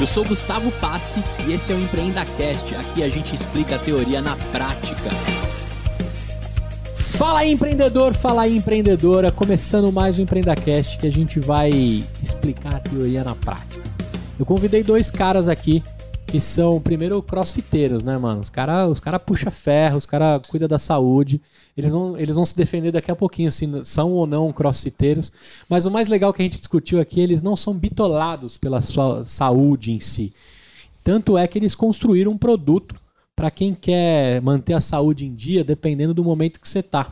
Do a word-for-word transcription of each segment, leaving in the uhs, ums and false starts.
Eu sou Gustavo Passi e esse é o EmpreendaCast. Aqui a gente explica a teoria na prática. Fala aí, empreendedor, fala aí, empreendedora. Começando mais um EmpreendaCast que a gente vai explicar a teoria na prática. Eu convidei dois caras aqui que são, primeiro, crossfiteiros, né, mano? Os caras os cara puxam ferro, os caras cuidam da saúde. Eles vão, eles vão se defender daqui a pouquinho, se são ou não crossfiteiros. Mas o mais legal que a gente discutiu aqui, eles não são bitolados pela sua saúde em si. Tanto é que eles construíram um produto para quem quer manter a saúde em dia, dependendo do momento que você tá.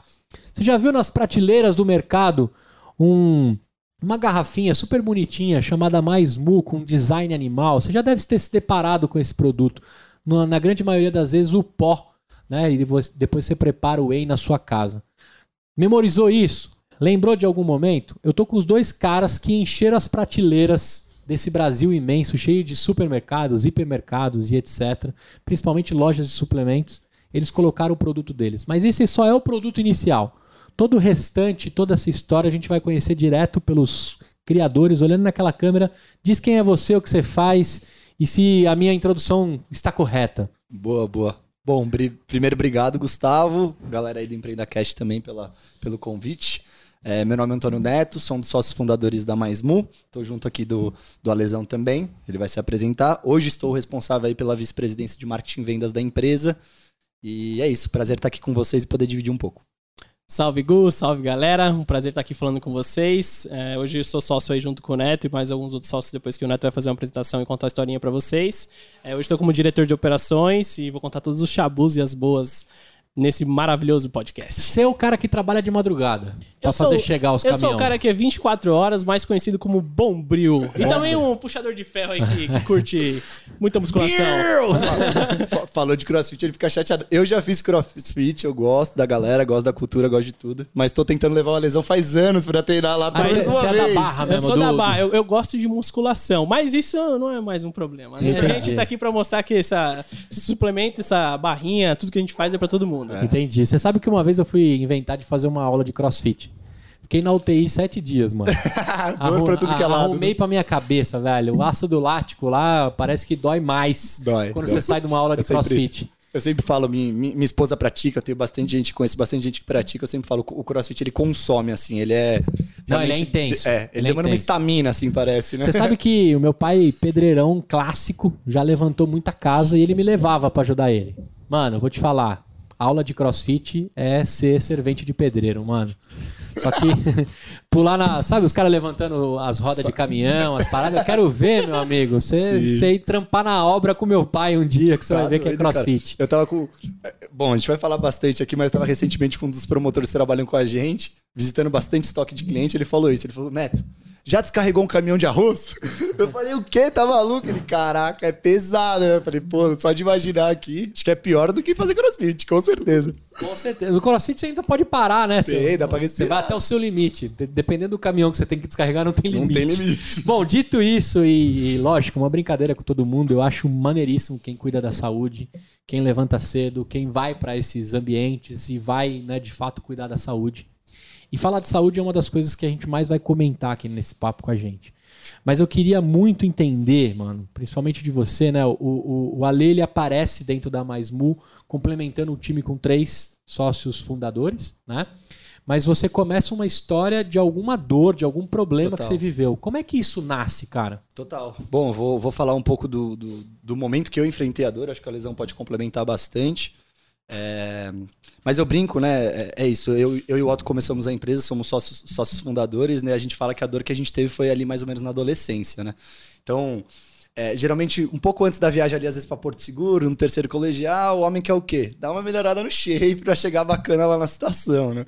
Você já viu nas prateleiras do mercado um... uma garrafinha super bonitinha chamada Mais Mu, com design animal? Você já deve ter se deparado com esse produto. Na grande maioria das vezes, o pó, né? E depois você prepara o whey na sua casa. Memorizou isso? Lembrou de algum momento? Eu tô com os dois caras que encheram as prateleiras desse Brasil imenso, cheio de supermercados, hipermercados e etcétera. Principalmente lojas de suplementos. Eles colocaram o produto deles. Mas esse só é o produto inicial. Todo o restante, toda essa história, a gente vai conhecer direto pelos criadores, olhando naquela câmera. Diz quem é você, o que você faz e se a minha introdução está correta. Boa, boa. Bom, primeiro, obrigado, Gustavo. Galera aí do EmpreendaCast também pela, pelo convite. É, meu nome é Antônio Neto, sou um dos sócios fundadores da Mais Mu. Estou junto aqui do, do Alesão também, ele vai se apresentar. Hoje estou responsável aí pela vice-presidência de marketing e vendas da empresa. E é isso, prazer estar aqui com vocês e poder dividir um pouco. Salve, Gu, salve, galera. Um prazer estar aqui falando com vocês. É, hoje eu sou sócio aí junto com o Neto e mais alguns outros sócios, depois que o Neto vai fazer uma apresentação e contar a historinha para vocês. É, hoje estou como diretor de operações e vou contar todos os chabus e as boas nesse maravilhoso podcast. Você é o cara que trabalha de madrugada para fazer chegar os caminhões. Eu sou o cara que é vinte e quatro horas, mais conhecido como Bombril. E Bombril. Também um puxador de ferro aí que, que curte muita musculação. Falou, falou de crossfit, ele fica chateado. Eu já fiz crossfit, eu gosto da galera, gosto da cultura, gosto de tudo. Mas tô tentando levar uma lesão faz anos pra treinar lá. Mas você é da barra mesmo? Eu sou do... da barra, eu, eu gosto de musculação. Mas isso não é mais um problema, né? A gente tá aqui pra mostrar que essa, esse suplemento, essa barrinha, tudo que a gente faz é pra todo mundo. É. Entendi. Você sabe que uma vez eu fui inventar de fazer uma aula de crossfit. Fiquei na U T I sete dias, mano. Arrum, pra tudo que é lado, arrumei, né? Pra minha cabeça, velho. O ácido lático lá parece que dói mais dói, quando dói. Você sai de uma aula de eu crossfit. Sempre, eu sempre falo, minha, minha esposa pratica, eu tenho bastante gente, conheço bastante gente que pratica, eu sempre falo, o crossfit ele consome, assim, ele é... Não, ele é intenso. É, ele, ele demanda é uma estamina, assim, parece, né? Você sabe que o meu pai, pedreirão clássico, já levantou muita casa e ele me levava pra ajudar ele. Mano, eu vou te falar... Aula de crossfit é ser servente de pedreiro, mano. Só que pular na... Sabe os caras levantando as rodas Só... de caminhão, as paradas? Eu quero ver, meu amigo. Você ir trampar na obra com meu pai um dia, que você tá vai ver doido, que é crossfit. Cara. Eu tava com... Bom, a gente vai falar bastante aqui, mas eu tava recentemente com um dos promotores que trabalham com a gente, visitando bastante estoque de cliente, ele falou isso. Ele falou, Neto, já descarregou um caminhão de arroz? Eu falei, o quê? Tá maluco? Ele, caraca, é pesado. Eu falei, pô, só de imaginar aqui, acho que é pior do que fazer crossfit, com certeza. Com certeza. No crossfit você ainda pode parar, né? Tem, você, dá pra respirar. Você vai até o seu limite. Dependendo do caminhão que você tem que descarregar, não tem limite. Não tem limite. Bom, dito isso, e, e lógico, uma brincadeira com todo mundo, eu acho maneiríssimo quem cuida da saúde, quem levanta cedo, quem vai pra esses ambientes e vai, né, de fato, cuidar da saúde. E falar de saúde é uma das coisas que a gente mais vai comentar aqui nesse papo com a gente. Mas eu queria muito entender, mano, principalmente de você, né? O, o, o Ale, ele aparece dentro da Mais Mu, complementando o time com três sócios fundadores, né? Mas você começa uma história de alguma dor, de algum problema Total. Que você viveu. Como é que isso nasce, cara? Total. Bom, vou, vou falar um pouco do, do, do momento que eu enfrentei a dor. Acho que a Lesão pode complementar bastante. É, mas eu brinco, né? É, é isso. Eu, eu e o Otto começamos a empresa, somos sócios, sócios fundadores, né? A gente fala que a dor que a gente teve foi ali mais ou menos na adolescência, né? Então, é, geralmente, um pouco antes da viagem, ali, às vezes, para Porto Seguro, no terceiro colegial, o homem quer o quê? Dá uma melhorada no shape para chegar bacana lá na situação, né?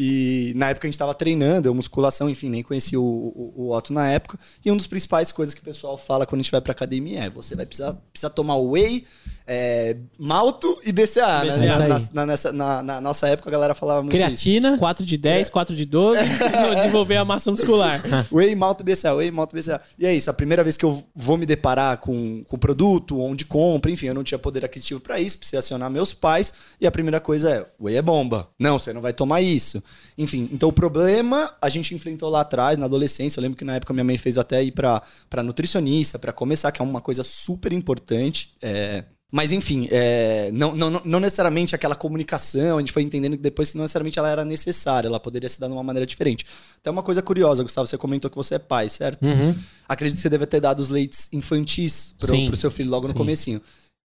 E na época a gente estava treinando, eu musculação, enfim, nem conheci o, o, o Otto na época. E uma das principais coisas que o pessoal fala quando a gente vai pra academia é você vai precisar, precisar tomar whey, é, malto e B C A. B C A, né? na, na, nessa, na, na nossa época a galera falava muito Creatina, isso. quatro de dez, é. quatro de doze, pra desenvolver a massa muscular. Whey, malto, B C A, whey, malto, B C A. E é isso, a primeira vez que eu vou me deparar com o produto, onde compra, enfim, eu não tinha poder aquisitivo para isso, precisei acionar meus pais, e a primeira coisa é, whey é bomba, não, você não vai tomar isso. Enfim, então o problema a gente enfrentou lá atrás, na adolescência, eu lembro que na época minha mãe fez até ir para para nutricionista, para começar, que é uma coisa super importante, é... Mas enfim, é, não, não, não necessariamente aquela comunicação, a gente foi entendendo que depois não necessariamente ela era necessária, ela poderia se dar de uma maneira diferente. Até uma coisa curiosa, Gustavo, você comentou que você é pai, certo? Uhum. Acredito que você deve ter dado os leites infantis pro, pro seu filho logo no sim. comecinho.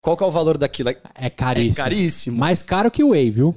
Qual que é o valor daquilo? É caríssimo. É caríssimo. Mais caro que o whey, viu?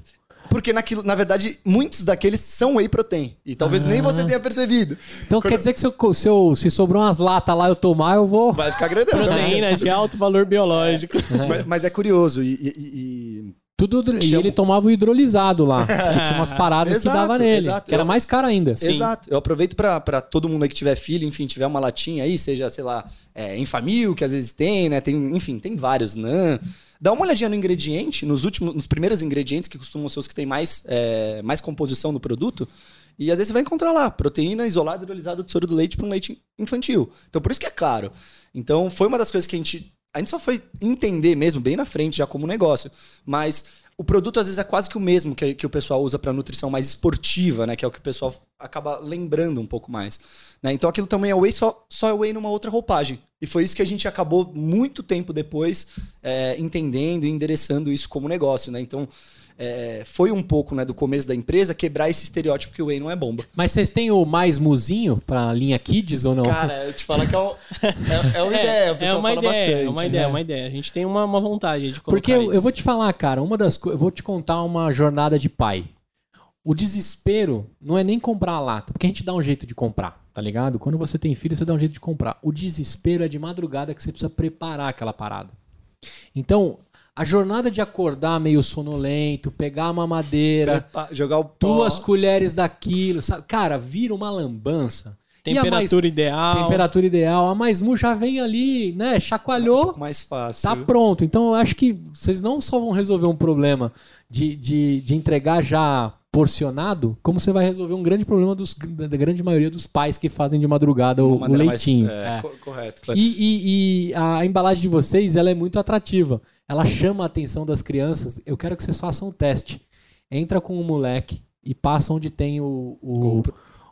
Porque, naquilo, na verdade, muitos daqueles são whey protein. E talvez ah. nem você tenha percebido. Então Quando... quer dizer que se, eu, se, eu, se sobrou umas latas lá eu tomar, eu vou... Vai ficar grandão. Proteína também. De alto valor biológico. É. É. Mas, mas é curioso. E... e, e... Tudo, e chama... ele tomava o hidrolisado lá, que tinha umas paradas exato, que dava nele, exato, que era eu... mais caro ainda. Sim. Exato, eu aproveito pra, pra todo mundo aí que tiver filho, enfim, tiver uma latinha aí, seja, sei lá, é, em família, que às vezes tem, né, tem, enfim, tem vários, né? Dá uma olhadinha no ingrediente, nos últimos, nos primeiros ingredientes, que costumam ser os que tem mais, é, mais composição do produto, e às vezes você vai encontrar lá, proteína isolada, hidrolisada do soro do leite para um leite infantil. Então, por isso que é caro. Então, foi uma das coisas que a gente... A gente só foi entender mesmo, bem na frente, já como negócio. Mas o produto, às vezes, é quase que o mesmo que, que o pessoal usa para nutrição mais esportiva, né? Que é o que o pessoal acaba lembrando um pouco mais. Né? Então, aquilo também é whey, só, só é whey numa outra roupagem. E foi isso que a gente acabou, muito tempo depois, é, entendendo e endereçando isso como negócio. Né? Então, é, foi um pouco, né, do começo da empresa quebrar esse estereótipo que o whey não é bomba. Mas vocês têm o Mais Muzinho pra linha Kids ou não? Cara, eu te falo que é, um, é, é uma é, ideia, o pessoal é uma fala ideia, bastante. É uma ideia, é uma ideia. A gente tem uma, uma vontade de colocar Porque eu, isso. eu vou te falar, cara, uma das eu vou te contar uma jornada de pai. O desespero não é nem comprar a lata, porque a gente dá um jeito de comprar, tá ligado? Quando você tem filho, você dá um jeito de comprar. O desespero é de madrugada que você precisa preparar aquela parada. Então... A jornada de acordar meio sonolento, pegar a mamadeira, Prepa, jogar o pó. Duas colheres daquilo, sabe? Cara, vira uma lambança. Temperatura mais, ideal. Temperatura ideal. A Mais Mu já vem ali, né? Chacoalhou. É um pouco mais fácil. Tá pronto. Então, eu acho que vocês não só vão resolver um problema de, de, de entregar já porcionado, como você vai resolver um grande problema dos, da grande maioria dos pais que fazem de madrugada o, o leitinho. Mais, é, é. Co correto. Claro. E, e, e a embalagem de vocês, ela é muito atrativa. Ela chama a atenção das crianças. Eu quero que vocês façam um teste. Entra com o moleque e passa onde tem o, o,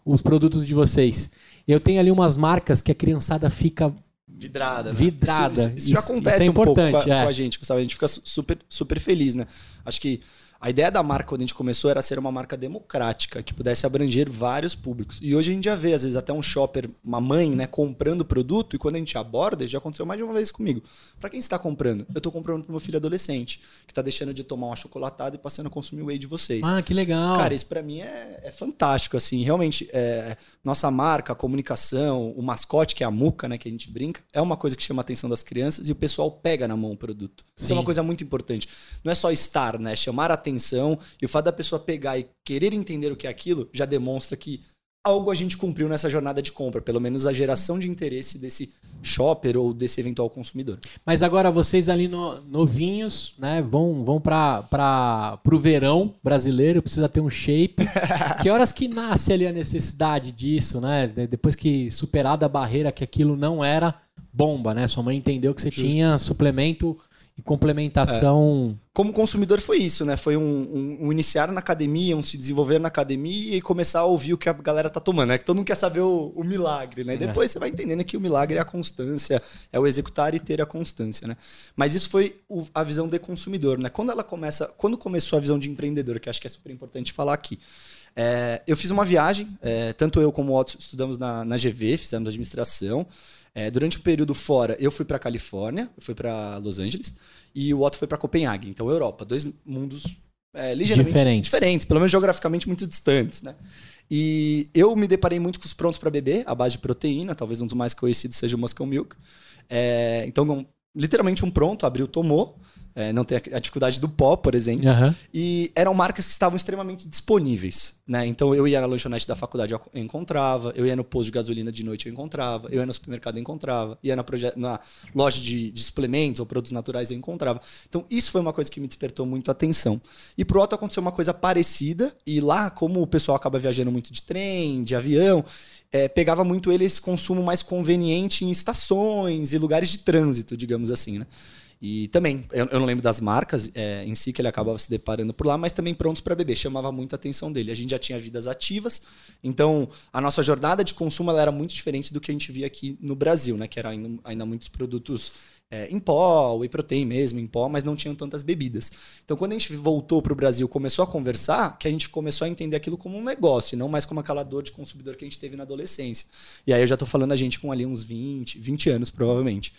os produtos de vocês. Eu tenho ali umas marcas que a criançada fica... Vidrada. Né? Vidrada. Isso, isso, isso já acontece isso é um pouco com a, é. com a gente, sabe? A gente fica super, super feliz, né? Acho que a ideia da marca, quando a gente começou, era ser uma marca democrática, que pudesse abranger vários públicos. E hoje a gente já vê, às vezes, até um shopper, uma mãe, né, comprando produto, e quando a gente aborda, já aconteceu mais de uma vez comigo. Para quem você está comprando? Eu estou comprando para meu filho adolescente, que está deixando de tomar uma chocolatada e passando a consumir o whey de vocês. Ah, que legal! Cara, isso para mim é, é fantástico, assim. Realmente, é, nossa marca, a comunicação, o mascote, que é a muca, né, que a gente brinca, é uma coisa que chama a atenção das crianças e o pessoal pega na mão o produto. Sim. Isso é uma coisa muito importante. Não é só estar, né? Chamar a atenção. Atenção, e o fato da pessoa pegar e querer entender o que é aquilo, já demonstra que algo a gente cumpriu nessa jornada de compra, pelo menos a geração de interesse desse shopper ou desse eventual consumidor. Mas agora vocês ali no, novinhos, né, vão, vão para o verão brasileiro, precisa ter um shape. Que horas que nasce ali a necessidade disso, né? Depois que superada a barreira que aquilo não era bomba, né? Sua mãe entendeu que você Justo. tinha suplemento... complementação... É. Como consumidor foi isso, né? Foi um, um, um iniciar na academia, um se desenvolver na academia e começar a ouvir o que a galera tá tomando, né? Que todo mundo quer saber o, o milagre, né? E depois é. você vai entendendo que o milagre é a constância, é o executar e ter a constância, né? Mas isso foi o, a visão de consumidor, né? Quando ela começa... Quando começou a visão de empreendedor, que acho que é super importante falar aqui, é, eu fiz uma viagem, é, tanto eu como o Otto estudamos na, na G V, fizemos administração. É, durante o período fora, eu fui para Califórnia, eu fui para Los Angeles, e o Otto foi para Copenhague, então Europa. Dois mundos é, ligeiramente diferentes. diferentes, pelo menos geograficamente muito distantes, né? E eu me deparei muito com os prontos para bebê, à base de proteína, talvez um dos mais conhecidos seja o Muscle Milk. É, então, um, literalmente um pronto, abriu, tomou. É, não tem a dificuldade do pó, por exemplo. Uhum. E eram marcas que estavam extremamente disponíveis, né? Então eu ia na lanchonete da faculdade, eu encontrava. Eu ia no posto de gasolina de noite, eu encontrava. Eu ia no supermercado, eu encontrava. Ia na, na loja de, de suplementos ou produtos naturais, eu encontrava. Então isso foi uma coisa que me despertou muito a atenção. E pro Otto aconteceu uma coisa parecida. E lá, como o pessoal acaba viajando muito de trem, de avião... é, pegava muito ele esse consumo mais conveniente em estações e lugares de trânsito, digamos assim, né? E também, eu, eu não lembro das marcas é, em si que ele acabava se deparando por lá, mas também prontos para beber, chamava muito a atenção dele. A gente já tinha vidas ativas, então a nossa jornada de consumo ela era muito diferente do que a gente via aqui no Brasil, né? Que era ainda, ainda muitos produtos é, em pó, whey protein mesmo, em pó, mas não tinham tantas bebidas. Então quando a gente voltou para o Brasil, começou a conversar, que a gente começou a entender aquilo como um negócio, e não mais como aquela dor de consumidor que a gente teve na adolescência. E aí eu já tô falando a gente com ali uns vinte, vinte anos provavelmente.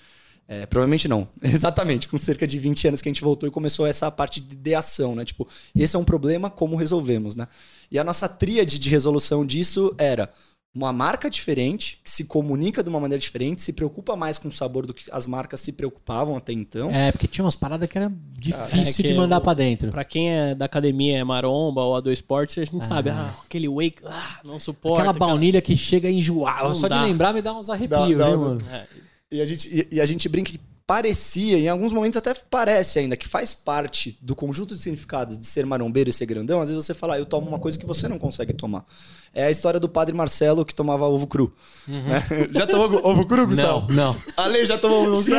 É, provavelmente não, exatamente, com cerca de vinte anos que a gente voltou e começou essa parte de ideação, né? Tipo, esse é um problema, como resolvemos, né? E a nossa tríade de resolução disso era uma marca diferente, que se comunica de uma maneira diferente, se preocupa mais com o sabor do que as marcas se preocupavam até então. É, porque tinha umas paradas que era difícil é, que de mandar eu, pra dentro. Pra quem é da academia, é maromba ou A dois Sports, a gente ah. sabe, ah, aquele whey, ah, não suporta. Aquela baunilha aquela... que chega a enjoar, não só dá. De lembrar me dá uns arrepios, dá, dá, né, mano? É. E a gente, e, e a gente brinca que parecia, em alguns momentos até parece ainda, que faz parte do conjunto de significados de ser marombeiro e ser grandão. Às vezes você fala, ah, eu tomo uma coisa que você não consegue tomar. É a história do padre Marcelo que tomava ovo cru. Uhum. Né? Já tomou ovo cru, Gustavo? Não, não. A Lei já tomou ovo cru?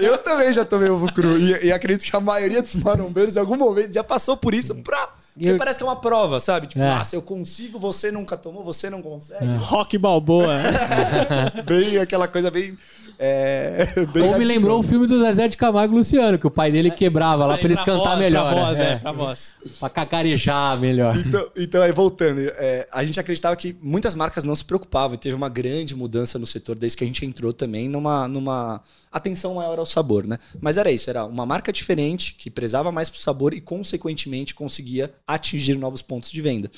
Eu também já tomei ovo cru. E, e acredito que a maioria dos marombeiros, em algum momento, já passou por isso pra... Porque eu... parece que é uma prova, sabe? Tipo, é. ah, se eu consigo, você nunca tomou, você não consegue. É. Rock Balboa. Bem, aquela coisa bem... É, ou me lembrou o um filme do Zezé de Camargo e Luciano, que o pai dele quebrava é, lá pra eles cantar voz, melhor. Pra voz, né? é, pra voz. Pra cacarejar melhor. Então, então aí, voltando, é, a gente acreditava que muitas marcas não se preocupavam e teve uma grande mudança no setor desde que a gente entrou também numa, numa atenção maior ao sabor, né? Mas era isso, era uma marca diferente, que prezava mais pro sabor e, consequentemente, conseguia atingir novos pontos de venda.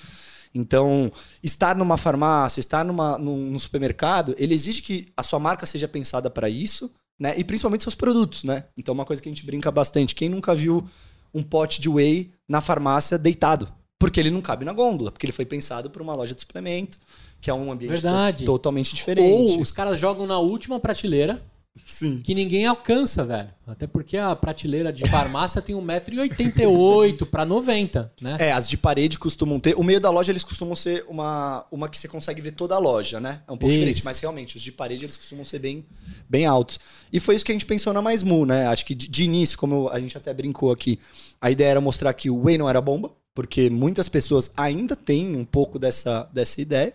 Então, estar numa farmácia, estar numa, num, num supermercado, ele exige que a sua marca seja pensada para isso, né? E principalmente seus produtos, né? Então, uma coisa que a gente brinca bastante. Quem nunca viu um pote de whey na farmácia deitado? Porque ele não cabe na gôndola, porque ele foi pensado para uma loja de suplemento, que é um ambiente to- totalmente diferente. Ou os caras jogam na última prateleira. Sim. Que ninguém alcança, velho. Até porque a prateleira de farmácia tem um metro e oitenta e oito para noventa, né? É, as de parede costumam ter... O meio da loja, eles costumam ser uma, uma que você consegue ver toda a loja, né? É um pouco isso. Diferente, mas realmente, os de parede, eles costumam ser bem, bem altos. E foi isso que a gente pensou na Mais Mu, né? Acho que de, de início, como a gente até brincou aqui, a ideia era mostrar que o whey não era bomba, porque muitas pessoas ainda têm um pouco dessa, dessa ideia.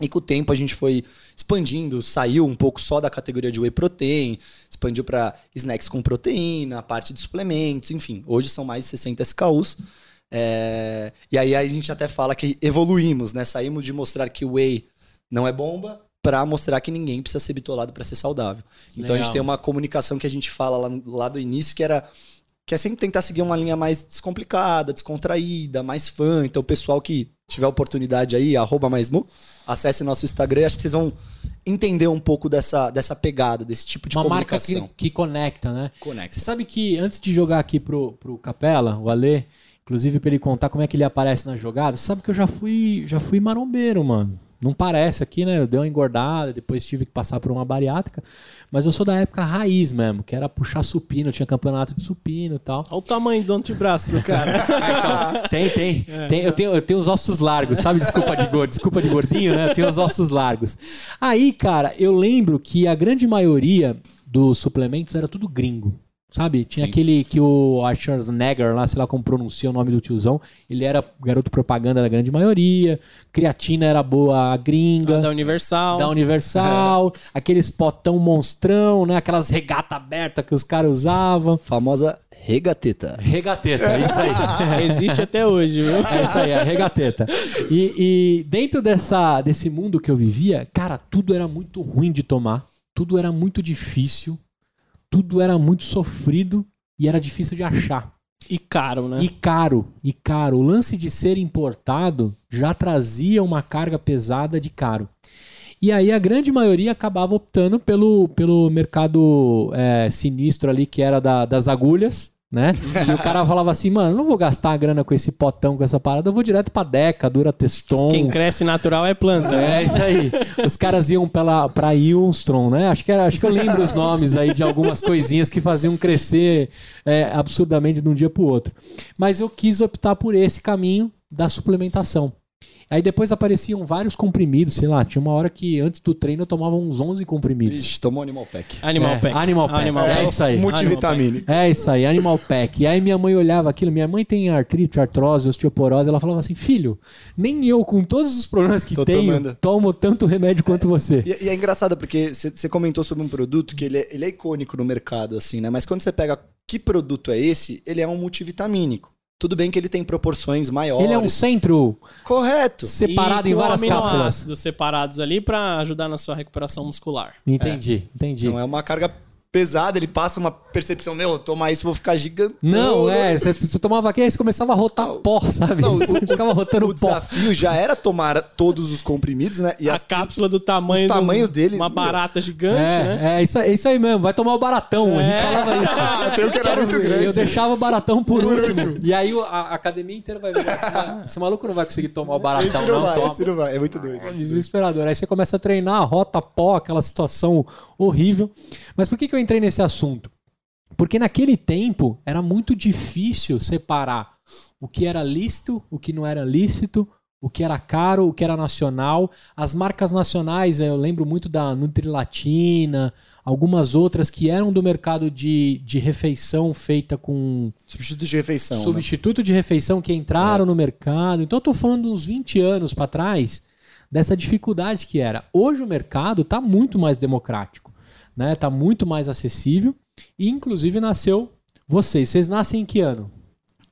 E com o tempo a gente foi expandindo, saiu um pouco só da categoria de whey protein, expandiu para snacks com proteína, a parte de suplementos, enfim. Hoje são mais de sessenta S K Us. É... E aí a gente até fala que evoluímos, né? Saímos de mostrar que whey não é bomba para mostrar que ninguém precisa ser bitolado para ser saudável. Então Legal. A gente tem uma comunicação que a gente fala lá, lá do início que era... Que é sempre tentar seguir uma linha mais descomplicada, descontraída, mais fã. Então, o pessoal que tiver oportunidade aí, arroba Mais Mu, acesse nosso Instagram. Acho que vocês vão entender um pouco dessa, dessa pegada, desse tipo de uma comunicação. Uma marca que, que conecta, né? Conecta. Você sabe que antes de jogar aqui pro, pro Capela, o Alê, inclusive pra ele contar como é que ele aparece na jogada, você sabe que eu já fui, já fui marombeiro, mano. Não parece aqui, né? Eu dei uma engordada, depois tive que passar por uma bariátrica. Mas eu sou da época raiz mesmo, que era puxar supino, tinha campeonato de supino e tal. Olha o tamanho do antebraço do cara. Então, tem, tem. tem eu, tenho, eu tenho os ossos largos, sabe? Desculpa de gordo, desculpa de gordinho, né? Eu tenho os ossos largos. Aí, cara, eu lembro que a grande maioria dos suplementos era tudo gringo. Sabe? Tinha Sim. aquele que o Schwarzenegger, lá, sei lá como pronuncia o nome do tiozão, ele era garoto propaganda da grande maioria, creatina era boa a gringa. Ah, da Universal. Da Universal. É. Aqueles potão monstrão, né? Aquelas regata aberta que os caras usavam. Famosa regateta. Regateta, é isso aí. Existe até hoje, viu? É isso aí, a regateta. E, e dentro dessa, desse mundo que eu vivia, cara, tudo era muito ruim de tomar, tudo era muito difícil. Tudo era muito sofrido e era difícil de achar. E caro, né? E caro, e caro. O lance de ser importado já trazia uma carga pesada de caro. E aí a grande maioria acabava optando pelo, pelo mercado é, sinistro ali, que era da, das agulhas, né? E o cara falava assim, mano, não vou gastar a grana com esse potão, com essa parada, eu vou direto pra Deca, Dura Teston. Quem cresce natural é planta. É, é isso aí. Os caras iam pela, pra Ilstron, né? Acho que, acho que eu lembro os nomes aí de algumas coisinhas que faziam crescer é, absurdamente de um dia pro outro. Mas eu quis optar por esse caminho da suplementação. Aí depois apareciam vários comprimidos, sei lá, tinha uma hora que antes do treino eu tomava uns onze comprimidos. Ixi, tomou Animal Pack. Animal é, Pack. Animal Pack, Animal é, Pack. É isso aí. Multivitamínico. É isso aí, Animal Pack. E aí minha mãe olhava aquilo, minha mãe tem artrite, artrose, osteoporose, ela falava assim, filho, nem eu com todos os problemas que Tô tenho tomando. tomo tanto remédio quanto você. E, e é engraçado porque você comentou sobre um produto que ele é, ele é icônico no mercado, assim, né? Mas quando você pega que produto é esse, ele é um multivitamínico. Tudo bem que ele tem proporções maiores. Ele é um centro correto, separado em várias cápsulas, separados ali para ajudar na sua recuperação muscular. Entendi, é. entendi. Não é uma carga pesada, ele passa uma percepção, meu, tomar isso vou ficar gigante. Não, é, você, você tomava aqui, aí você começava a rotar o, pó, sabe? Não, você o, ficava rotando o pó. O desafio já era tomar todos os comprimidos, né? E a as, cápsula do tamanho os tamanhos do, dele. Uma barata gigante, é, né? É isso, é isso aí mesmo, vai tomar o baratão, é. a gente falava isso. Tem um que era muito grande. Eu deixava o baratão por último. E aí a academia inteira vai virar assim, esse maluco não vai conseguir tomar o baratão, não, não vai, toma. Esse não vai, é muito doido. É desesperador. Aí você começa a treinar, rota pó, aquela situação horrível. Mas por que que eu entrei nesse assunto? Porque naquele tempo era muito difícil separar o que era lícito, o que não era lícito, o que era caro, o que era nacional. As marcas nacionais, eu lembro muito da Nutrilatina, algumas outras que eram do mercado de, de refeição feita com... Substituto de refeição. Substituto né? de refeição que entraram é. no mercado. Então eu tô falando uns vinte anos para trás dessa dificuldade que era. Hoje o mercado está muito mais democrático. Né, tá muito mais acessível. E, inclusive, nasceu vocês. Vocês nascem em que ano?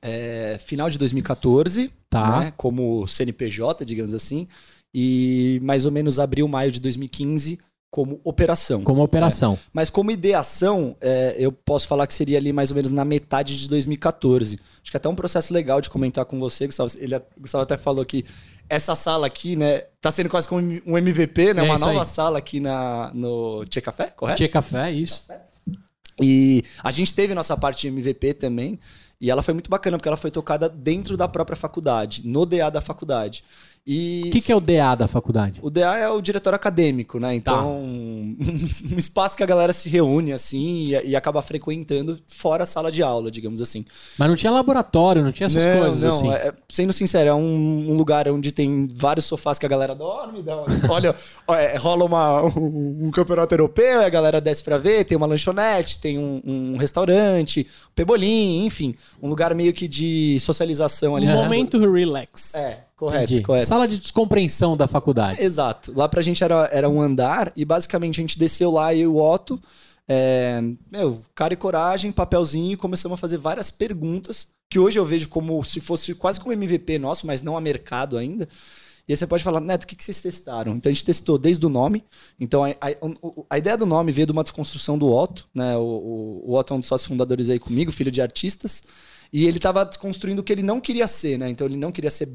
É, final de dois mil e quatorze, tá. né, como C N P J, digamos assim. E mais ou menos abril, maio de dois mil e quinze, como operação. Como operação. Né? Mas como ideação, é, eu posso falar que seria ali mais ou menos na metade de dois mil e quatorze. Acho que até um processo legal de comentar com você, Gustavo. Ele, Gustavo até falou que essa sala aqui, né, tá sendo quase como um M V P, né? É uma nova aí. sala aqui na, no Tchê Café, correto? Tchê Café, isso. E a gente teve nossa parte de M V P também. E ela foi muito bacana, porque ela foi tocada dentro da própria faculdade, no D A da faculdade. E... O que, que é o D A da faculdade? O D A é o diretório acadêmico, né? Então, tá. um, um espaço que a galera se reúne, assim, e, e acaba frequentando fora a sala de aula, digamos assim. Mas não tinha laboratório, não tinha essas não, coisas, não, assim? É, sendo sincero, é um, um lugar onde tem vários sofás que a galera dorme, dá uma... olha, olha, rola uma, um, um campeonato europeu, a galera desce pra ver, tem uma lanchonete, tem um, um restaurante, um pebolim, enfim... Um lugar meio que de socialização ali. Um né? momento relax. É, correto, Entendi. correto. Sala de descompreensão da faculdade. Exato. Lá pra gente era, era um andar e basicamente a gente desceu lá e o Otto, é, meu, cara e coragem, papelzinho, e começamos a fazer várias perguntas que hoje eu vejo como se fosse quase como M V P nosso, mas não a mercado ainda. E aí você pode falar, Neto, o que, que vocês testaram? Então a gente testou desde o nome. Então a, a, a ideia do nome veio de uma desconstrução do Otto, né? O, o, o Otto é um dos sócios fundadores aí comigo, filho de artistas. E ele estava desconstruindo o que ele não queria ser, né? Então ele não queria ser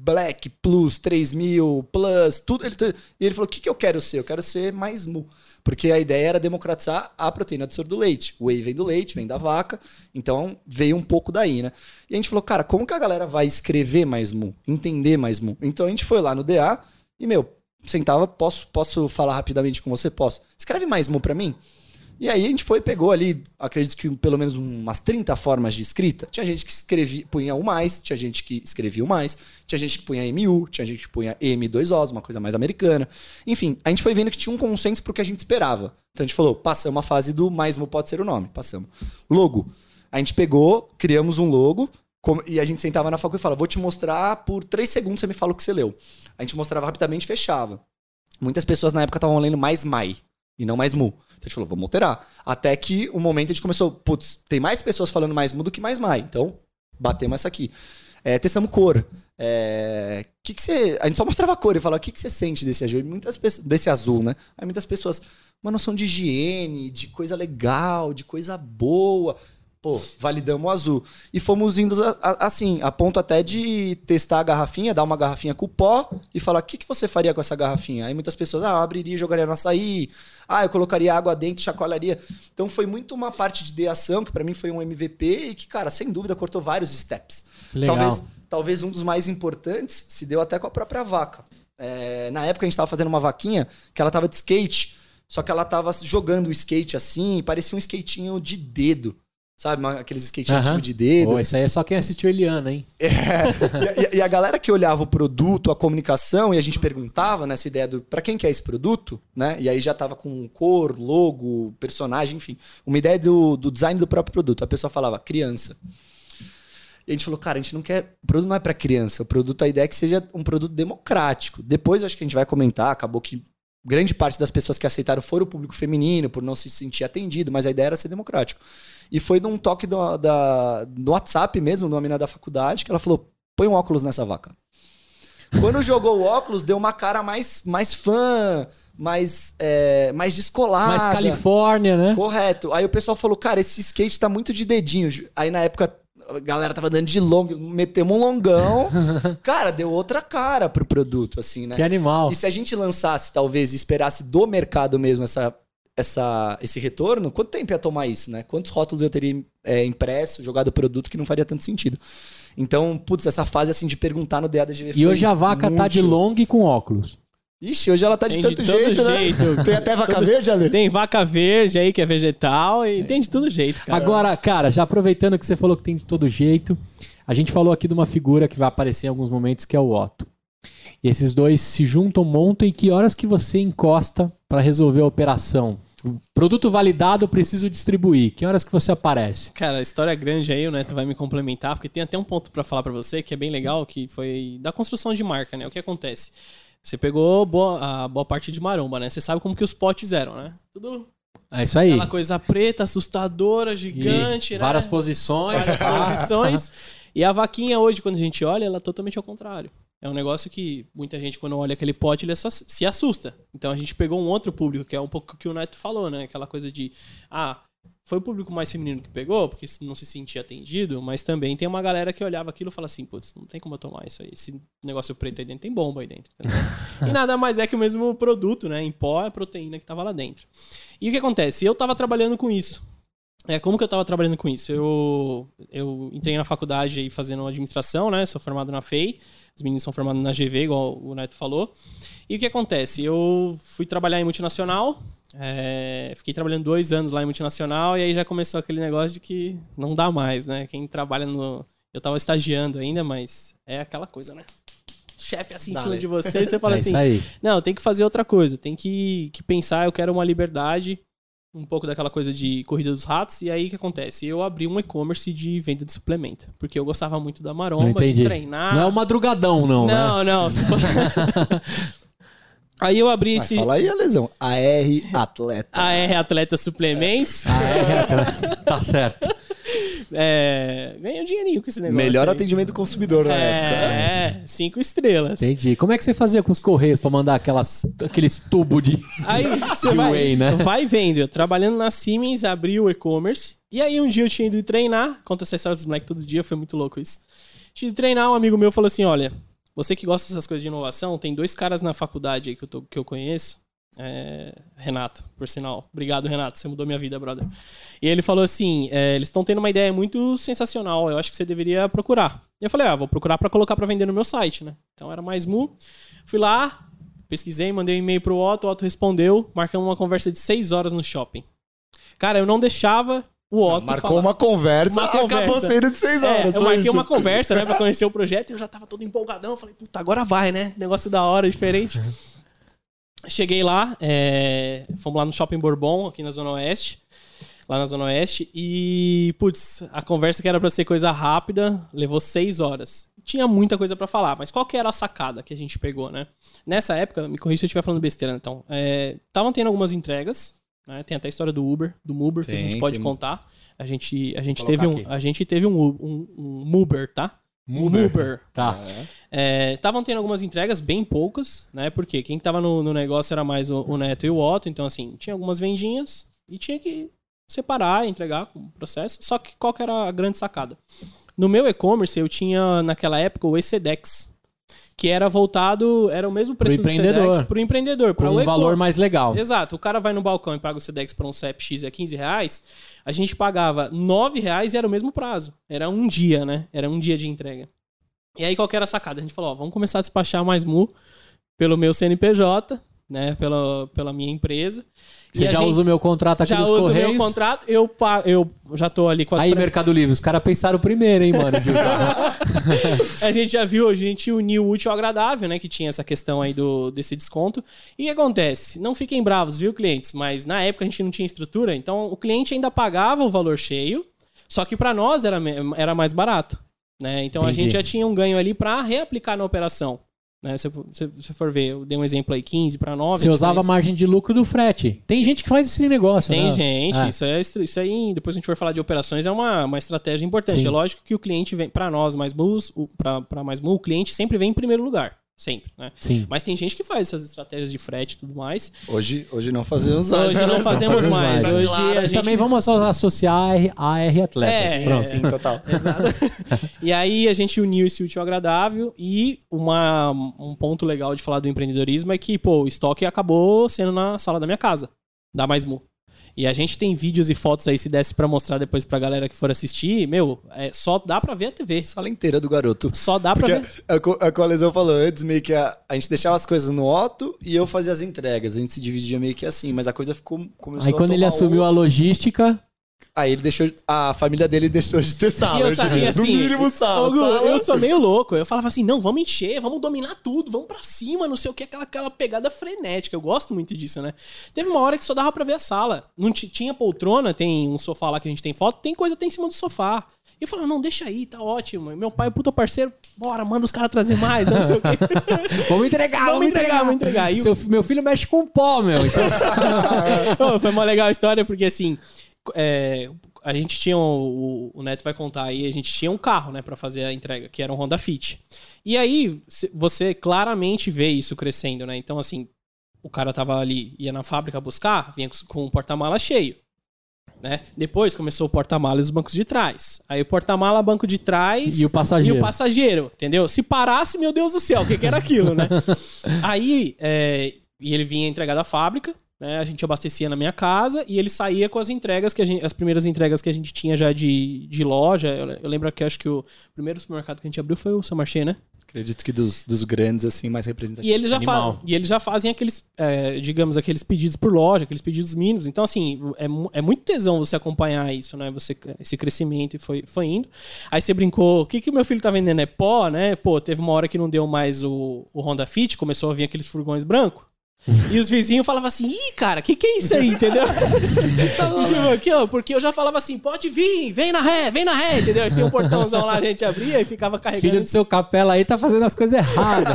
Black, Plus, três mil, Plus, tudo. Ele, e ele falou, o que, que eu quero ser? Eu quero ser Mais Mu. Porque a ideia era democratizar a proteína do soro do leite. O whey vem do leite, vem da vaca. Então, veio um pouco daí, né? E a gente falou, cara, como que a galera vai escrever Mais Mu? Entender Mais Mu? Então, a gente foi lá no D A e, meu, sentava, posso, posso falar rapidamente com você? Posso. Escreve Mais Mu pra mim? E aí, a gente foi pegou ali, acredito que pelo menos umas trinta formas de escrita. Tinha gente que escrevia, punha o mais, tinha gente que escrevia o mais, tinha gente que punha M U, tinha gente que punha M dois Os, uma coisa mais americana. Enfim, a gente foi vendo que tinha um consenso pro que a gente esperava. Então a gente falou, passamos a fase do Mais Mu pode ser o nome, passamos. Logo, a gente pegou, criamos um logo, como, e a gente sentava na faculdade e falava, vou te mostrar por três segundos, você me fala o que você leu. A gente mostrava rapidamente e fechava. Muitas pessoas na época estavam lendo mais Mai e não Mais Mu. Então a gente falou, vamos alterar. Até que um momento a gente começou, putz, tem mais pessoas falando Mais Mu do que mais Mai. Então, batemos essa aqui. É, testamos cor. É, que que você, a gente só mostrava a cor e falava, o que, que você sente desse azul? Muitas pessoas, desse azul, né? Aí muitas pessoas, uma noção de higiene, de coisa legal, de coisa boa. Pô, validamos o azul. E fomos indo a, a, assim, a ponto até de testar a garrafinha, dar uma garrafinha com o pó e falar, o que, que você faria com essa garrafinha? Aí muitas pessoas, ah, eu abriria e jogaria no açaí. Ah, eu colocaria água dentro, chacoalharia. Então foi muito uma parte de ideação, que pra mim foi um M V P e que, cara, sem dúvida, cortou vários steps. Legal. Talvez, talvez um dos mais importantes se deu até com a própria vaca. É, na época a gente tava fazendo uma vaquinha que ela tava de skate, só que ela tava jogando o skate assim e parecia um skatinho de dedo. Sabe, aqueles skatinhos uhum. de dedo. Oh, isso aí é só quem assistiu Eliana, hein? É. E, e a galera que olhava o produto, a comunicação, e a gente perguntava nessa ideia do pra quem que é esse produto, né? E aí já tava com cor, logo, personagem, enfim. Uma ideia do, do design do próprio produto. A pessoa falava, criança. E a gente falou, cara, a gente não quer... O produto não é pra criança. O produto, a ideia é que seja um produto democrático. Depois, acho que a gente vai comentar, acabou que grande parte das pessoas que aceitaram foram o público feminino, por não se sentir atendido, mas a ideia era ser democrático. E foi num toque do, da, do WhatsApp mesmo, de uma menina da faculdade, que ela falou, põe um óculos nessa vaca. Quando jogou o óculos, deu uma cara mais, mais fã, mais, é, mais descolada. Mais Califórnia, né? Correto. Aí o pessoal falou, cara, esse skate tá muito de dedinho. Aí na época... A galera tava dando de longo, metemos um longão. Cara, deu outra cara pro produto, assim, né? Que animal. E se a gente lançasse, talvez, e esperasse do mercado mesmo essa, essa, esse retorno, quanto tempo ia tomar isso, né? Quantos rótulos eu teria é, impresso, jogado o produto, que não faria tanto sentido. Então, putz, essa fase, assim, de perguntar no D A da G V. E hoje a vaca tá de longo e com óculos. Ixi, hoje ela tá de tem tanto de todo jeito, jeito, né? Tem até vaca todo... verde, Ale? Tem vaca verde aí, que é vegetal, e é. Tem de todo jeito, cara. Agora, cara, já aproveitando que você falou que tem de todo jeito, a gente falou aqui de uma figura que vai aparecer em alguns momentos, que é o Otto. E esses dois se juntam, montam, e que horas que você encosta pra resolver a operação? O produto validado, eu preciso distribuir. Que horas que você aparece? Cara, história grande aí, o Neto vai me complementar, porque tem até um ponto pra falar pra você, que é bem legal, que foi da construção de marca, né? O que acontece... Você pegou boa, a boa parte de maromba, né? Você sabe como que os potes eram, né? Tudo... É isso aí. Aquela coisa preta, assustadora, gigante, né? Várias posições. Várias posições. E a vaquinha hoje, quando a gente olha, ela é totalmente ao contrário. É um negócio que muita gente, quando olha aquele pote, ele se assusta. Então a gente pegou um outro público, que é um pouco o que o Neto falou, né? Aquela coisa de... ah, foi o público mais feminino que pegou, porque não se sentia atendido, mas também tem uma galera que olhava aquilo e falava assim, putz, não tem como eu tomar isso aí, esse negócio preto aí dentro, tem bomba aí dentro. E nada mais é que o mesmo produto, né, em pó, a proteína que tava lá dentro. E o que acontece? Eu tava trabalhando com isso. É, como que eu tava trabalhando com isso? Eu, eu entrei na faculdade aí fazendo administração, né, sou formado na F E I, os meninos são formados na G V, igual o Neto falou. E o que acontece? Eu fui trabalhar em multinacional, É, fiquei trabalhando dois anos lá em multinacional e aí já começou aquele negócio de que não dá mais, né? Quem trabalha no... Eu tava estagiando ainda, mas é aquela coisa, né? Chefe assim Dale. Em cima de você e você fala é assim... Não, tem que fazer outra coisa. Tem que, que pensar, eu quero uma liberdade, um pouco daquela coisa de corrida dos ratos. E aí o que acontece? Eu abri um e-commerce de venda de suplemento. Porque eu gostava muito da maromba, de treinar... Não é o madrugadão, não, Não, né? não. Se for... Aí eu abri Vai, esse... Fala aí, Alesão. A R Atleta. A R Atleta Suplementos. É. A R Atleta. Tá certo. É... Ganhei um dinheirinho com esse negócio. Melhor aí. Atendimento do consumidor na é... época. É, cinco estrelas. Entendi. Como é que você fazia com os Correios pra mandar aquelas... aqueles tubos de... Aí você de vai... whey, né? Vai vendo. Eu trabalhando na Siemens, abri o e-commerce. E aí um dia eu tinha ido treinar. Conta essa história dos moleques todo dia. Foi muito louco isso. Tinha ido treinar. Um amigo meu falou assim, olha... Você que gosta dessas coisas de inovação, tem dois caras na faculdade aí que eu, tô, que eu conheço. É, Renato, por sinal. Obrigado, Renato. Você mudou minha vida, brother. E ele falou assim, é, eles estão tendo uma ideia muito sensacional. Eu acho que você deveria procurar. E eu falei, ah, vou procurar pra colocar pra vender no meu site, né? Então era Mais Mu. Fui lá, pesquisei, mandei um e-mail pro Otto. O Otto respondeu. Marcamos uma conversa de seis horas no shopping. Cara, eu não deixava... O Otto marcou fala... uma conversa, uma conversa. Acabou sendo de seis horas. É, eu marquei isso. uma conversa, né, pra conhecer o projeto e eu já tava todo empolgadão. Falei, puta, agora vai, né? Negócio da hora, diferente. Cheguei lá, é... fomos lá no Shopping Bourbon, aqui na Zona Oeste. Lá na Zona Oeste. E, putz, a conversa que era pra ser coisa rápida levou seis horas. Tinha muita coisa pra falar, mas qual que era a sacada que a gente pegou, né? Nessa época, me corrija se eu estiver falando besteira, então. Estavam é... tendo algumas entregas. Né? Tem até a história do Uber, do Muber, tem, que a gente pode tem... contar. A gente, a gente teve, um, a gente teve um, um, um Uber, tá? Muber. Muber. Tá. Estavam é, tendo algumas entregas, bem poucas, né? Porque quem tava no, no negócio era mais o, o Neto e o Otto. Então, assim, tinha algumas vendinhas e tinha que separar, entregar com o processo. Só que qual que era a grande sacada? No meu e-commerce, eu tinha, naquela época, o E C D E X. Que era voltado, era o mesmo preço do C D E X pro empreendedor. Para um valor mais legal. Exato. O cara vai no balcão e paga o C D E X para um C E P X a quinze reais. A gente pagava nove reais e era o mesmo prazo. Era um dia, né? Era um dia de entrega. E aí, qual que era a sacada? A gente falou, ó, vamos começar a despachar Mais Mu pelo meu C N P J. né, pela, pela minha empresa. Você e já gente, usa o meu contrato aqui nos Correios? Já usa o meu contrato, eu, eu já tô ali com as... Aí, fran... Mercado Livre, os caras pensaram primeiro, hein, mano, de usar. A gente já viu, a gente uniu o útil ao agradável, né, que tinha essa questão aí do, desse desconto. E o que acontece? Não fiquem bravos, viu, clientes? Mas na época a gente não tinha estrutura, então o cliente ainda pagava o valor cheio, só que para nós era, era mais barato, né? Então Entendi. A gente já tinha um ganho ali para reaplicar na operação. Né, se você for ver, eu dei um exemplo aí, quinze para nove. Você usava a margem de lucro do frete. Tem gente que faz esse negócio, Tem né? gente, ah. isso, é, isso aí, depois que a gente for falar de operações, é uma, uma estratégia importante. Sim. É lógico que o cliente vem, para nós, Mais Mu, para Mais Mu, o cliente sempre vem em primeiro lugar. Sempre, né? Sim. Mas tem gente que faz essas estratégias de frete e tudo mais. Hoje, hoje não fazemos mais. Hoje não fazemos, não fazemos mais. mais. Hoje claro, a gente... Também vamos associar a AR Atletas. É, Pronto. É, sim, total. Exato. E aí a gente uniu esse útil ao agradável e uma, um ponto legal de falar do empreendedorismo é que, pô, o estoque acabou sendo na sala da minha casa, da Mais Mu. E a gente tem vídeos e fotos aí, se desse pra mostrar depois pra galera que for assistir, meu, é, só dá pra ver a T V. Sala inteira do garoto. Só dá Porque pra ver. É o que o Alesão falou antes, meio que a, a gente deixava as coisas no Otto e eu fazia as entregas. A gente se dividia meio que assim, mas a coisa ficou... Aí quando ele assumiu um... a logística... Aí ele deixou... A família dele deixou de ter sala. Eu sabia, assim, no mínimo sala, eu, sala. Eu sou meio louco. Eu falava assim, não, vamos encher, vamos dominar tudo, vamos pra cima, não sei o que. Aquela, aquela pegada frenética. Eu gosto muito disso, né? Teve uma hora que só dava pra ver a sala. Não tinha poltrona, tem um sofá lá que a gente tem foto, tem coisa até em cima do sofá. E eu falava, não, deixa aí, tá ótimo. Meu pai, puta parceiro, bora, manda os caras trazer mais, não sei o quê. Vamos entregar, vamos, vamos entregar, entregar, vamos entregar. E Seu, eu... Meu filho mexe com pó, meu. Então... Foi uma legal história, porque assim... É, a gente tinha, o, o Neto vai contar aí, a gente tinha um carro, né, pra fazer a entrega, que era um Honda Fit. E aí, você claramente vê isso crescendo, né? Então, assim, o cara tava ali, ia na fábrica buscar, vinha com o porta-mala cheio, né? Depois começou o porta-mala e os bancos de trás. Aí o porta-mala, banco de trás... E o passageiro. E o passageiro, entendeu? Se parasse, meu Deus do céu, o que que era aquilo, né? Aí, é, e ele vinha entregar da fábrica, né, a gente abastecia na minha casa e ele saía com as entregas, que a gente, as primeiras entregas que a gente tinha já de, de loja. Eu, eu lembro que acho que o primeiro supermercado que a gente abriu foi o Saint-Marché, né? Acredito que dos, dos grandes, assim, mais representativos. E eles já, fa e eles já fazem aqueles, é, digamos, aqueles pedidos por loja, aqueles pedidos mínimos. Então, assim, é, é muito tesão você acompanhar isso, né? Você, esse crescimento e foi, foi indo. Aí você brincou, o que que meu filho tá vendendo? É pó, né? Pô, teve uma hora que não deu mais o, o Honda Fit, começou a vir aqueles furgões brancos. E os vizinhos falavam assim, ih, cara, que que é isso aí, entendeu? Porque eu já falava assim, pode vir, vem na ré, vem na ré, entendeu? E tem um portãozão lá, a gente abria e ficava carregando. Filho do seu capela aí tá fazendo as coisas erradas.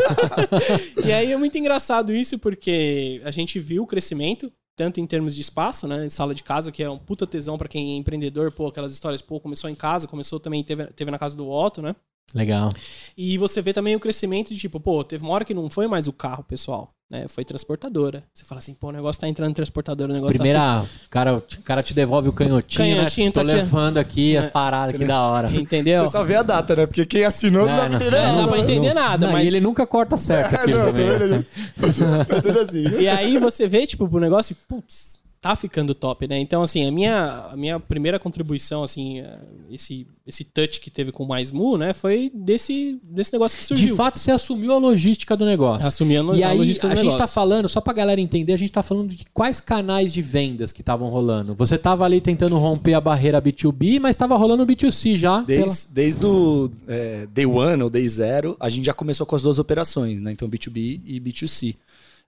E aí é muito engraçado isso, porque a gente viu o crescimento, tanto em termos de espaço, né, sala de casa, que é um puta tesão pra quem é empreendedor, pô, aquelas histórias, pô, começou em casa, começou também, teve, teve na casa do Otto, né? Legal. E você vê também o crescimento de tipo, pô, teve uma hora que não foi mais o carro, pessoal. Né? Foi transportadora. Você fala assim, pô, o negócio tá entrando em transportadora, o negócio Primeira, tá... Primeira, o cara te devolve o canhotinho, canhotinho né? Tô tá levando aqui, é parada, que não... da hora. Entendeu? Você só vê a data, né? Porque quem assinou não, não, não, não, não dá pra entender não, nada. Não, mas... E ele nunca corta certo aqui não, também. Não, é tudo assim. E aí você vê, tipo, pro negócio, putz, tá ficando top, né? Então, assim, a minha, a minha primeira contribuição, assim, esse, esse touch que teve com o Mais Mu, né? Foi desse, desse negócio que surgiu. De fato, você assumiu a logística do negócio. Assumi a, lo e a aí, logística do a negócio. E aí, a gente tá falando, só pra galera entender, a gente tá falando de quais canais de vendas que estavam rolando. Você tava ali tentando romper a barreira B dois B, mas tava rolando o B dois C já. Desde, pela... desde o é, Day One ou Day Zero, a gente já começou com as duas operações, né? Então, B dois B e B dois C.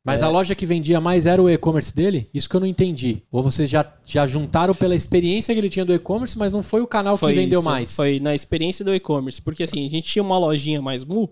Mas é. A loja que vendia mais era o e-commerce dele? Isso que eu não entendi. Ou vocês já, já juntaram pela experiência que ele tinha do e-commerce, mas não foi o canal foi que vendeu isso. mais? Foi na experiência do e-commerce. Porque assim, a gente tinha uma lojinha Mais Mu,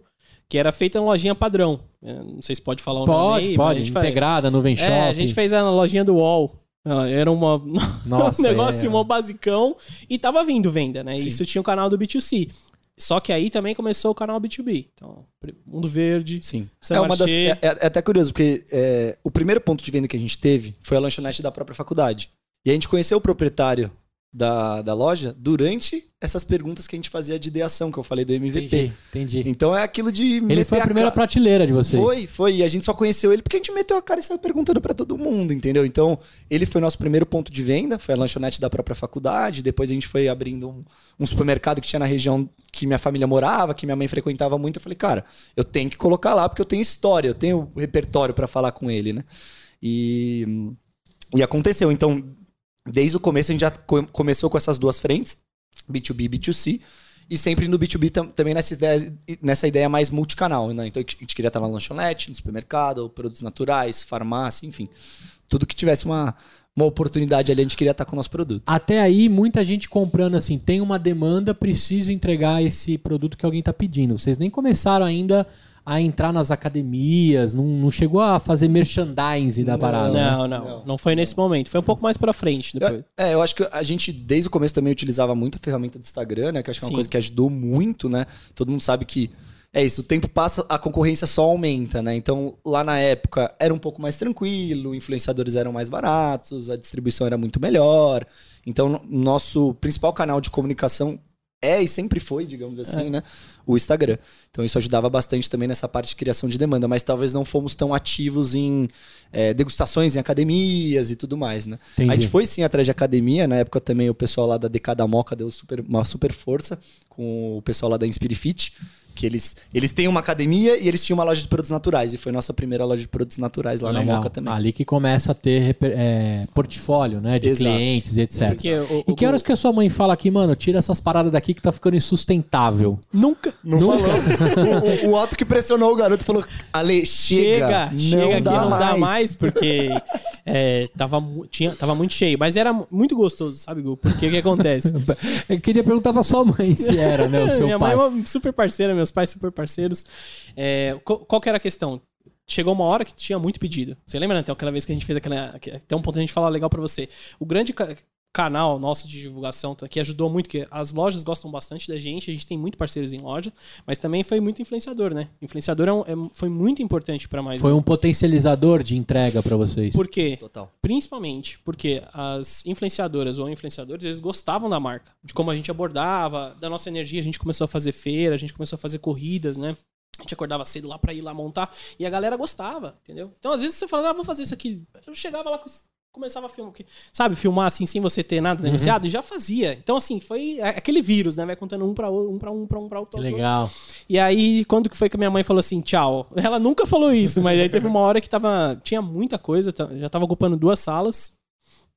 que era feita na lojinha padrão. Não sei se pode falar o pode, nome Pode, pode. Integrada, faz... Nuvem Shop. É, a gente fez a lojinha do U O L. Era uma... Nossa, um negócio, é. Mó basicão. E tava vindo venda, né? Sim. Isso tinha o canal do B dois C. Só que aí também começou o canal B dois B. Então, Mundo Verde, Sim. É, uma das, é, é até curioso, porque é, o primeiro ponto de venda que a gente teve foi a lanchonete da própria faculdade. E a gente conheceu o proprietário da, da loja durante essas perguntas que a gente fazia de ideação, que eu falei do M V P. Entendi, entendi. Então é aquilo de... Ele foi a primeira ca... prateleira de vocês. Foi, foi. E a gente só conheceu ele porque a gente meteu a cara e saiu perguntando pra todo mundo, entendeu? Então, ele foi nosso primeiro ponto de venda, foi a lanchonete da própria faculdade, depois a gente foi abrindo um, um supermercado que tinha na região que minha família morava, que minha mãe frequentava muito. Eu falei, cara, eu tenho que colocar lá porque eu tenho história, eu tenho repertório pra falar com ele, né? E... E aconteceu, então, desde o começo a gente já co- começou com essas duas frentes, B dois B e B dois C, e sempre no B dois B tam- também nessa ideia, nessa ideia mais multicanal, né? Então a gente queria estar na lanchonete, no supermercado, produtos naturais, farmácia, enfim, tudo que tivesse uma, uma oportunidade ali a gente queria estar com o nosso produto. Até aí, muita gente comprando assim, tem uma demanda, preciso entregar esse produto que alguém está pedindo. Vocês nem começaram ainda... a entrar nas academias, não, não chegou a fazer merchandising da parada. Não, não, não. Não foi nesse momento. Foi um pouco mais pra frente depois. Eu, é, eu acho que a gente, desde o começo, também utilizava muito a ferramenta do Instagram, né? Que acho que é uma Sim. coisa que ajudou muito, né? Todo mundo sabe que é isso, o tempo passa, a concorrência só aumenta, né? Então, lá na época, era um pouco mais tranquilo, influenciadores eram mais baratos, a distribuição era muito melhor. Então, nosso principal canal de comunicação... É, e sempre foi, digamos assim, é. né? O Instagram. Então isso ajudava bastante também nessa parte de criação de demanda, mas talvez não fomos tão ativos em é, degustações em academias e tudo mais, né? Entendi. A gente foi sim atrás de academia, na época também o pessoal lá da D K da Moca deu super, uma super força com o pessoal lá da Inspire Fit, que eles, eles têm uma academia e eles tinham uma loja de produtos naturais, e foi nossa primeira loja de produtos naturais lá Legal. na Moca também. Ali que começa a ter é, portfólio, né? De Exato. clientes e etcétera. Porque o, o, e que horas que a sua mãe fala aqui, mano, tira essas paradas daqui que tá ficando insustentável. Nunca. Não Nunca. falou. o, o Otto que pressionou o garoto falou, Ale, chega. Chega, não chega dá que não mais. dá mais, porque é, tava, tinha, tava muito cheio. Mas era muito gostoso, sabe, Gu? Porque o que acontece? Eu queria perguntar pra sua mãe se era, né, o seu Minha pai. Minha mãe é uma super parceira, meus pais super parceiros. É, qual, qual que era a questão? Chegou uma hora que tinha muito pedido. Você lembra, Natan, aquela vez que a gente fez aquela... Até um ponto a gente falava legal pra você. O grande... canal nosso de divulgação que ajudou muito, que as lojas gostam bastante da gente, a gente tem muito parceiros em loja, mas também foi muito influenciador, né? Influenciador é um, é, foi muito importante para mais... Foi um potencializador de entrega para vocês. Por quê? Total. Principalmente porque as influenciadoras ou influenciadores, eles gostavam da marca, de como a gente abordava, da nossa energia, a gente começou a fazer feira, a gente começou a fazer corridas, né? A gente acordava cedo lá para ir lá montar e a galera gostava, entendeu? Então às vezes você falava, ah, vou fazer isso aqui. Eu chegava lá com... Começava a filmar, sabe, filmar assim, sem você ter nada negociado, uhum. e já fazia. Então, assim, foi aquele vírus, né? Vai contando um pra um, pra um, pra um, pra outro. Legal. E aí, quando que foi que a minha mãe falou assim, tchau? Ela nunca falou isso, mas aí teve uma hora que tava, tinha muita coisa, já tava ocupando duas salas.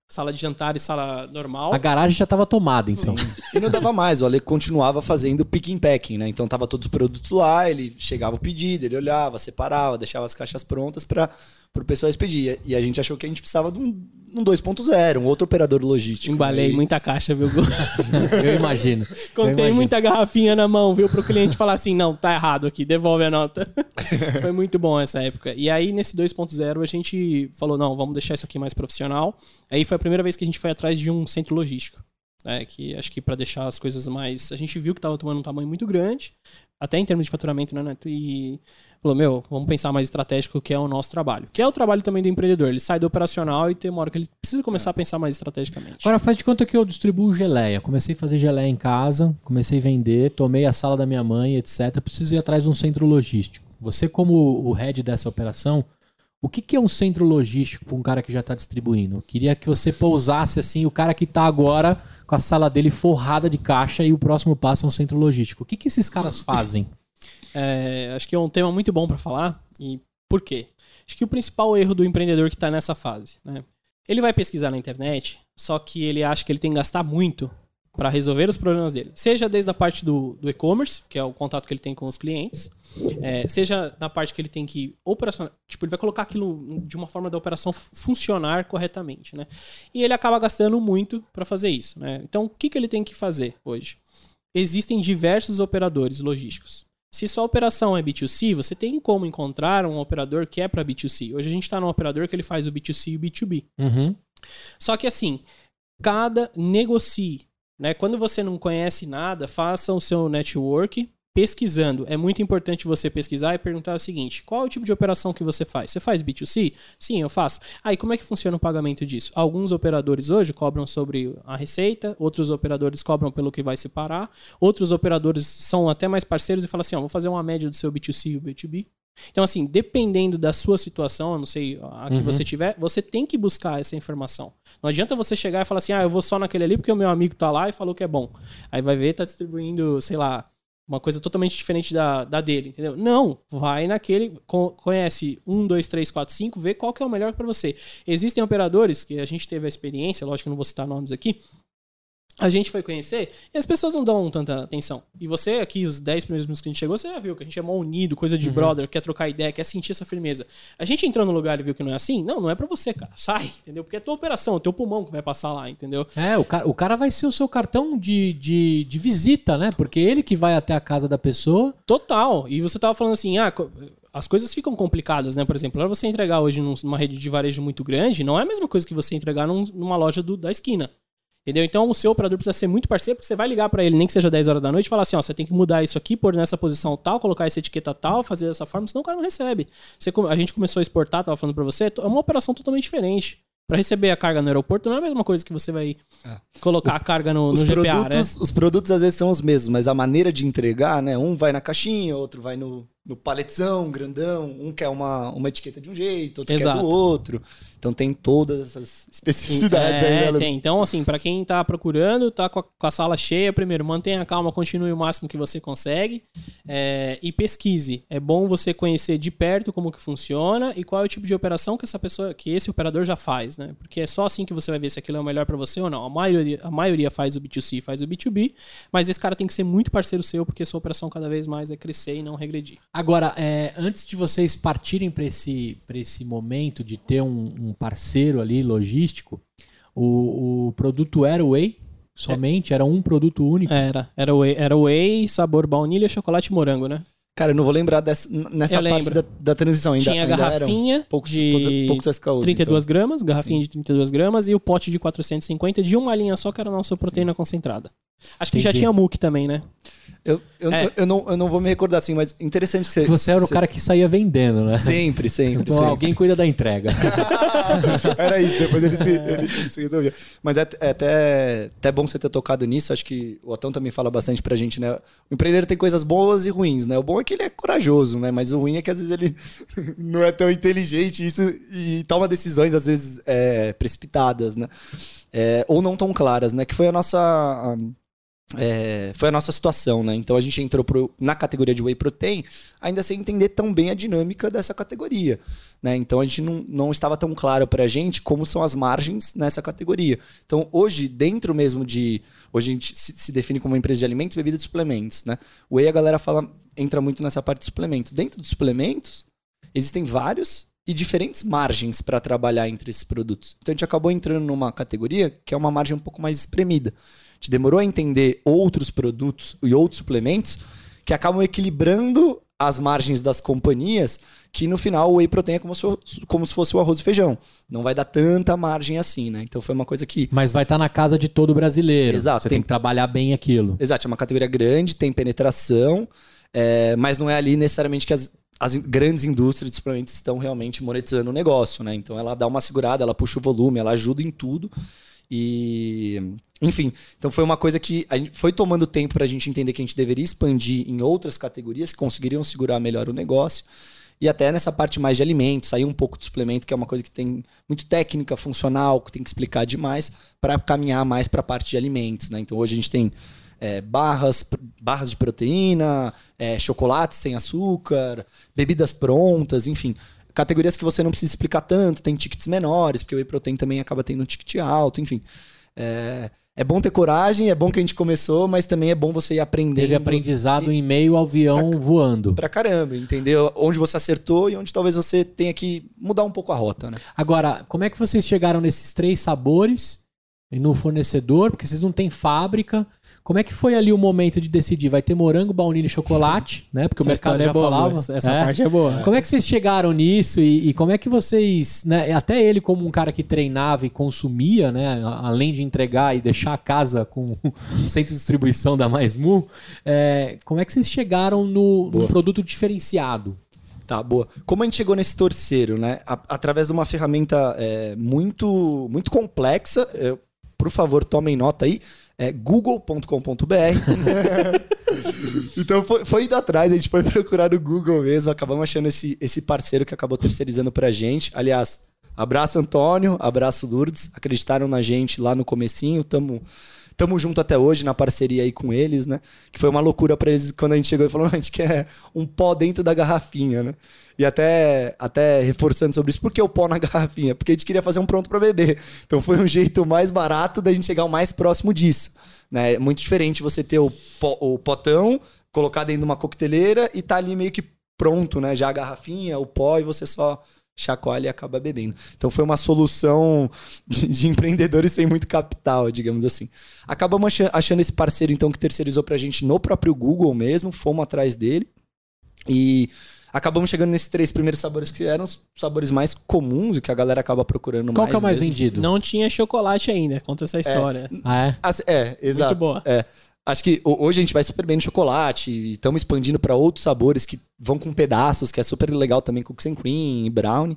Sala de jantar e sala normal. A garagem já estava tomada, então. Sim. E não dava mais. O Ale continuava fazendo picking packing, né? Então tava todos os produtos lá, ele chegava o pedido, ele olhava, separava, deixava as caixas prontas para o pessoal expedir. E a gente achou que a gente precisava de um, um dois ponto zero, um outro operador logístico. Embalei e... muita caixa, viu? Eu imagino. Contei Eu imagino. muita garrafinha na mão, viu? Para o cliente falar assim, não, tá errado aqui, devolve a nota. Foi muito bom essa época. E aí nesse dois ponto zero a gente falou, não, vamos deixar isso aqui mais profissional. Aí foi a primeira vez que a gente foi atrás de um centro logístico, né? Que acho que para deixar as coisas mais... A gente viu que estava tomando um tamanho muito grande, até em termos de faturamento, né, Neto? E falou, meu, vamos pensar mais estratégico, que é o nosso trabalho. Que é o trabalho também do empreendedor. Ele sai do operacional e tem uma hora que ele precisa começar é. a pensar mais estrategicamente. Agora, faz de conta que eu distribuo geleia. Comecei a fazer geleia em casa, comecei a vender, tomei a sala da minha mãe, etcétera. Preciso ir atrás de um centro logístico. Você, como o head dessa operação... O que, que é um centro logístico para um cara que já está distribuindo? Eu queria que você pousasse assim, o cara que está agora com a sala dele forrada de caixa e o próximo passo é um centro logístico. O que, que esses caras fazem? É, acho que é um tema muito bom para falar. E por quê? Acho que o principal erro do empreendedor que está nessa fase, né? Ele vai pesquisar na internet, só que ele acha que ele tem que gastar muito para resolver os problemas dele. Seja desde a parte do, do e-commerce, que é o contato que ele tem com os clientes, é, seja na parte que ele tem que operacionar, tipo, ele vai colocar aquilo de uma forma da operação funcionar corretamente, né? E ele acaba gastando muito para fazer isso, né? Então, o que, que ele tem que fazer hoje? Existem diversos operadores logísticos. Se sua operação é B dois C, você tem como encontrar um operador que é para B dois C. Hoje a gente está num operador que ele faz o B dois C e o B dois B. Uhum. Só que assim, cada negocie. Né? Quando você não conhece nada, faça o seu network pesquisando. É muito importante você pesquisar e perguntar o seguinte: qual é o tipo de operação que você faz? Você faz B dois C? Sim, eu faço. Aí, ah, como é que funciona o pagamento disso? Alguns operadores hoje cobram sobre a receita, outros operadores cobram pelo que vai separar, outros operadores são até mais parceiros e falam assim, ó, vou fazer uma média do seu B dois C e o B dois B. Então, assim, dependendo da sua situação, eu não sei a que uhum. você tiver, você tem que buscar essa informação. Não adianta você chegar e falar assim, ah, eu vou só naquele ali porque o meu amigo tá lá e falou que é bom. Aí vai ver, tá distribuindo, sei lá, uma coisa totalmente diferente da, da dele, entendeu? Não, vai naquele, conhece um, dois, três, quatro, cinco, vê qual que é o melhor para você. Existem operadores que a gente teve a experiência, lógico que não vou citar nomes aqui, a gente foi conhecer e as pessoas não dão tanta atenção. E você aqui, os dez primeiros minutos que a gente chegou, você já viu que a gente é mal unido, coisa de uhum. brother, quer trocar ideia, quer sentir essa firmeza. A gente entrou no lugar e viu que não é assim. Não, não é pra você, cara. Sai, entendeu? Porque é tua operação, é teu pulmão que vai passar lá, entendeu? É, o cara, o cara vai ser o seu cartão de, de, de visita, né? Porque ele que vai até a casa da pessoa. Total. E você tava falando assim, ah... as coisas ficam complicadas, né? Por exemplo, agora você entregar hoje numa rede de varejo muito grande não é a mesma coisa que você entregar num, numa loja do, da esquina. Entendeu? Então o seu operador precisa ser muito parceiro, porque você vai ligar para ele, nem que seja dez horas da noite, e falar assim, ó, você tem que mudar isso aqui, pôr nessa posição tal, colocar essa etiqueta tal, fazer dessa forma, senão o cara não recebe. Você, a gente começou a exportar, tava falando para você, é uma operação totalmente diferente. Para receber a carga no aeroporto não é a mesma coisa que você vai é. colocar o, a carga no, no G P A, produtos, né? Os produtos às vezes são os mesmos, mas a maneira de entregar, né? Um vai na caixinha, outro vai no, no paletezão, grandão. Um quer uma, uma etiqueta de um jeito, outro Exato. quer do outro. Então tem todas essas especificidades é, aí. Ela... Tem. Então, assim, para quem tá procurando, tá com a, com a sala cheia, primeiro, mantenha a calma, continue o máximo que você consegue é, e pesquise. É bom você conhecer de perto como que funciona e qual é o tipo de operação que essa pessoa, que esse operador já faz. Né? Porque é só assim que você vai ver se aquilo é o melhor para você ou não. A maioria, a maioria faz o B dois C, faz o B dois B, mas esse cara tem que ser muito parceiro seu, porque a sua operação cada vez mais é crescer e não regredir. Agora, é, antes de vocês partirem para esse, para esse momento de ter um, um parceiro ali logístico, o, o produto era o Whey? Somente? É. Era um produto único? Era. Era o Whey, era o Whey, sabor baunilha, chocolate e morango, né? Cara, eu não vou lembrar dessa, nessa eu parte da, da transição. Ainda, tinha a garrafinha ainda poucos, de poucos S K Us, trinta e duas então. gramas, garrafinha Sim. de trinta e duas gramas e o pote de quatrocentos e cinquenta de uma linha só, que era a nossa proteína Sim. concentrada. Acho que Entendi. já tinha muque também, né? Eu, eu, é. eu, eu, não, eu não vou me recordar assim, mas interessante que você... Você era você... o cara que saía vendendo, né? Sempre, sempre. Então, sempre. Alguém cuida da entrega. Era isso, depois ele se, ele se resolvia. Mas é, é até, até bom você ter tocado nisso, acho que o Otão também fala bastante pra gente, né? O empreendedor tem coisas boas e ruins, né? O bom é que ele é corajoso, né? Mas o ruim é que às vezes ele não é tão inteligente isso, e toma decisões às vezes é, precipitadas, né? É, ou não tão claras, né? Que foi a nossa... É, foi a nossa situação, né? Então a gente entrou pro, na categoria de Whey Protein ainda sem entender tão bem a dinâmica dessa categoria, né? Então a gente não, não estava tão claro pra gente como são as margens nessa categoria. Então hoje, dentro mesmo de... Hoje a gente se, se define como uma empresa de alimentos, bebidas e suplementos, né? Whey, a galera fala, entra muito nessa parte de suplemento. Dentro dos suplementos, existem vários e diferentes margens para trabalhar entre esses produtos. Então a gente acabou entrando numa categoria que é uma margem um pouco mais espremida. A gente demorou a entender outros produtos e outros suplementos que acabam equilibrando as margens das companhias, que no final o Whey Protein é como se, como se fosse o arroz e feijão. Não vai dar tanta margem assim, né? Então foi uma coisa que... Mas vai estar tá na casa de todo brasileiro. Exato. Você tem... tem que trabalhar bem aquilo. Exato. É uma categoria grande, tem penetração, é... mas não é ali necessariamente que as... as grandes indústrias de suplementos estão realmente monetizando o negócio, né? Então ela dá uma segurada, ela puxa o volume, ela ajuda em tudo. E, enfim, então foi uma coisa que a gente foi tomando tempo para a gente entender que a gente deveria expandir em outras categorias que conseguiriam segurar melhor o negócio. E até nessa parte mais de alimentos, sair um pouco do suplemento, que é uma coisa que tem muito técnica, funcional, que tem que explicar demais, para caminhar mais para a parte de alimentos, né? Então hoje a gente tem É, barras, barras de proteína, é, chocolates sem açúcar, bebidas prontas, enfim. Categorias que você não precisa explicar tanto, tem tickets menores, porque o Whey Protein também acaba tendo um ticket alto, enfim. É, é bom ter coragem, é bom que a gente começou, mas também é bom você ir aprendendo. Teve aprendizado e, em meio ao avião pra, voando. Pra caramba, entendeu? Onde você acertou e onde talvez você tenha que mudar um pouco a rota, né? Agora, como é que vocês chegaram nesses três sabores e no fornecedor, porque vocês não têm fábrica. Como é que foi ali o momento de decidir? Vai ter morango, baunilha e chocolate, né? Porque essa o mercado já é boa, falava. Essa é. parte é boa. Como é que vocês chegaram nisso? E, e como é que vocês... Né, até ele, como um cara que treinava e consumia, né? Além de entregar e deixar a casa com o centro de distribuição da Mais Mu, é, como é que vocês chegaram no, no produto diferenciado? Tá, boa. Como a gente chegou nesse terceiro, né? A, através de uma ferramenta é, muito, muito complexa. Eu, por favor, tomem nota aí. É google ponto com ponto b r. Então foi, foi indo atrás, a gente foi procurar no Google mesmo. Acabamos achando esse, esse parceiro que acabou terceirizando pra gente. Aliás, abraço Antônio, abraço Lourdes. Acreditaram na gente lá no comecinho. Tamo... Estamos juntos até hoje na parceria aí com eles, né? Que foi uma loucura para eles quando a gente chegou e falou: a gente quer um pó dentro da garrafinha, né? E até, até reforçando sobre isso, por que o pó na garrafinha? Porque a gente queria fazer um pronto para beber. Então foi um jeito mais barato da gente chegar o mais próximo disso, né? É muito diferente você ter o, pó, o potão, colocar dentro de uma coqueteleira e tá ali meio que pronto, né? Já a garrafinha, o pó, e você só chacoalha e acaba bebendo. Então foi uma solução de, de empreendedores sem muito capital, digamos assim. Acabamos achando esse parceiro, então, que terceirizou pra gente no próprio Google mesmo, fomos atrás dele e acabamos chegando nesses três primeiros sabores que eram os sabores mais comuns, que a galera acaba procurando. Qual mais. Qual que é o mais mesmo. vendido? Não tinha chocolate ainda, conta essa história. É, ah, é? As, é exato. Muito boa. É. Acho que hoje a gente vai super bem no chocolate e estamos expandindo para outros sabores que vão com pedaços, que é super legal também, cookies and cream e brownie.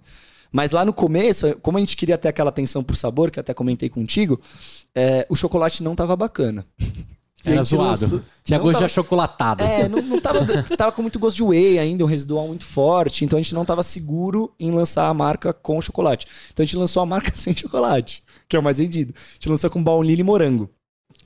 Mas lá no começo, como a gente queria ter aquela atenção pro sabor, que até comentei contigo, é, o chocolate não tava bacana. Era zoado. Lançou, Tinha gosto tava, de achocolatado. É, não, não tava, tava com muito gosto de whey ainda, um residual muito forte, então a gente não tava seguro em lançar a marca com chocolate. Então a gente lançou a marca sem chocolate, que é o mais vendido. A gente lançou com baunilha e morango.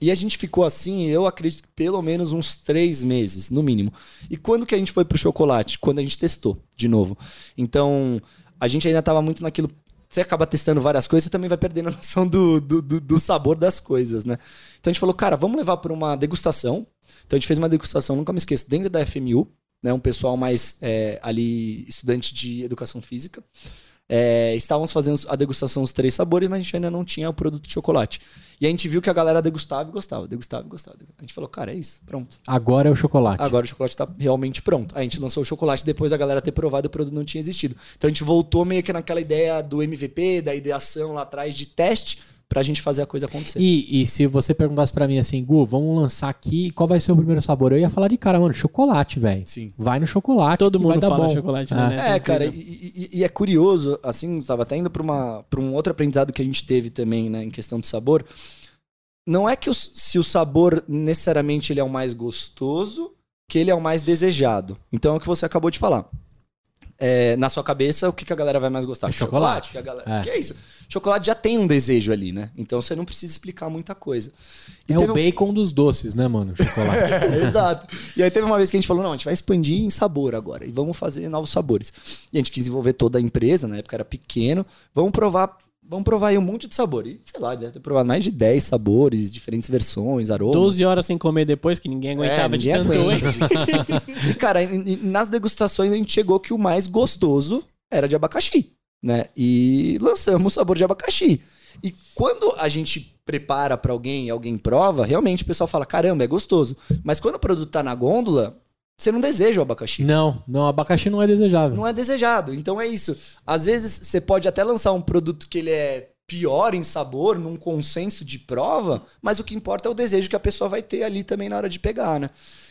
E a gente ficou assim, eu acredito que pelo menos uns três meses, no mínimo. E quando que a gente foi pro chocolate? Quando a gente testou, de novo. Então, a gente ainda tava muito naquilo... Você acaba testando várias coisas, você também vai perdendo a noção do, do, do, do sabor das coisas, né? Então a gente falou, cara, vamos levar para uma degustação. Então a gente fez uma degustação, nunca me esqueço, dentro da F M U, né? Um pessoal mais é, ali, estudante de educação física. É, estávamos fazendo a degustação dos três sabores, mas a gente ainda não tinha o produto de chocolate. E a gente viu que a galera degustava e gostava, degustava e gostava. A gente falou, cara, é isso, pronto. Agora é o chocolate. Agora o chocolate tá realmente pronto. Aí a gente lançou o chocolate depois da galera ter provado e o produto não tinha existido. Então a gente voltou meio que naquela ideia do M V P, da ideação lá atrás de teste, pra gente fazer a coisa acontecer. E, e se você perguntasse pra mim assim, Gu, vamos lançar aqui, qual vai ser o primeiro sabor? Eu ia falar de cara, mano, chocolate, velho. Sim. Vai no chocolate. Todo mundo vai dar fala bom. chocolate, né? Ah. É, é cara, e, e é curioso, assim, tava até indo pra, uma, pra um outro aprendizado que a gente teve também, né, em questão do sabor. Não é que o, se o sabor, necessariamente, ele é o mais gostoso, que ele é o mais desejado. Então, é o que você acabou de falar. É, na sua cabeça, o que, que a galera vai mais gostar? É chocolate. chocolate que, a galera... é. que é isso? Chocolate já tem um desejo ali, né? Então você não precisa explicar muita coisa. E é o bacon um... dos doces, né, mano? Chocolate. É, exato. E aí teve uma vez que a gente falou, não, a gente vai expandir em sabor agora. E vamos fazer novos sabores. E a gente quis envolver toda a empresa, na época era pequeno. Vamos provar... Vamos provar aí um monte de sabor. E, sei lá, deve ter provado mais de dez sabores, diferentes versões, aromas. doze horas sem comer depois, que ninguém aguentava é, ninguém de tanto. Aguenta. Cara, nas degustações a gente chegou que o mais gostoso era de abacaxi, né? E lançamos o sabor de abacaxi. E quando a gente prepara pra alguém e alguém prova, realmente o pessoal fala, caramba, é gostoso. Mas quando o produto tá na gôndola... Você não deseja o abacaxi. Não, não, abacaxi não é desejável. Não é desejado, então é isso. Às vezes você pode até lançar um produto que ele é pior em sabor, num consenso de prova, mas o que importa é o desejo que a pessoa vai ter ali também na hora de pegar, né?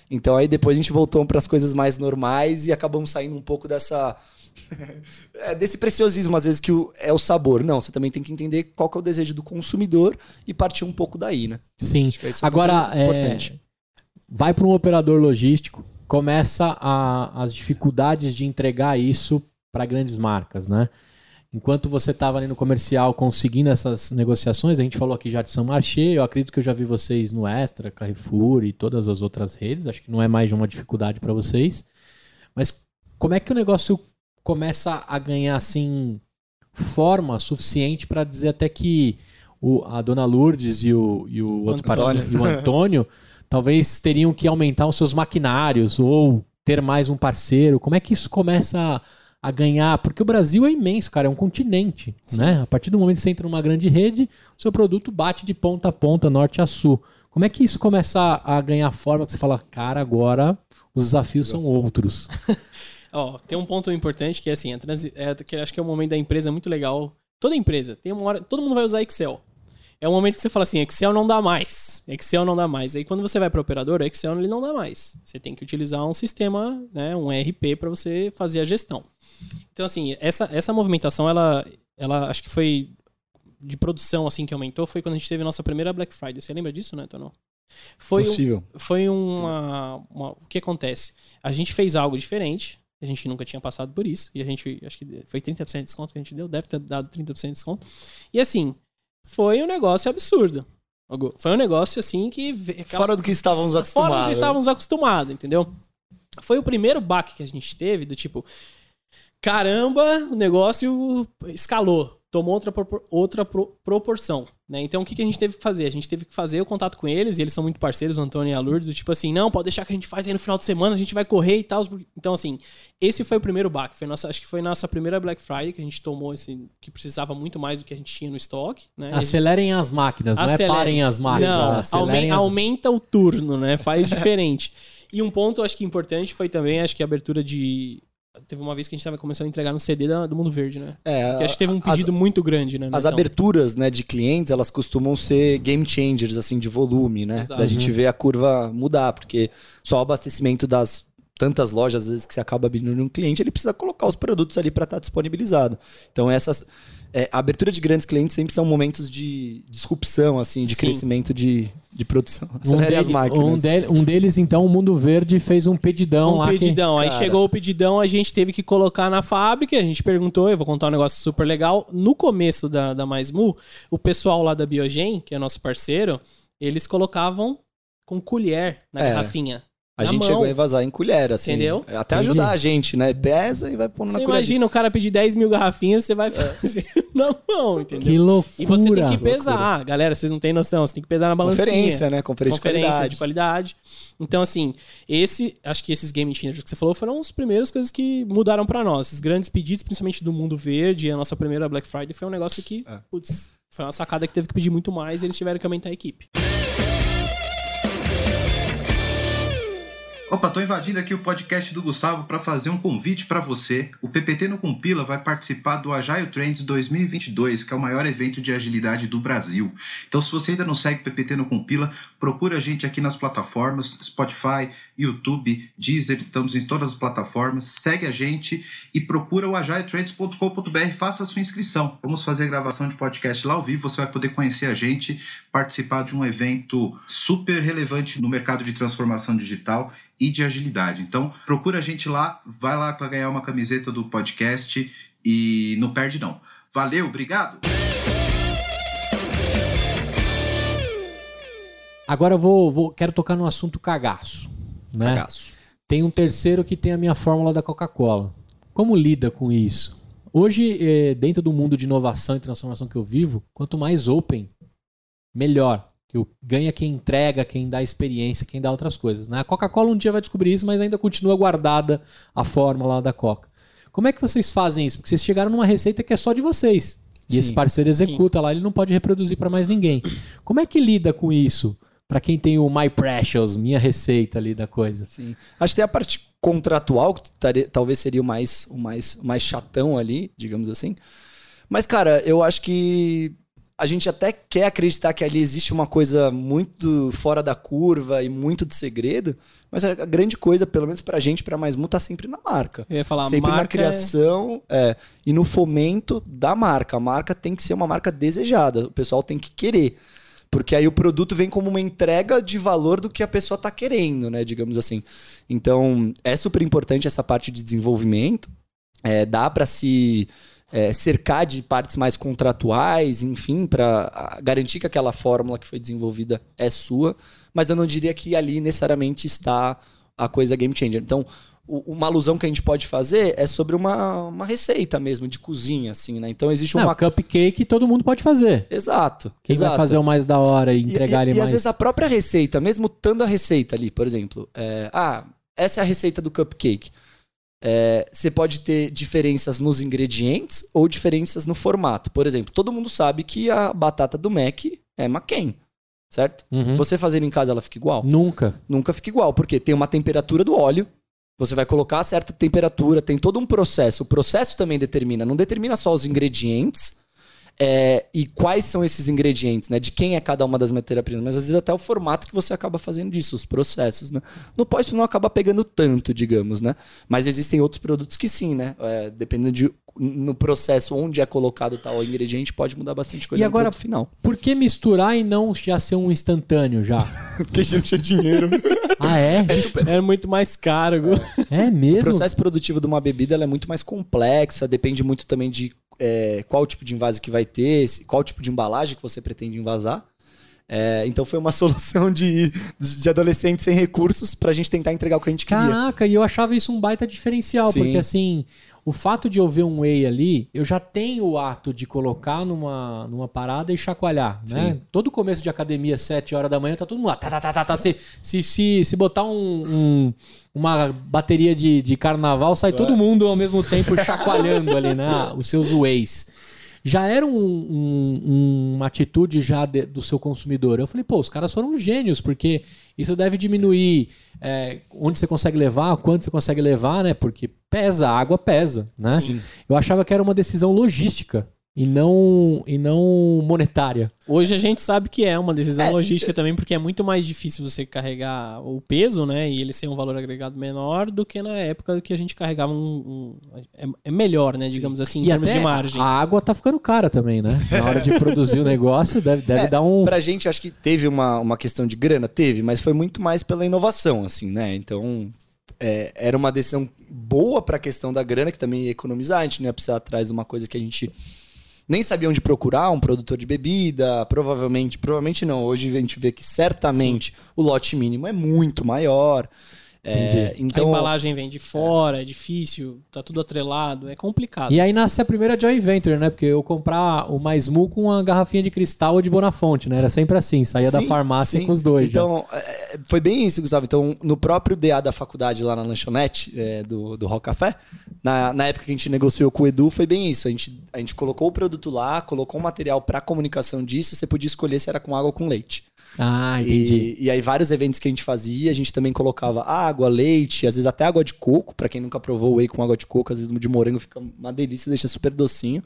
Então aí depois a gente voltou para as coisas mais normais e acabamos saindo um pouco dessa... é, desse preciosismo, às vezes, que o, é o sabor. Não, você também tem que entender qual que é o desejo do consumidor e partir um pouco daí, né? Sim, acho que isso é agora é importante. Vai para um operador logístico, começa a, as dificuldades de entregar isso para grandes marcas, né? Enquanto você estava ali no comercial conseguindo essas negociações, a gente falou aqui já de Saint-Marché, eu acredito que eu já vi vocês no Extra, Carrefour e todas as outras redes, acho que não é mais de uma dificuldade para vocês. Mas como é que o negócio começa a ganhar assim forma suficiente para dizer até que o, a dona Lourdes e o, e o outro parceiro, e o Antônio... Talvez teriam que aumentar os seus maquinários ou ter mais um parceiro. Como é que isso começa a ganhar, porque o Brasil é imenso, cara, é um continente, sim, né? A partir do momento que você entra numa grande rede, o seu produto bate de ponta a ponta, norte a sul. Como é que isso começa a ganhar forma que você fala, cara, agora os desafios são outros? Ó, tem um ponto importante que é assim, a transi- é, que acho que é um momento da empresa muito legal. Toda empresa, tem uma hora, todo mundo vai usar Excel. É um momento que você fala assim, Excel não dá mais, Excel não dá mais. Aí quando você vai para a operadora, Excel ele não dá mais. Você tem que utilizar um sistema, né, um E R P para você fazer a gestão. Então, assim, essa, essa movimentação, ela, ela acho que foi de produção, assim, que aumentou, foi quando a gente teve a nossa primeira Black Friday. Você lembra disso, né, Antônio? Foi possível. Um, foi uma, uma... O que acontece? A gente fez algo diferente, a gente nunca tinha passado por isso, e a gente, acho que foi trinta por cento de desconto que a gente deu, deve ter dado trinta por cento de desconto. E, assim, foi um negócio absurdo. Foi um negócio, assim, que... Aquela... Fora do que estávamos acostumados. Fora do que estávamos acostumados, entendeu? Foi o primeiro baque que a gente teve, do tipo... Caramba, o negócio escalou, tomou outra, propor- outra pro- proporção, né? Então, o que, que a gente teve que fazer? A gente teve que fazer o contato com eles, e eles são muito parceiros, o Antônio e a Lourdes, do tipo assim, não, pode deixar que a gente faz aí no final de semana, a gente vai correr e tal. Então, assim, esse foi o primeiro back, foi nossa, acho que foi nossa primeira Black Friday, que a gente tomou, assim, que precisava muito mais do que a gente tinha no estoque, né? Acelerem gente... as máquinas, Acelerem. não é parem as máquinas. Não, Acelerem aume- as... aumenta o turno, né? Faz diferente. E um ponto, acho que importante, foi também, acho que a abertura de... Teve uma vez que a gente estava começando a entregar no C D da, do Mundo Verde, né? É, que acho que teve um pedido as, muito grande, né? As então. aberturas, né, de clientes, elas costumam ser game changers, assim, de volume, né? Exato. Da gente ver a curva mudar, porque só o abastecimento das tantas lojas, às vezes, que você acaba abrindo num cliente, ele precisa colocar os produtos ali para estar tá disponibilizado. Então, essas... É, a abertura de grandes clientes sempre são momentos de disrupção, assim, de Sim. crescimento de, de produção. Um, dele, as máquinas. Um, de, um deles, então, o Mundo Verde fez um pedidão um lá. Um pedidão. Que... Aí Cara. chegou o pedidão, a gente teve que colocar na fábrica, a gente perguntou, eu vou contar um negócio super legal. No começo da, da Mais Mu, o pessoal lá da Biogen, que é nosso parceiro, eles colocavam com colher na é. garrafinha. A gente mão. chegou a evasar em colher, assim. Entendeu? Até Entendi. ajudar a gente, né? Pesa e vai pôr na colher. Você imagina o cara pedir dez mil garrafinhas, você vai fazer é. na mão, entendeu? Que loucura. E você tem que pesar. Loucura. Galera, vocês não têm noção. Você tem que pesar na balancinha. Conferência, né? Conferência, Conferência de, qualidade. de qualidade. Então, assim, esse... Acho que esses game changers que você falou foram as primeiras coisas que mudaram pra nós. Esses grandes pedidos, principalmente do Mundo Verde, a nossa primeira Black Friday foi um negócio que... É. Putz, foi uma sacada que teve que pedir muito mais e eles tiveram que aumentar a equipe. Opa, tô invadindo aqui o podcast do Gustavo para fazer um convite para você. O P P T no Compila vai participar do Agile Trends dois mil e vinte e dois, que é o maior evento de agilidade do Brasil. Então, se você ainda não segue o P P T no Compila, procura a gente aqui nas plataformas Spotify, YouTube, Deezer, estamos em todas as plataformas. Segue a gente e procura o agile trends ponto com ponto b r, faça a sua inscrição. Vamos fazer a gravação de podcast lá ao vivo, você vai poder conhecer a gente, participar de um evento super relevante no mercado de transformação digital e de agilidade. Então, procura a gente lá, vai lá para ganhar uma camiseta do podcast e não perde não. Valeu, obrigado! Agora eu vou, vou quero tocar no assunto cagaço, né? Cagaço. Tem um terceiro que tem a minha fórmula da Coca-Cola. Como lida com isso? Hoje, dentro do mundo de inovação e transformação que eu vivo, quanto mais open, melhor. Ganha quem entrega, quem dá experiência, quem dá outras coisas, né? A Coca-Cola um dia vai descobrir isso, mas ainda continua guardada a fórmula da Coca. Como é que vocês fazem isso? Porque vocês chegaram numa receita que é só de vocês. E sim, esse parceiro executa sim. lá, ele não pode reproduzir para mais ninguém. Como é que lida com isso? Para quem tem o My Precious, minha receita ali da coisa. Sim. Acho que tem a parte contratual, que tare... talvez seria o mais, o mais, mais chatão ali, digamos assim. Mas, cara, eu acho que... A gente até quer acreditar que ali existe uma coisa muito fora da curva e muito de segredo, mas a grande coisa, pelo menos pra gente, pra Mais Mu, tá sempre na marca. Eu ia falar, sempre marca na criação é... É, e no fomento da marca. A marca tem que ser uma marca desejada, o pessoal tem que querer. Porque aí o produto vem como uma entrega de valor do que a pessoa tá querendo, né? Digamos assim. Então, é super importante essa parte de desenvolvimento. É, dá pra se... É, cercar de partes mais contratuais, enfim, para garantir que aquela fórmula que foi desenvolvida é sua, mas eu não diria que ali necessariamente está a coisa game changer. Então, o, uma alusão que a gente pode fazer é sobre uma, uma receita mesmo, de cozinha, assim, né? Então, existe uma... É, cupcake que todo mundo pode fazer. Exato. Quem exato. vai fazer o mais da hora e entregar e, ali e, mais... E às vezes a própria receita, mesmo estando a receita ali, por exemplo, é, ah, essa é a receita do cupcake. É, você pode ter diferenças nos ingredientes ou diferenças no formato. Por exemplo, todo mundo sabe que a batata do Mac é McCain, certo? Uhum. Você fazendo em casa, ela fica igual? Nunca. Nunca fica igual, porque tem uma temperatura do óleo, você vai colocar a certa temperatura, tem todo um processo. O processo também determina, não determina só os ingredientes é, e quais são esses ingredientes, né? De quem é cada uma das matérias-primas, mas às vezes até o formato que você acaba fazendo disso, os processos, né? No pó isso não acaba pegando tanto, digamos, né? Mas existem outros produtos que sim, né? É, dependendo de no processo onde é colocado tal ingrediente, pode mudar bastante coisa. E agora, no final, por que misturar e não já ser um instantâneo já? Porque a gente não tinha dinheiro. Ah, é? É super... Era muito mais caro. É. É mesmo? O processo produtivo de uma bebida ela é muito mais complexa, depende muito também de é, qual tipo de envase que vai ter, qual tipo de embalagem que você pretende envasar. É, então foi uma solução de, de adolescente sem recursos pra gente tentar entregar o que a gente queria. Caraca, e eu achava isso um baita diferencial. Sim. Porque assim, o fato de eu ver um whey ali, eu já tenho o ato de colocar numa, numa parada e chacoalhar, né? Sim. Todo começo de academia, sete horas da manhã, tá todo mundo lá, tá, tá, tá, tá, tá. Se, se, se, se botar um, um, uma bateria de, de carnaval, sai todo mundo ao mesmo tempo chacoalhando ali, né? Os seus wheys. Já era um, um, uma atitude já de, do seu consumidor. Eu falei, pô, os caras foram gênios, porque isso deve diminuir é, onde você consegue levar, quanto você consegue levar, né? Porque pesa, a água pesa, né? Sim. Eu achava que era uma decisão logística e não, e não monetária. Hoje a gente sabe que é uma decisão é, logística é... também, porque é muito mais difícil você carregar o peso, né? E ele ser um valor agregado menor do que na época que a gente carregava um... um é melhor, né? Sim. Digamos assim, em e termos de margem. A água tá ficando cara também, né? Na hora de produzir o negócio, deve, deve é, dar um... Pra gente, acho que teve uma, uma questão de grana, teve, mas foi muito mais pela inovação, assim, né? Então... É, era uma decisão boa pra questão da grana, que também ia economizar, a gente não ia precisar atrás de uma coisa que a gente... nem sabia onde procurar, um produtor de bebida, provavelmente, provavelmente não. Hoje a gente vê que certamente Sim. o lote mínimo é muito maior. É, então, a embalagem vem de fora, é. é difícil, tá tudo atrelado, é complicado. E aí nasce a primeira Joy Venture, né? Porque eu comprar o Mais Mu com uma garrafinha de cristal ou de Bonafonte, né? Era sempre assim, saía sim, da farmácia sim. com os dois. Então, já. Foi bem isso, Gustavo. Então, no próprio D A da faculdade, lá na lanchonete é, do, do Rock Café, na, na época que a gente negociou com o Edu, foi bem isso. A gente, a gente colocou o produto lá, colocou o material pra comunicação disso, você podia escolher se era com água ou com leite. Ah, entendi. E, e aí vários eventos que a gente fazia, a gente também colocava água, leite, às vezes até água de coco, pra quem nunca provou whey com água de coco, às vezes de morango fica uma delícia, deixa super docinho.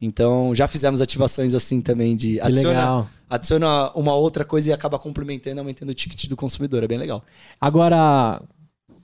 Então já fizemos ativações assim também de adiciona, adiciona uma outra coisa e acaba complementando, aumentando o ticket do consumidor, é bem legal. Agora,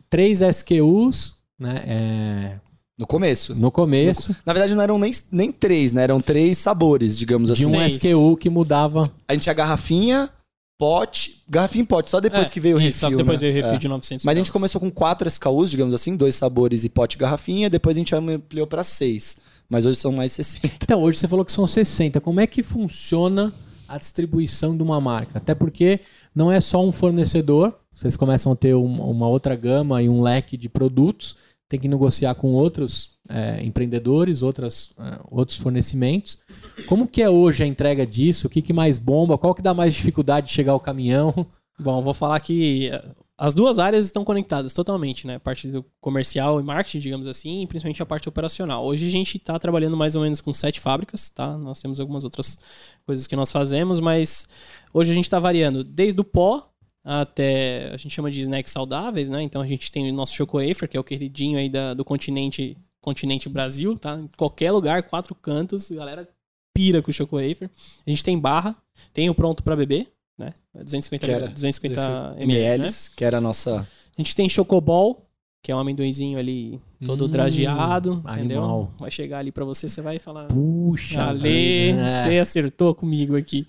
três S K Us, né, é... No começo. No começo. No, na verdade, não eram nem, nem três, né? Eram três sabores, digamos assim. De um S K U que mudava. A gente tinha garrafinha... Pote, garrafinha em pote, só depois é, que veio o refil. Só depois né? veio o refil é. de novecentos. Mas a gente começou com quatro S K Us, digamos assim, dois sabores e pote e garrafinha, depois a gente ampliou para seis. Mas hoje são mais sessenta. Então, hoje você falou que são sessenta. Como é que funciona a distribuição de uma marca? Até porque não é só um fornecedor, vocês começam a ter um, uma outra gama e um leque de produtos, tem que negociar com outros é, empreendedores, outras, é, outros fornecimentos. Como que é hoje a entrega disso? O que, que mais bomba? Qual que dá mais dificuldade de chegar ao caminhão? Bom, eu vou falar que as duas áreas estão conectadas totalmente, né? A parte do comercial e marketing, digamos assim, e principalmente a parte operacional. Hoje a gente está trabalhando mais ou menos com sete fábricas, tá? Nós temos algumas outras coisas que nós fazemos, mas hoje a gente está variando desde o pó, até, a gente chama de snacks saudáveis, né? Então a gente tem o nosso Choco Wafer, que é o queridinho aí da, do continente, continente Brasil, tá? Em qualquer lugar, quatro cantos, a galera pira com o Choco Wafer. A gente tem barra, tem o pronto pra beber, né? duzentos e cinquenta ml, né? Que era a nossa... A gente tem Chocobol, que é um amendoinzinho ali todo hum, trajeado, entendeu? Animal. Vai chegar ali pra você, você vai falar... Puxa! Ale, é. Você acertou comigo aqui.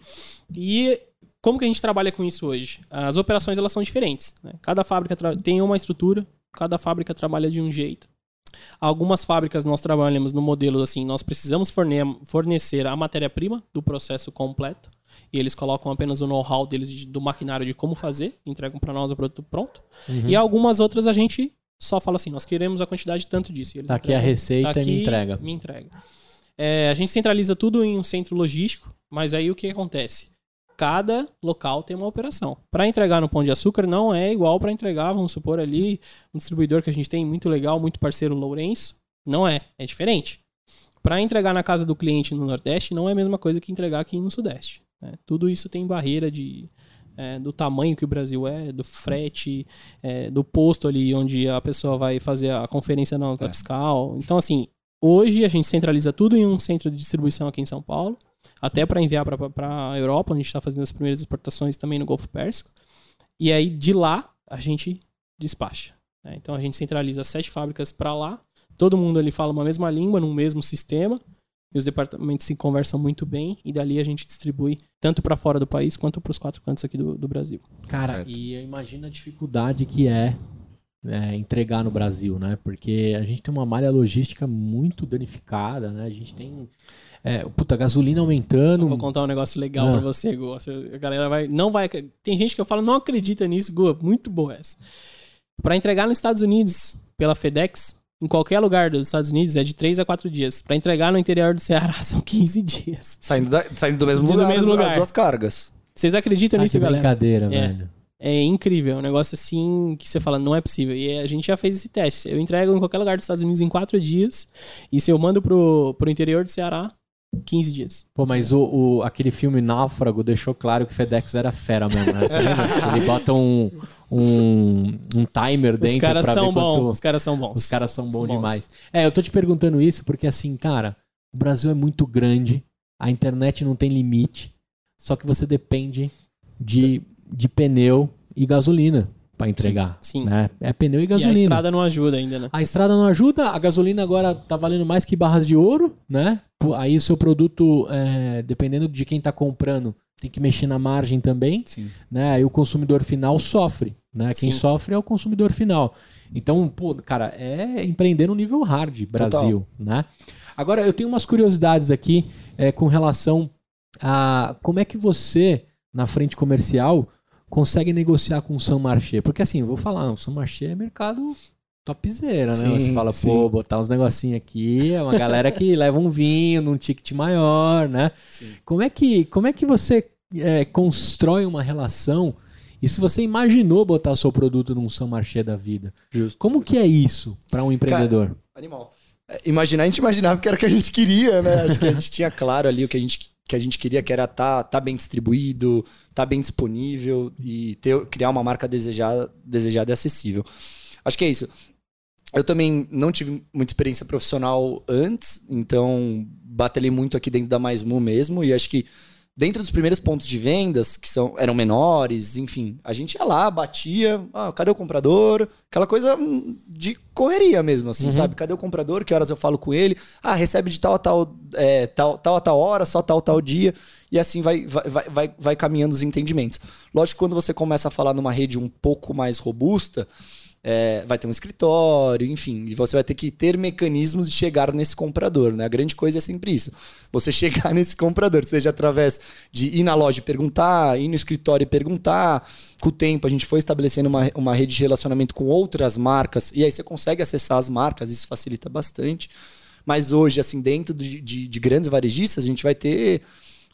E... Como que a gente trabalha com isso hoje? As operações, elas são diferentes, né? Cada fábrica tra- tem uma estrutura, cada fábrica trabalha de um jeito. Algumas fábricas nós trabalhamos no modelo assim, nós precisamos forne- fornecer a matéria-prima do processo completo e eles colocam apenas o know-how deles de, do maquinário de como fazer, entregam para nós o produto pronto. Uhum. E algumas outras a gente só fala assim, nós queremos a quantidade tanto disso. E eles tá entregam, aqui a receita tá aqui, me entrega. Me entrega. É, a gente centraliza tudo em um centro logístico, mas aí o que acontece? cada local tem uma operação. Para entregar no Pão de Açúcar não é igual para entregar, vamos supor, ali um distribuidor que a gente tem muito legal, muito parceiro, Lourenço. Não é, é diferente. Para entregar na casa do cliente no Nordeste não é a mesma coisa que entregar aqui no Sudeste, né? Tudo isso tem barreira de, é, do tamanho que o Brasil é, do frete, é, do posto ali onde a pessoa vai fazer a conferência na nota é. fiscal. Então, assim, hoje a gente centraliza tudo em um centro de distribuição aqui em São Paulo, até para enviar para a Europa, onde a gente está fazendo as primeiras exportações também no Golfo Pérsico. E aí, de lá, a gente despacha, né? Então, a gente centraliza sete fábricas para lá. Todo mundo ali fala uma mesma língua, num mesmo sistema. E os departamentos se conversam muito bem. E dali a gente distribui tanto para fora do país quanto para os quatro cantos aqui do, do Brasil. Cara, certo. E eu imagino a dificuldade que é... É, entregar no Brasil, né? Porque a gente tem uma malha logística muito danificada, né? A gente tem é, puta, gasolina aumentando. Eu vou contar um negócio legal ah. pra você, Gu. A galera vai, não vai... Tem gente que eu falo, não acredita nisso, Gu. Muito boa essa. Pra entregar nos Estados Unidos pela FedEx, em qualquer lugar dos Estados Unidos, é de três a quatro dias. Pra entregar no interior do Ceará, são quinze dias. Saindo, da, saindo do mesmo saindo lugar, do mesmo as, lugar. As duas cargas. Vocês acreditam ah, nisso, galera? Brincadeira, é. velho. É incrível, é um negócio assim que você fala, não é possível. E a gente já fez esse teste. Eu entrego em qualquer lugar dos Estados Unidos em quatro dias. E se eu mando pro, pro interior do Ceará, quinze dias. Pô, mas o, o, aquele filme Náufrago deixou claro que FedEx era fera mesmo, né? Você lembra? Ele bota um, um, um timer os dentro pra são ver bons, quanto... Os caras são bons. Os caras são bons demais. É, eu tô te perguntando isso porque assim, cara, o Brasil é muito grande. A internet não tem limite. Só que você depende de... de pneu e gasolina para entregar. Sim, sim. Né? É pneu e gasolina. E a estrada não ajuda ainda, né? A estrada não ajuda, a gasolina agora tá valendo mais que barras de ouro, né? Aí o seu produto, é, dependendo de quem tá comprando, tem que mexer na margem também, sim. Né? Aí o consumidor final sofre, né? Quem sim. sofre é o consumidor final. Então, pô, cara, é empreender no nível hard, Brasil, total. Né? Agora, eu tenho umas curiosidades aqui é, com relação a como é que você, na frente comercial... consegue negociar com o Saint-Marché. Porque assim, eu vou falar, o Saint-Marché é mercado topzera, né? Você fala, sim. pô, botar uns negocinhos aqui, é uma galera que leva um vinho, num ticket maior, né? Sim. Como é que, como é que você é, constrói uma relação? E se você imaginou botar seu produto num Saint-Marché da vida? Justo. Como que é isso para um empreendedor? Cara, animal. Imaginar, a gente imaginava que era o que a gente queria, né? Acho que a gente tinha claro ali o que a gente que a gente queria, que era estar tá, tá bem distribuído, estar tá bem disponível e ter, criar uma marca desejada, desejada e acessível. Acho que é isso. Eu também não tive muita experiência profissional antes, então batalhei muito aqui dentro da Mais Mu mesmo e acho que dentro dos primeiros pontos de vendas, que são, eram menores, enfim, a gente ia lá, batia, ah, cadê o comprador? Aquela coisa de correria mesmo, assim, uhum. sabe? Cadê o comprador? Que horas eu falo com ele? Ah, recebe de tal a tal, é, tal, tal a tal hora, só tal a tal dia. E assim vai, vai, vai, vai, vai caminhando os entendimentos. Lógico, quando você começa a falar numa rede um pouco mais robusta, é, vai ter um escritório, enfim, e você vai ter que ter mecanismos de chegar nesse comprador, né? A grande coisa é sempre isso, você chegar nesse comprador, seja através de ir na loja e perguntar, ir no escritório e perguntar. Com o tempo a gente foi estabelecendo uma, uma rede de relacionamento com outras marcas, e aí você consegue acessar as marcas, isso facilita bastante. Mas hoje, assim, dentro de, de, de grandes varejistas, a gente vai ter...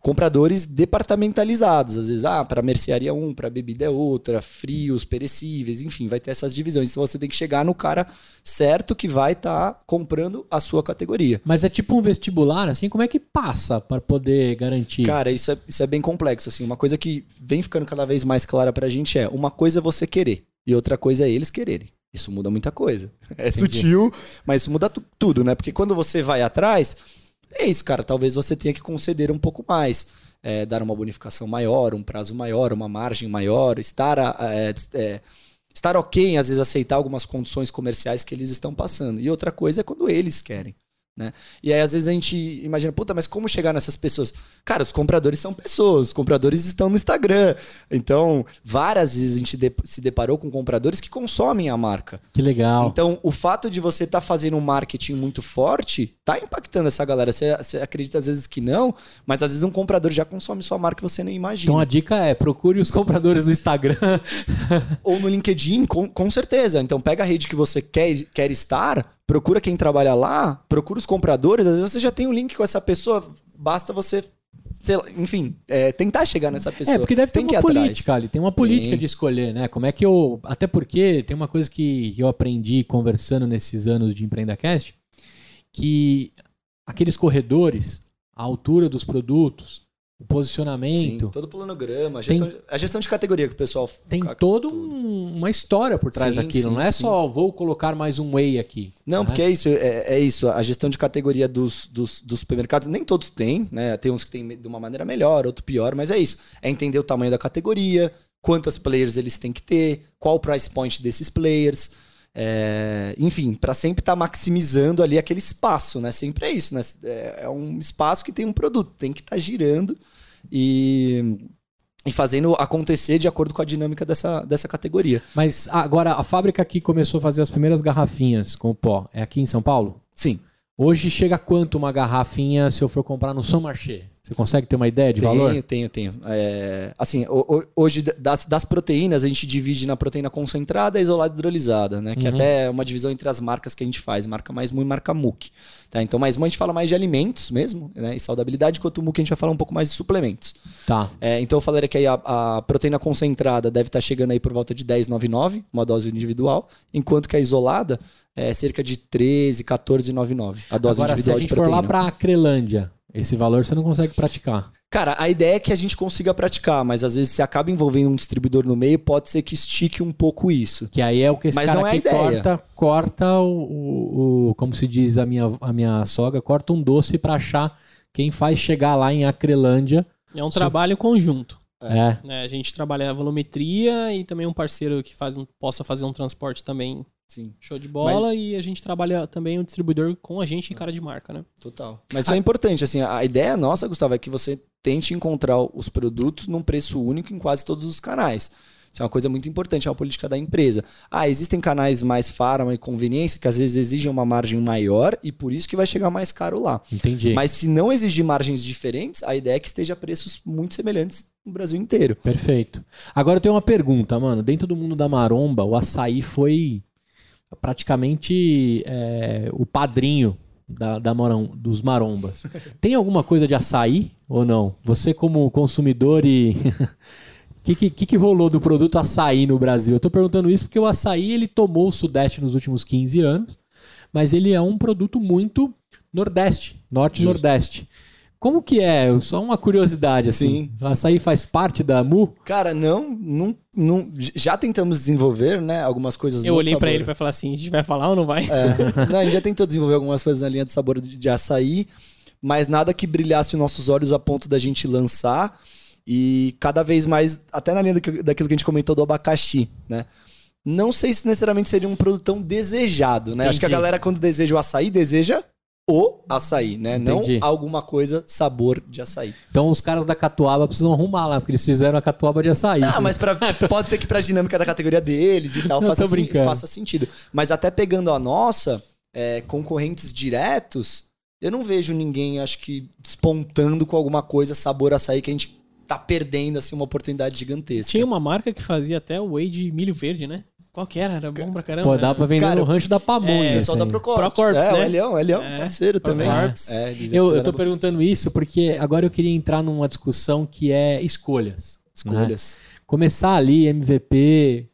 compradores departamentalizados, às vezes, ah, para mercearia é um, para bebida é outra, frios, perecíveis, enfim, vai ter essas divisões. Então você tem que chegar no cara certo que vai estar tá comprando a sua categoria. Mas é tipo um vestibular, assim, como é que passa para poder garantir? Cara, isso é, isso é bem complexo, assim, uma coisa que vem ficando cada vez mais clara pra gente é, uma coisa é você querer e outra coisa é eles quererem. Isso muda muita coisa. É entendi. Sutil, mas isso muda tu, tudo, né? Porque quando você vai atrás... É isso, cara. Talvez você tenha que conceder um pouco mais. É, dar uma bonificação maior, um prazo maior, uma margem maior. Estar, é, é, estar ok em, às vezes, aceitar algumas condições comerciais que eles estão passando. E outra coisa é quando eles querem, né? E aí, às vezes, a gente imagina, puta, mas como chegar nessas pessoas? Cara, os compradores são pessoas. Os compradores estão no Instagram. Então, várias vezes a gente de- se deparou com compradores que consomem a marca. Que legal. Então, o fato de você estar tá fazendo um marketing muito forte, tá impactando essa galera. Você acredita, às vezes, que não, mas às vezes um comprador já consome sua marca e você nem imagina. Então, a dica é, procure os compradores no Instagram. Ou no LinkedIn, com, com certeza. Então, pega a rede que você quer, quer estar... Procura quem trabalha lá, procura os compradores. Às vezes você já tem um link com essa pessoa, basta você sei lá, enfim, é, tentar chegar nessa pessoa. É, porque deve ter tem uma política ali, tem uma política tem. de escolher, né? Como é que eu... Até porque tem uma coisa que eu aprendi conversando nesses anos de EmpreendaCast, que aqueles corredores, a altura dos produtos, o posicionamento... Sim, todo o planograma, a gestão, tem, a gestão de categoria que o pessoal... Tem toda um, uma história por trás sim, daquilo, sim, não é sim. só vou colocar mais um whey aqui. Não, né? Porque é isso, é, é isso, a gestão de categoria dos, dos, dos supermercados, nem todos têm, né? Tem uns que tem de uma maneira melhor, outro pior, mas é isso. É entender o tamanho da categoria, quantos players eles têm que ter, qual o price point desses players... É, enfim, para sempre estar tá maximizando ali aquele espaço, né? Sempre é isso, né? É um espaço que tem um produto, tem que estar tá girando e, e fazendo acontecer de acordo com a dinâmica dessa, dessa categoria. Mas agora, a fábrica que começou a fazer as primeiras garrafinhas com o pó, é aqui em São Paulo? Sim. Hoje chega quanto uma garrafinha se eu for comprar no Saint-Marché? Você consegue ter uma ideia de tenho, valor? Tenho, tenho, tenho. É, assim, hoje das, das proteínas a gente divide na proteína concentrada, isolada e hidrolisada, né? Uhum. Que é até uma divisão entre as marcas que a gente faz, marca Mais Mu e marca Muc. Tá? Então, Mais Mu a gente fala mais de alimentos mesmo, né? E saudabilidade, enquanto o Muc a gente vai falar um pouco mais de suplementos. Tá. É, então eu falaria que aí a, a proteína concentrada deve estar chegando aí por volta de dez reais e noventa e nove centavos, uma dose individual, enquanto que a isolada é cerca de treze reais, quatorze reais e noventa e nove centavos a dose Agora, individual de proteína. Agora, se a gente for lá para a Crelândia, esse valor você não consegue praticar. Cara, a ideia é que a gente consiga praticar, mas às vezes você acaba envolvendo um distribuidor no meio, pode ser que estique um pouco isso. Que aí é o que esse mas cara não é aqui corta, corta o, o, o... Como se diz a minha, a minha sogra, corta um doce pra achar quem faz chegar lá em Acrelândia. É um so... trabalho conjunto. É. É, a gente trabalha a volumetria e também um parceiro que faz um, possa fazer um transporte também. Sim. Show de bola. Mas... e a gente trabalha também o distribuidor com a gente em cara de marca, né? Total. Mas isso ah, é importante, assim, a ideia nossa, Gustavo, é que você tente encontrar os produtos num preço único em quase todos os canais. Isso é uma coisa muito importante, é uma política da empresa. Ah, existem canais mais farma e conveniência que às vezes exigem uma margem maior e por isso que vai chegar mais caro lá. Entendi. Mas se não exigir margens diferentes, a ideia é que esteja preços muito semelhantes no Brasil inteiro. Perfeito. Agora eu tenho uma pergunta, mano. Dentro do mundo da maromba, o açaí foi... praticamente é, o padrinho da, da marão, dos marombas. Tem alguma coisa de açaí ou não? Você como consumidor e... O que, que, que rolou do produto açaí no Brasil? Eu tô perguntando isso porque o açaí ele tomou o Sudeste nos últimos quinze anos, mas ele é um produto muito Nordeste, Norte-Nordeste. Como que é? Só uma curiosidade, assim. Sim. O açaí faz parte da Mu? Cara, não, não, não. Já tentamos desenvolver, né? Algumas coisas. Eu olhei para ele para falar assim, a gente vai falar ou não vai? É. Não, a gente já tentou desenvolver algumas coisas na linha de sabor de, de açaí, mas nada que brilhasse os nossos olhos a ponto da gente lançar. E cada vez mais, até na linha do, daquilo que a gente comentou do abacaxi, né? Não sei se necessariamente seria um produto tão desejado, né? Entendi. Acho que a galera, quando deseja o açaí, deseja... o açaí, né? Entendi. Não alguma coisa sabor de açaí. Então os caras da catuaba precisam arrumar lá, porque eles fizeram a catuaba de açaí. Ah, mas pra, pode ser que pra dinâmica da categoria deles e tal faça, faça sentido. Mas até pegando a nossa, é, concorrentes diretos, eu não vejo ninguém, acho que, despontando com alguma coisa sabor açaí que a gente tá perdendo, assim, uma oportunidade gigantesca. Tinha uma marca que fazia até o whey de milho verde, né? Qual que era? Era bom pra caramba. Pô, dá né? pra vender cara, no rancho da Pamonha. É, só dá pro Corps, né? É, o Elião, o Elião, é, parceiro também. É, eu, eu tô perguntando isso porque agora eu queria entrar numa discussão que é escolhas. Escolhas. Né? Começar ali, M V P,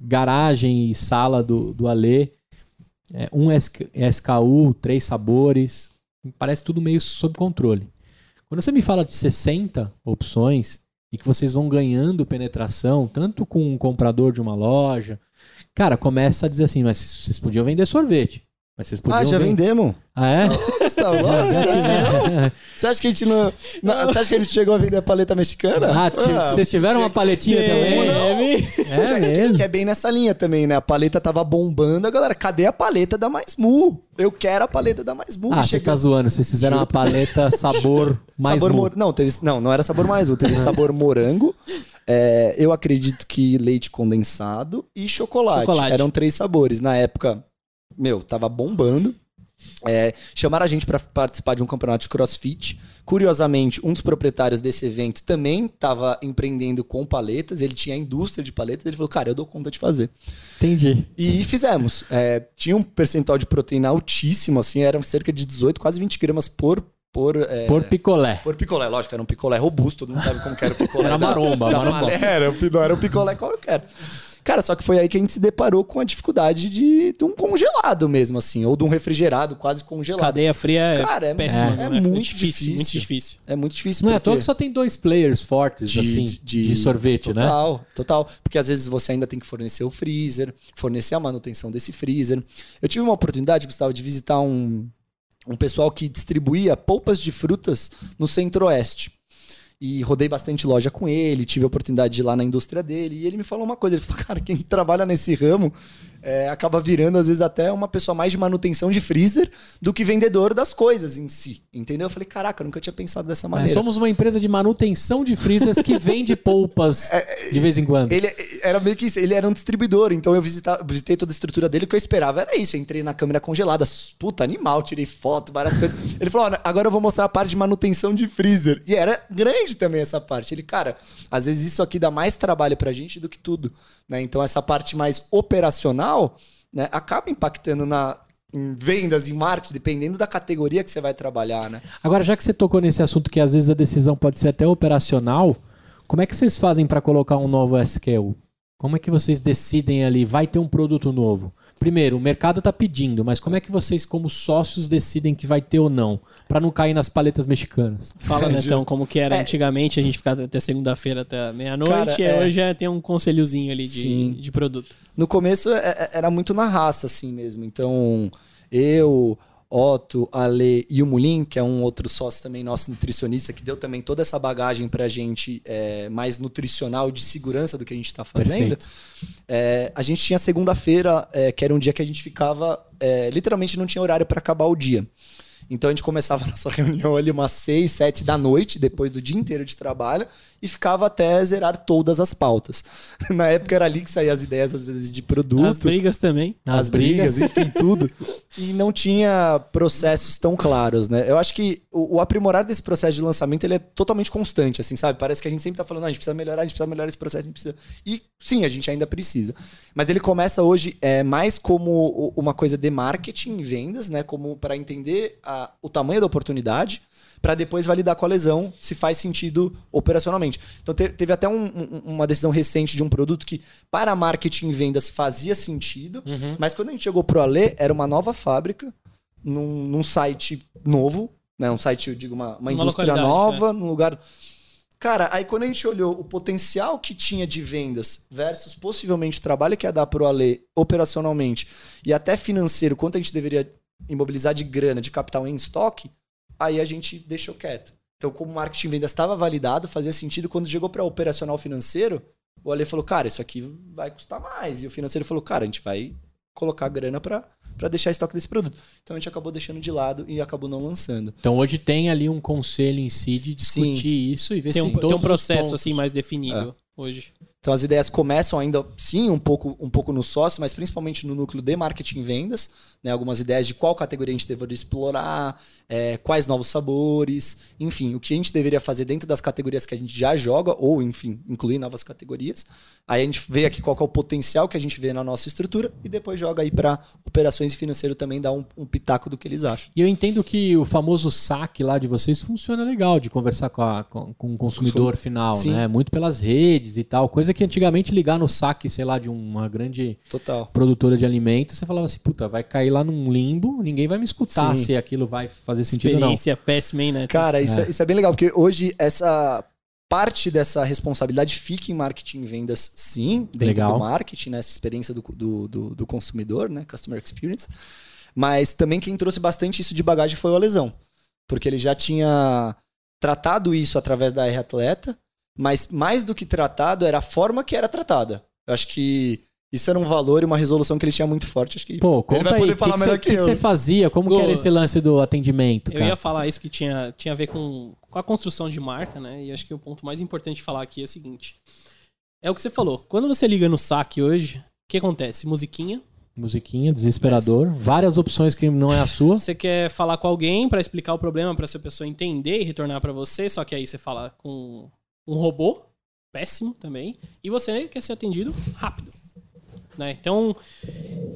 garagem e sala do, do Alê, é, um S K U, três sabores, parece tudo meio sob controle. Quando você me fala de sessenta opções e que vocês vão ganhando penetração, tanto com um comprador de uma loja... Cara, começa a dizer assim, mas vocês podiam vender sorvete. Mas vocês podiam ah, já vender... vendemos. Ah, é? Gustavo, você acha que a gente não... não você acha que a gente chegou a vender a paleta mexicana? Ah, ah vocês tiveram uma paletinha é, também? Não. É, é mesmo. Que é bem nessa linha também, né? A paleta tava bombando. Galera, cadê a paleta da Mais Mu? Eu quero a paleta da Mais Mu. Ah, você tá zoando. Vocês fizeram uma paleta sabor Mais sabor Mu. Mor... Não, teve... não, não era sabor Mais Mu. Teve sabor morango. É, eu acredito que leite condensado e chocolate. chocolate. Eram três sabores. Na época, meu, tava bombando. É, chamaram a gente para participar de um campeonato de crossfit. Curiosamente, um dos proprietários desse evento também tava empreendendo com paletas. Ele tinha a indústria de paletas. Ele falou, cara, eu dou conta de fazer. Entendi. E fizemos. É, tinha um percentual de proteína altíssimo, assim. Eram cerca de dezoito, quase vinte gramas por por... É, por picolé. Por picolé, lógico, era um picolé robusto, não sabe como que era o picolé. Era da, maromba, da maromba. Era, não era um picolé qualquer. Cara, só que foi aí que a gente se deparou com a dificuldade de, de um congelado mesmo, assim, ou de um refrigerado quase congelado. Cadeia fria cara, é péssima. É, é, é muito, muito difícil, difícil. Muito difícil. É muito difícil. Não é à toa que só tem dois players fortes, de, assim, de, de sorvete, total, né? Total, total. Porque às vezes você ainda tem que fornecer o freezer, fornecer a manutenção desse freezer. Eu tive uma oportunidade, Gustavo, de visitar um, um pessoal que distribuía polpas de frutas no Centro-Oeste. E rodei bastante loja com ele, tive a oportunidade de ir lá na indústria dele. E ele me falou uma coisa, ele falou, cara, quem trabalha nesse ramo é, acaba virando, às vezes, até uma pessoa mais de manutenção de freezer do que vendedor das coisas em si, entendeu? Eu falei, caraca, eu nunca tinha pensado dessa maneira. É, somos uma empresa de manutenção de freezers que vende polpas é, de vez em quando. Ele era meio que isso, ele era um distribuidor, então eu visitava, visitei toda a estrutura dele, o que eu esperava era isso. Eu entrei na câmera congelada, puta, animal, tirei foto, várias coisas. Ele falou, ó, agora eu vou mostrar a parte de manutenção de freezer. E era grande também essa parte. Ele, cara, às vezes isso aqui dá mais trabalho pra gente do que tudo, né? Então essa parte mais operacional, né, acaba impactando na, em vendas, em marketing, dependendo da categoria que você vai trabalhar, né? Agora, já que você tocou nesse assunto que às vezes a decisão pode ser até operacional, como é que vocês fazem para colocar um novo S K U? Como é que vocês decidem ali, vai ter um produto novo? Primeiro, o mercado está pedindo, mas como é que vocês, como sócios, decidem que vai ter ou não? Para não cair nas paletas mexicanas. Fala, né, então, como que era é. antigamente, a gente ficava até segunda-feira, até meia-noite, e é... hoje é, tem um conselhozinho ali de, de produto. No começo é, era muito na raça, assim mesmo. Então, eu, Otto, Ale e o Mulim, que é um outro sócio também nosso nutricionista, que deu também toda essa bagagem pra gente é, mais nutricional de segurança do que a gente tá fazendo. É, a gente tinha segunda-feira, é, que era um dia que a gente ficava... É, literalmente não tinha horário para acabar o dia. Então a gente começava a nossa reunião ali umas seis, sete da noite, depois do dia inteiro de trabalho, e ficava até zerar todas as pautas. Na época era ali que saía as ideias, às vezes, de produto. As brigas também. As, as brigas, brigas, enfim, tudo. E não tinha processos tão claros, né? Eu acho que o, o aprimorar desse processo de lançamento, ele é totalmente constante, assim, sabe? Parece que a gente sempre tá falando, ah, a gente precisa melhorar, a gente precisa melhorar esse processo, a gente precisa... E, sim, a gente ainda precisa. Mas ele começa hoje é, mais como uma coisa de marketing e vendas, né? Como para entender... A o tamanho da oportunidade, para depois validar com a lesão se faz sentido operacionalmente. Então te, teve até um, um, uma decisão recente de um produto que para marketing e vendas fazia sentido, uhum. mas quando a gente chegou pro Alê, era uma nova fábrica, num, num site novo, né? um site, eu digo, uma, uma, uma indústria nova, né? num lugar... Cara, aí quando a gente olhou o potencial que tinha de vendas versus possivelmente o trabalho que ia dar pro Alê operacionalmente e até financeiro, quanto a gente deveria... imobilizar de grana, de capital em estoque, aí a gente deixou quieto. Então, como o marketing vendas estava validado, fazia sentido, quando chegou para operacional financeiro, o Ale falou, cara, isso aqui vai custar mais. E o financeiro falou, cara, a gente vai colocar grana para para deixar estoque desse produto. Então, a gente acabou deixando de lado e acabou não lançando. Então, hoje tem ali um conselho em si de discutir sim. isso e ver tem se um, todos tem um processo assim mais definido é. hoje. Então, as ideias começam ainda, sim, um pouco, um pouco no sócio, mas principalmente no núcleo de marketing e vendas. Né, algumas ideias de qual categoria a gente deveria explorar, é, quais novos sabores, enfim, o que a gente deveria fazer dentro das categorias que a gente já joga, ou, enfim, incluir novas categorias. Aí a gente vê aqui qual que é o potencial que a gente vê na nossa estrutura e depois joga aí para operações e financeiro também dar um, um pitaco do que eles acham. E eu entendo que o famoso saque lá de vocês funciona legal de conversar com, a, com, com o consumidor final, sim. né? Muito pelas redes e tal, coisa que antigamente ligar no saque, sei lá, de uma grande total. Produtora de alimentos, você falava assim, puta, vai cair lá num limbo, ninguém vai me escutar sim. se aquilo vai fazer sentido ou não. Experiência péssima, hein, né? Cara, isso é. É, isso é bem legal, porque hoje essa parte dessa responsabilidade fica em marketing e vendas, sim, dentro legal. Do marketing, né? Essa experiência do, do, do, do consumidor, né? Customer Experience. Mas também quem trouxe bastante isso de bagagem foi o Alesão, porque ele já tinha tratado isso através da A R Atleta, mas mais do que tratado era a forma que era tratada. Eu acho que isso era um valor e uma resolução que ele tinha muito forte. Acho que pô, ele vai poder aí, falar que melhor que, que eu. O que você fazia? Como Go. Que era esse lance do atendimento? Eu cara? ia falar isso que tinha, tinha a ver com, com a construção de marca, né? E acho que o ponto mais importante de falar aqui é o seguinte. É o que você falou. Quando você liga no saque hoje, o que acontece? Musiquinha. Musiquinha, desesperador. Mas... várias opções que não é a sua. Você quer falar com alguém para explicar o problema, para essa pessoa entender e retornar para você. Só que aí você fala com um robô. Péssimo também. E você quer ser atendido rápido. Né? Então,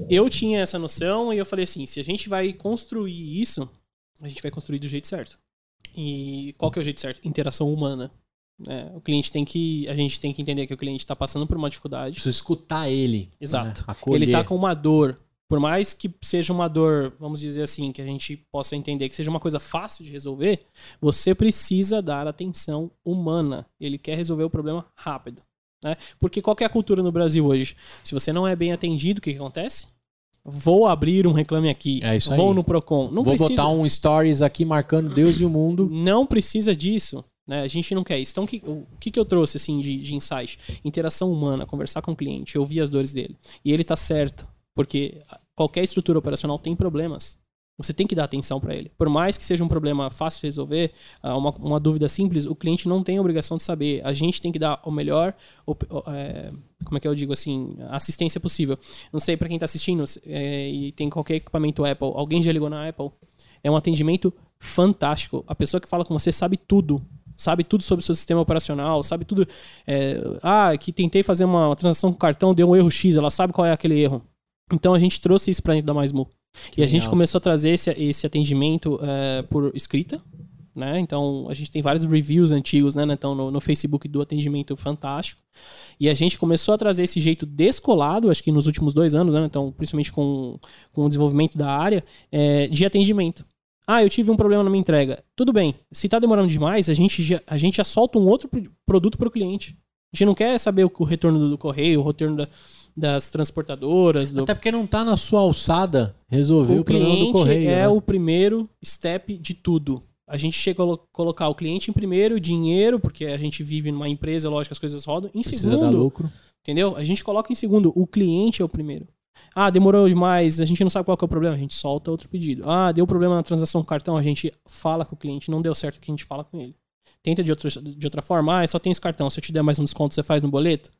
eu tinha essa noção e eu falei assim, se a gente vai construir isso, a gente vai construir do jeito certo. E qual que é o jeito certo? Interação humana. É, o cliente tem que, a gente tem que entender que o cliente está passando por uma dificuldade. Preciso escutar ele. Exato. Né? Acolher. Ele está com uma dor. Por mais que seja uma dor, vamos dizer assim, que a gente possa entender que seja uma coisa fácil de resolver, você precisa dar atenção humana. Ele quer resolver o problema rápido. Né? Porque qual que é a cultura no Brasil hoje? Se você não é bem atendido, o que, que acontece? Vou abrir um reclame aqui. É isso aí. Vou no Procon. Não Vou precisa... botar um stories aqui marcando Deus e o mundo. Não precisa disso. Né? A gente não quer isso. Então, o que, o que eu trouxe assim, de, de insight? Interação humana, conversar com o cliente, ouvir as dores dele. E ele tá certo, porque qualquer estrutura operacional tem problemas. Você tem que dar atenção para ele. Por mais que seja um problema fácil de resolver, uma, uma dúvida simples, o cliente não tem a obrigação de saber. A gente tem que dar o melhor, o, é, como é que eu digo assim, assistência possível. Não sei, para quem está assistindo é, e tem qualquer equipamento Apple, alguém já ligou na Apple? É um atendimento fantástico. A pessoa que fala com você sabe tudo. Sabe tudo sobre o seu sistema operacional, sabe tudo. É, ah, que tentei fazer uma, uma transação com cartão, deu um erro X, ela sabe qual é aquele erro. Então a gente trouxe isso para dentro da Mais Mu. E a gente começou a trazer esse, esse atendimento é, por escrita, né? Então a gente tem vários reviews antigos, né? Então, no, no Facebook do atendimento fantástico. E a gente começou a trazer esse jeito descolado, acho que nos últimos dois anos, né? Então, principalmente com, com o desenvolvimento da área, é, de atendimento. Ah, eu tive um problema na minha entrega. Tudo bem. Se tá demorando demais, a gente já, a gente já solta um outro produto pro cliente. A gente não quer saber o, o retorno do, do correio, o retorno da, das transportadoras. Do... Até porque não tá na sua alçada resolver o, o problema do correio. O cliente é né? o primeiro step de tudo. A gente chega a colocar o cliente em primeiro, dinheiro, porque a gente vive numa empresa, lógico, as coisas rodam. Em Precisa segundo, dar lucro. Entendeu? A gente coloca em segundo. O cliente é o primeiro. Ah, demorou demais, a gente não sabe qual que é o problema, a gente solta outro pedido. Ah, deu problema na transação com cartão, a gente fala com o cliente, não deu certo o que a gente fala com ele. Tenta de outra, de outra forma, ah, só tem esse cartão, se eu te der mais um desconto, você faz no boleto?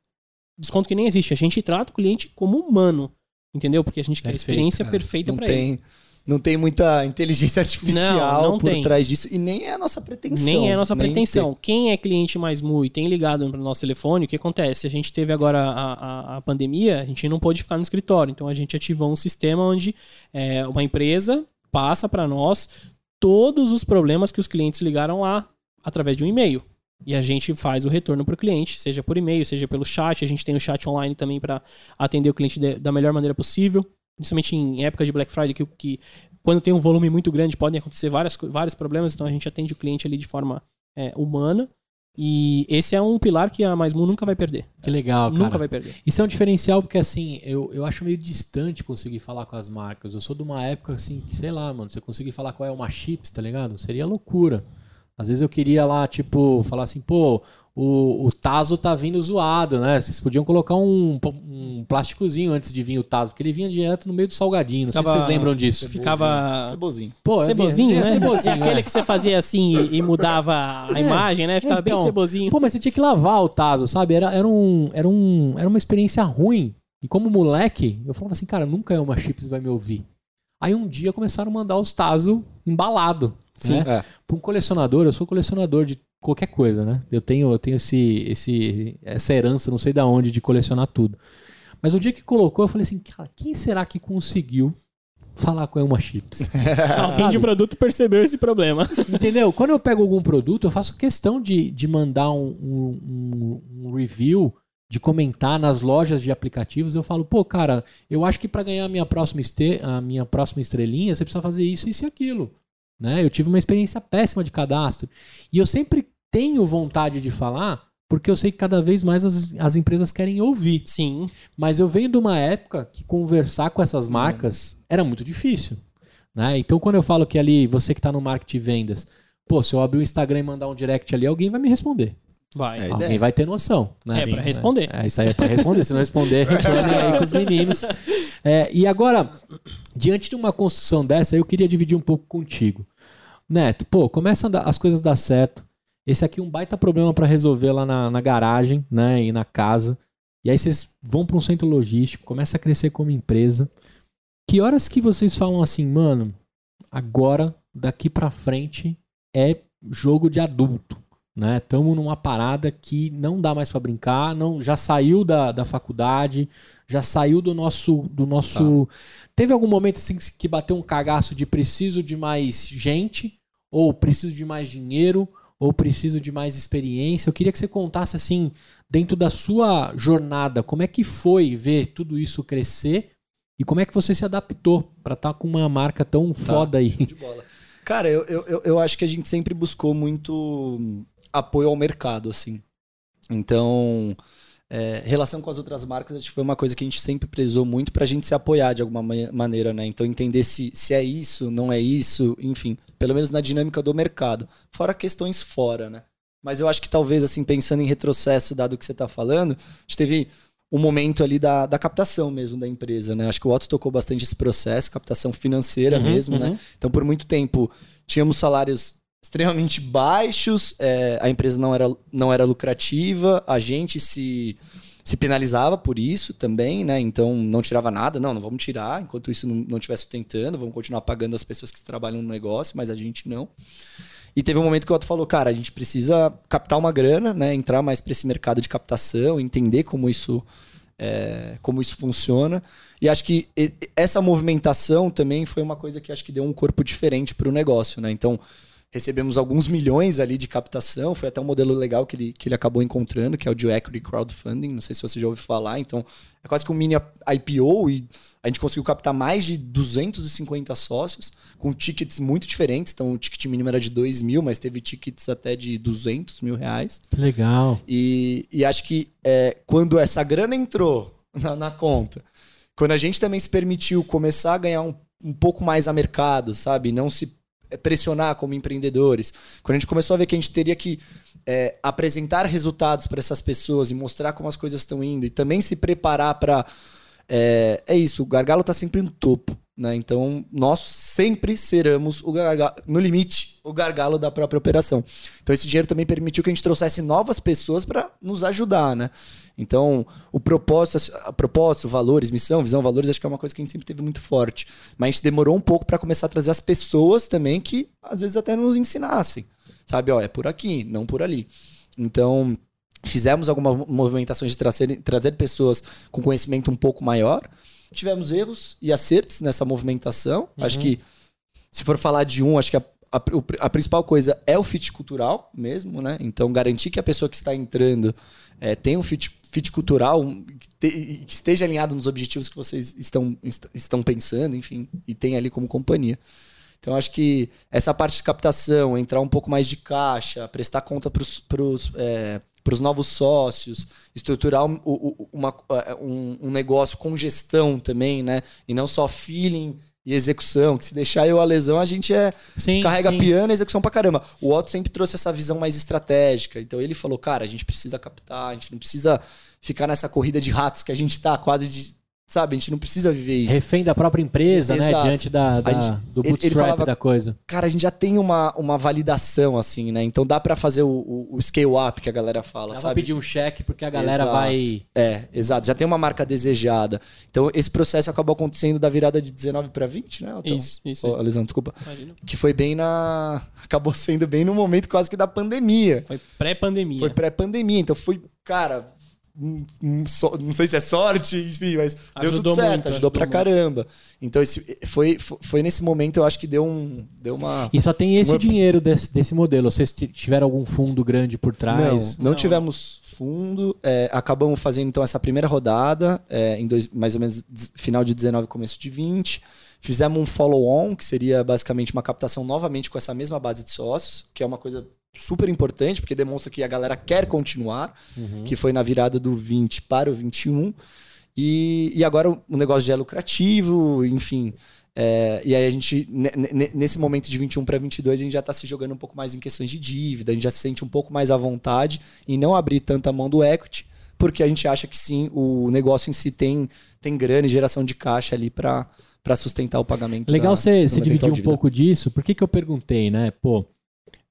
Desconto que nem existe, a gente trata o cliente como humano, entendeu? Porque a gente quer a experiência perfeita pra ele. Não tem muita inteligência artificial não, não por tem. Trás disso. E nem é a nossa pretensão. Nem é a nossa pretensão. Tem... Quem é cliente Mais Mu e tem ligado no nosso telefone, o que acontece? A gente teve agora a, a, a pandemia, a gente não pôde ficar no escritório. Então, a gente ativou um sistema onde é, uma empresa passa para nós todos os problemas que os clientes ligaram lá através de um e-mail. E a gente faz o retorno para o cliente, seja por e-mail, seja pelo chat. A gente tem o chat online também para atender o cliente de, da melhor maneira possível. Principalmente em época de Black Friday, que, que quando tem um volume muito grande podem acontecer várias, vários problemas, então a gente atende o cliente ali de forma é, humana. E esse é um pilar que a Mais Mu nunca vai perder. Que legal, cara. Nunca vai perder. Isso é um diferencial porque, assim, eu, eu acho meio distante conseguir falar com as marcas. Eu sou de uma época, assim, que, sei lá, mano, se eu conseguir falar qual é uma chips, tá ligado? Seria loucura. Às vezes eu queria lá, tipo, falar assim, pô, o, o Tazo tá vindo zoado, né? Vocês podiam colocar um, um plásticozinho antes de vir o Tazo, porque ele vinha direto no meio do salgadinho. Não ficava, sei se vocês lembram disso. Ficava... Cebozinho. Pô, cebozinho, vinha, né? Cebozinho, é aquele é. que você fazia assim e mudava a imagem, né? Ficava então, bem cebozinho. Pô, mas você tinha que lavar o Tazo, sabe? Era, era, um, era, um, era uma experiência ruim. E como moleque, eu falava assim, cara, nunca é uma chips vai me ouvir. Aí um dia começaram a mandar os Tazo embalado. Sim, né? É. Para um colecionador, eu sou colecionador de qualquer coisa, né? Eu tenho, eu tenho esse, esse, essa herança, não sei de onde, de colecionar tudo. Mas o dia que colocou, eu falei assim, cara, quem será que conseguiu falar com a Elma Chips? Alguém de produto percebeu esse problema. Entendeu? Quando eu pego algum produto, eu faço questão de, de mandar um, um, um review, de comentar nas lojas de aplicativos. Eu falo, pô, cara, eu acho que para ganhar a minha, próxima este- a minha próxima estrelinha, você precisa fazer isso, isso e aquilo. Né? Eu tive uma experiência péssima de cadastro. E eu sempre tenho vontade de falar, porque eu sei que cada vez mais as, as empresas querem ouvir. Sim. Mas eu venho de uma época que conversar com essas marcas é. era muito difícil. Né? Então, quando eu falo que ali, você que está no marketing e vendas, pô, se eu abrir o Instagram e mandar um direct ali, alguém vai me responder. Vai. É, alguém né? vai ter noção. Né? É para responder. É, isso aí é para responder. Se não responder, retorne aí com os meninos. É, e agora, diante de uma construção dessa, eu queria dividir um pouco contigo. Neto, pô, começa a andar, as coisas dar certo. Esse aqui é um baita problema para resolver lá na, na garagem, né, e na casa. E aí vocês vão para um centro logístico, começa a crescer como empresa. Que horas que vocês falam assim, mano, agora, daqui para frente, é jogo de adulto, né? Estamos numa parada que não dá mais para brincar, não, já saiu da, da faculdade... Já saiu do nosso... do nosso... Tá. Teve algum momento assim que bateu um cagaço de preciso de mais gente? ou preciso de mais dinheiro, ou preciso de mais experiência. Eu queria que você contasse assim, dentro da sua jornada, como é que foi ver tudo isso crescer e como é que você se adaptou para estar com uma marca tão tá, foda aí. Show de bola. Cara, eu, eu, eu acho que a gente sempre buscou muito apoio ao mercado, assim. Então, é, relação com as outras marcas, acho que foi uma coisa que a gente sempre prezou muito pra gente se apoiar de alguma maneira, né? Então, entender se, se é isso, não é isso, enfim. Pelo menos na dinâmica do mercado. Fora questões fora, né? Mas eu acho que talvez, assim, pensando em retrocesso, dado o que você tá falando, a gente teve um momento ali da, da captação mesmo da empresa, né? Acho que o Otto tocou bastante esse processo, captação financeira uhum, mesmo, uhum. né? Então, por muito tempo, tínhamos salários extremamente baixos, é, a empresa não era, não era lucrativa, a gente se, se penalizava por isso também, né? Então não tirava nada, não, não vamos tirar, enquanto isso não estiver sustentando, vamos continuar pagando as pessoas que trabalham no negócio, mas a gente não. E teve um momento que o Otto falou, cara, a gente precisa captar uma grana, né? Entrar mais para esse mercado de captação, entender como isso, é, como isso funciona. E acho que essa movimentação também foi uma coisa que acho que deu um corpo diferente para o negócio, né? Então recebemos alguns milhões ali de captação, foi até um modelo legal que ele, que ele acabou encontrando, que é o de Equity Crowdfunding, não sei se você já ouviu falar, então é quase que um mini I P O e a gente conseguiu captar mais de duzentos e cinquenta sócios, com tickets muito diferentes, então o ticket mínimo era de dois mil, mas teve tickets até de duzentos mil reais. Legal. E, e acho que é, quando essa grana entrou na, na conta, quando a gente também se permitiu começar a ganhar um, um pouco mais a mercado, sabe, não se pressionar como empreendedores. Quando a gente começou a ver que a gente teria que é, apresentar resultados para essas pessoas e mostrar como as coisas estão indo e também se preparar para... É, é isso, o gargalo está sempre no topo, né? Então nós sempre seremos o gargalo, no limite, o gargalo da própria operação. Então esse dinheiro também permitiu que a gente trouxesse novas pessoas para nos ajudar, né? Então o propósito, a propósito, valores, missão, visão, valores, acho que é uma coisa que a gente sempre teve muito forte. Mas a gente demorou um pouco para começar a trazer as pessoas também que às vezes até nos ensinassem, sabe? Ó, é por aqui, não por ali. Então fizemos algumas movimentações de trazer, trazer pessoas com conhecimento um pouco maior. Tivemos erros e acertos nessa movimentação. Uhum. Acho que, se for falar de um, acho que a, a, a principal coisa é o fit cultural mesmo, né? Então, garantir que a pessoa que está entrando é, tenha um fit, fit cultural, um, te, que esteja alinhado nos objetivos que vocês estão, est- estão pensando, enfim, e tenha ali como companhia. Então, acho que essa parte de captação, entrar um pouco mais de caixa, prestar conta para os... para os novos sócios, estruturar um, uma, um, um negócio com gestão também, né? E não só feeling e execução, que se deixar eu a lesão, a gente é sim, carrega sim. piano e execução pra caramba. O Otto sempre trouxe essa visão mais estratégica. Então ele falou, cara, a gente precisa captar, a gente não precisa ficar nessa corrida de ratos que a gente tá quase de... Sabe, a gente não precisa viver isso. Refém da própria empresa, é, né? Exato. Diante da, da, gente, do bootstrap ele falava, da coisa. Cara, a gente já tem uma, uma validação, assim, né? Então dá pra fazer o, o, o scale-up que a galera fala, dá sabe? Dá pra pedir um cheque porque a galera exato. vai... É, exato. Já tem uma marca desejada. Então esse processo acabou acontecendo da virada de dezenove pra vinte, né? Então, isso, isso. Oh, Alesão, desculpa. Imagina. Que foi bem na... Acabou sendo bem no momento quase que da pandemia. Foi pré-pandemia. Foi pré-pandemia. Então foi, cara... não sei se é sorte, enfim, mas ajudou, deu tudo certo, muito, ajudou, ajudou pra muito. Caramba. Então esse, foi, foi nesse momento, eu acho que deu, um, deu uma... E só tem esse uma... dinheiro desse, desse modelo? Vocês tiveram algum fundo grande por trás? Não, não, não. tivemos fundo, é, acabamos fazendo então essa primeira rodada, é, em dois, mais ou menos final de dezenove, começo de vinte. Fizemos um follow-on, que seria basicamente uma captação novamente com essa mesma base de sócios, que é uma coisa... super importante, porque demonstra que a galera quer continuar, uhum. que foi na virada do vinte para o vinte e um. E, e agora o negócio já é lucrativo, enfim. É, e aí a gente, n- n- nesse momento de vinte e um para vinte e dois, a gente já está se jogando um pouco mais em questões de dívida, a gente já se sente um pouco mais à vontade em não abrir tanta mão do equity, porque a gente acha que sim, o negócio em si tem, tem grana e geração de caixa ali para sustentar o pagamento. Legal você dividir um dívida. Pouco disso. Por que que eu perguntei, né? Pô,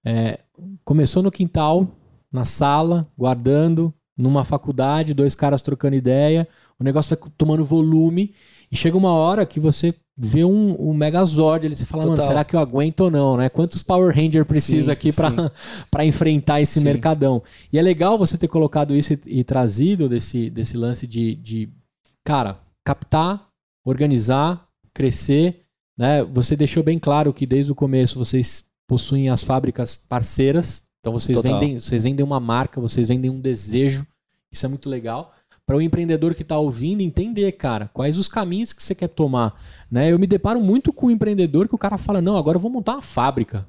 é, começou no quintal, na sala, guardando, numa faculdade, dois caras trocando ideia, o negócio vai tomando volume e chega uma hora que você vê um, um megazord, ele se fala, total. Mano, será que eu aguento ou não, né? Quantos Power Ranger precisa sim, aqui para enfrentar esse sim. mercadão? E é legal você ter colocado isso e, e trazido desse, desse lance de, de, cara, captar, organizar, crescer, né? Você deixou bem claro que desde o começo vocês possuem as fábricas parceiras. Então vocês vendem, vocês vendem uma marca, vocês vendem um desejo. Isso é muito legal. Para o empreendedor que está ouvindo entender, cara, quais os caminhos que você quer tomar. Né? Eu me deparo muito com o empreendedor que o cara fala, não, agora eu vou montar uma fábrica.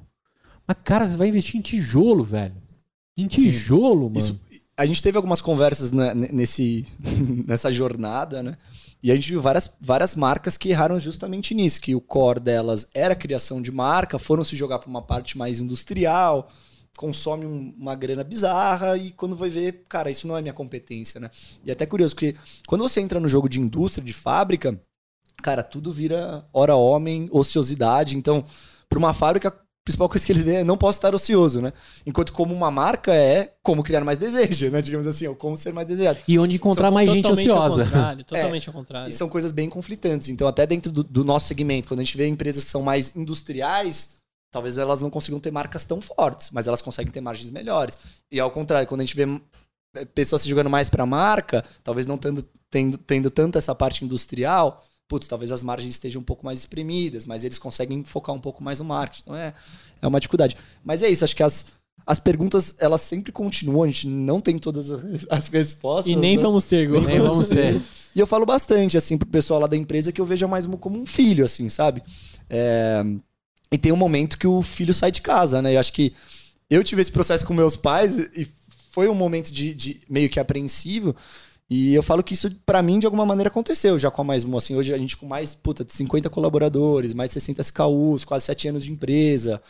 Mas, cara, você vai investir em tijolo, velho. Em tijolo, Sim. mano. Isso, a gente teve algumas conversas na, nesse, nessa jornada, né? E a gente viu várias, várias marcas que erraram justamente nisso, que o core delas era a criação de marca, foram se jogar para uma parte mais industrial... consome um, uma grana bizarra e quando vai ver, cara, isso não é minha competência, né? E é até curioso, porque quando você entra no jogo de indústria, de fábrica, cara, tudo vira hora homem, ociosidade. Então, para uma fábrica, a principal coisa que eles veem é não posso estar ocioso, né? Enquanto como uma marca é como criar mais desejo, né? Digamos assim, ou como ser mais desejado. E onde encontrar são mais gente ociosa. Ao contrário, totalmente é, ao contrário. E são coisas bem conflitantes. Então, até dentro do, do nosso segmento, quando a gente vê empresas que são mais industriais... Talvez elas não consigam ter marcas tão fortes, mas elas conseguem ter margens melhores. E ao contrário, quando a gente vê pessoas se jogando mais para a marca, talvez não tendo, tendo, tendo tanto essa parte industrial, putz, talvez as margens estejam um pouco mais espremidas, mas eles conseguem focar um pouco mais no marketing. Então é, é uma dificuldade. Mas é isso, acho que as, as perguntas, elas sempre continuam, a gente não tem todas as respostas. E nem né? vamos ter, nem, nem vamos ter. E eu falo bastante, assim, pro pessoal lá da empresa que eu vejo a Mais Mu como um filho, assim, sabe? É... E tem um momento que o filho sai de casa, né? Eu acho que eu tive esse processo com meus pais e foi um momento de, de meio que apreensivo. E eu falo que isso, pra mim, de alguma maneira aconteceu já com a Mais Mu. Assim, hoje a gente com mais, puta, de cinquenta colaboradores, mais de sessenta S K Us, quase sete anos de empresa.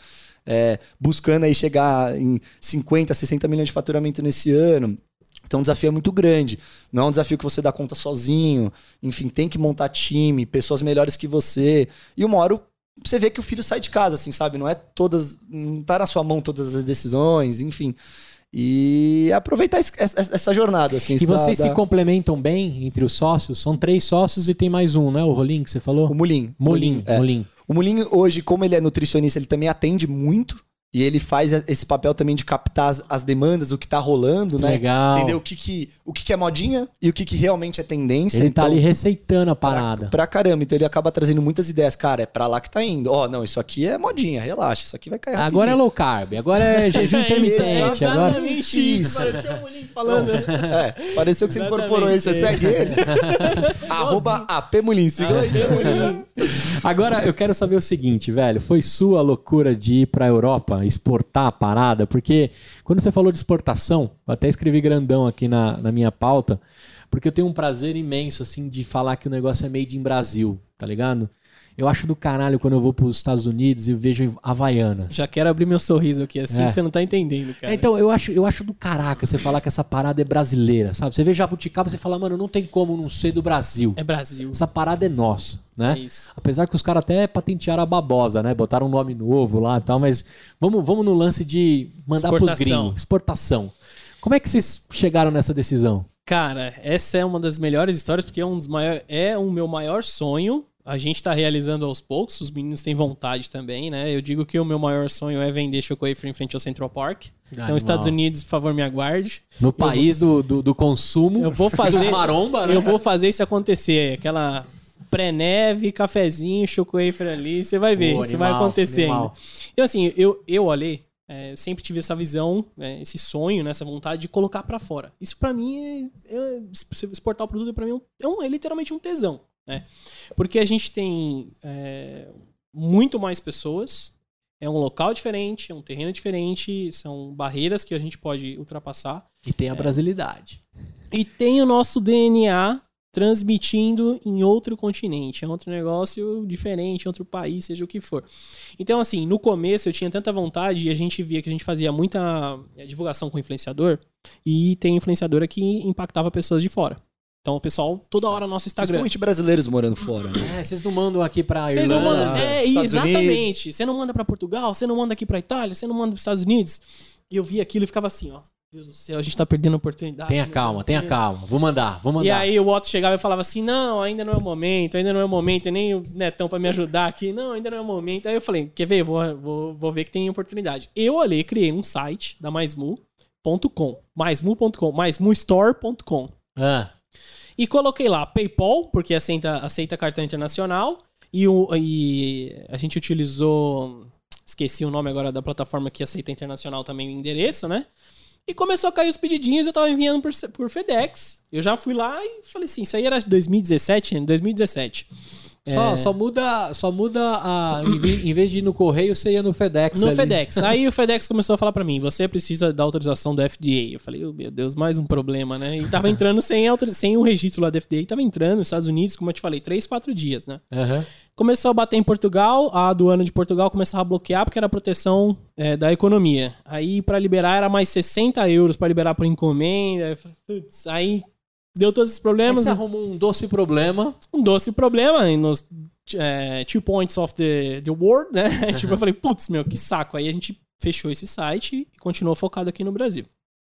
É, buscando aí chegar em cinquenta, sessenta milhões de faturamento nesse ano. Então o desafio é muito grande. Não é um desafio que você dá conta sozinho. Enfim, tem que montar time, pessoas melhores que você. E uma hora... você vê que o filho sai de casa, assim, sabe? Não é todas... Não tá na sua mão todas as decisões, enfim. E aproveitar esse, essa, essa jornada, assim. E vocês da, se da... complementam bem entre os sócios? São três sócios e tem mais um, né? O Rolim que você falou? O Mulim. Mulim, Mulim. É. Mulim. O Mulim, hoje, como ele é nutricionista, ele também atende muito. E ele faz esse papel também de captar as, as demandas, o que tá rolando, né? Legal. Entender o que que, o que que é modinha e o que que realmente é tendência. Ele então, tá ali receitando a parada. Pra, pra caramba. Então ele acaba trazendo muitas ideias. Cara, é pra lá que tá indo. Ó, oh, não, isso aqui é modinha, relaxa. Isso aqui vai cair rapidinho. Agora é low carb, agora é jejum intermitente. Exatamente isso. Pareceu o Mulinho falando. É, pareceu que você incorporou isso. Você segue ele. Arroba A P Mulim. Siga aí. Agora, eu quero saber o seguinte, velho. Foi sua loucura de ir pra Europa? Exportar a parada, porque quando você falou de exportação, eu até escrevi grandão aqui na, na minha pauta, porque eu tenho um prazer imenso, assim, de falar que o negócio é made in Brasil, tá ligado? Eu acho do caralho quando eu vou pros Estados Unidos e vejo Havaianas. Já quero abrir meu sorriso aqui, assim, é. que você não tá entendendo, cara. É, então, eu acho, eu acho do caraca você falar que essa parada é brasileira, sabe? Você vê jabuticaba, você fala, mano, não tem como não ser do Brasil. É Brasil. Essa parada é nossa, né? É isso. Apesar que os caras até patentearam a babosa, né? Botaram um nome novo lá e tal, mas vamos, vamos no lance de mandar pros gringos. Exportação. Como é que vocês chegaram nessa decisão? Cara, essa é uma das melhores histórias, porque é um dos maiores, é o meu maior sonho. A gente tá realizando aos poucos, os meninos têm vontade também, né? Eu digo que o meu maior sonho é vender chocowafer em frente ao Central Park. Então, Animal. Estados Unidos, por favor, me aguarde. No eu país vou... do, do, do consumo, eu vou fazer dos maromba, né? Eu vou fazer isso acontecer. Aquela pré-neve, cafezinho, chocowafer ali, você vai ver, oh, isso animal, vai acontecer animal. Ainda. Então, assim, eu, eu olhei, é, eu sempre tive essa visão, é, esse sonho, né, essa vontade de colocar pra fora. Isso pra mim, é, é, exportar o produto pra mim é, um, é literalmente um tesão. É, porque a gente tem é, muito mais pessoas, é um local diferente, é um terreno diferente, são barreiras que a gente pode ultrapassar. E tem a é, brasilidade. E tem o nosso D N A transmitindo em outro continente, é outro negócio diferente, outro país, seja o que for. Então, assim, no começo eu tinha tanta vontade e a gente via que a gente fazia muita divulgação com influenciador e tem influenciadora que impactava pessoas de fora. Então, o pessoal, toda hora no nosso Instagram... Principalmente brasileiros morando fora. Né? É, vocês não mandam aqui pra Irlanda, vocês não mandam, é, Estados exatamente. Você não manda pra Portugal, você não manda aqui pra Itália, você não manda pros Estados Unidos. E eu vi aquilo e ficava assim, ó. Deus do céu, a gente tá perdendo a oportunidade. Tenha calma, tenha calma. Vou mandar, vou mandar. E aí o Otto chegava e falava assim, não, ainda não é o momento, ainda não é o momento. Nem o Netão pra me ajudar aqui. Não, ainda não é o momento. Aí eu falei, quer ver? Vou, vou, vou ver que tem oportunidade. Eu olhei, criei um site da mais mu ponto com. mais mu ponto com. mais mu store ponto com. Ah. E coloquei lá PayPal, porque aceita, aceita cartão internacional. E, o, e a gente utilizou esqueci o nome agora da plataforma que aceita internacional também o endereço, né? E começou a cair os pedidinhos, eu tava enviando por, por FedEx. Eu já fui lá e falei assim, isso aí era dois mil e dezessete Só, é... só muda, só muda a, em vez de ir no Correio, você ia no FedEx. No ali. FedEx. Aí o FedEx começou a falar pra mim, você precisa da autorização do F D A. Eu falei, oh, meu Deus, mais um problema, né? E tava entrando sem, autor... sem o registro lá do F D A. Tava entrando nos Estados Unidos, como eu te falei, três, quatro dias, né? Uhum. Começou a bater em Portugal, a aduana de Portugal começava a bloquear porque era proteção é, da economia. Aí pra liberar era mais sessenta euros pra liberar por encomenda. Putz, aí... deu todos esses problemas. Aí você arrumou um doce problema. Um doce problema nos é, two points of the, the world, né? Uhum. Tipo, eu falei, putz, meu, que saco. Aí a gente fechou esse site e continuou focado aqui no Brasil.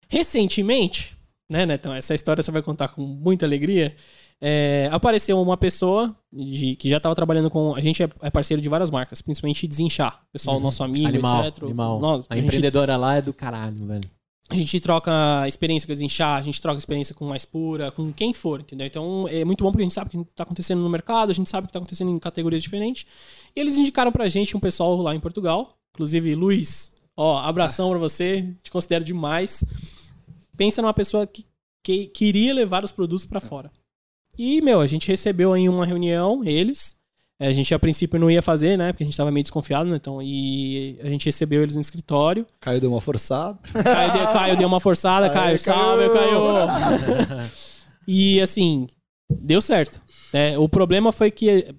Recentemente, né, Netão? Essa história você vai contar com muita alegria. É, apareceu uma pessoa de, que já estava trabalhando com... A gente é, é parceiro de várias marcas, principalmente Desinchar. O pessoal, uhum. nosso amigo, Animal, etcétera. Animal. Nós, a, a empreendedora gente... lá é do caralho, velho. A gente troca experiência com Desinchar, a gente troca experiência com Mais Pura, com quem for, entendeu? Então, é muito bom porque a gente sabe o que está acontecendo no mercado, a gente sabe o que está acontecendo em categorias diferentes. E eles indicaram pra gente um pessoal lá em Portugal, inclusive, Luiz, ó, abração ah. pra você, te considero demais. Pensa numa pessoa que, que queria levar os produtos pra fora. E, meu, a gente recebeu aí uma reunião, eles... A gente a princípio não ia fazer, né? Porque a gente tava meio desconfiado, né? Então, e a gente recebeu eles no escritório. Caio deu uma forçada. Caio deu, Caio deu uma forçada, Caio, Caio, salve, Caio! Caio. E assim, deu certo. É, o problema foi que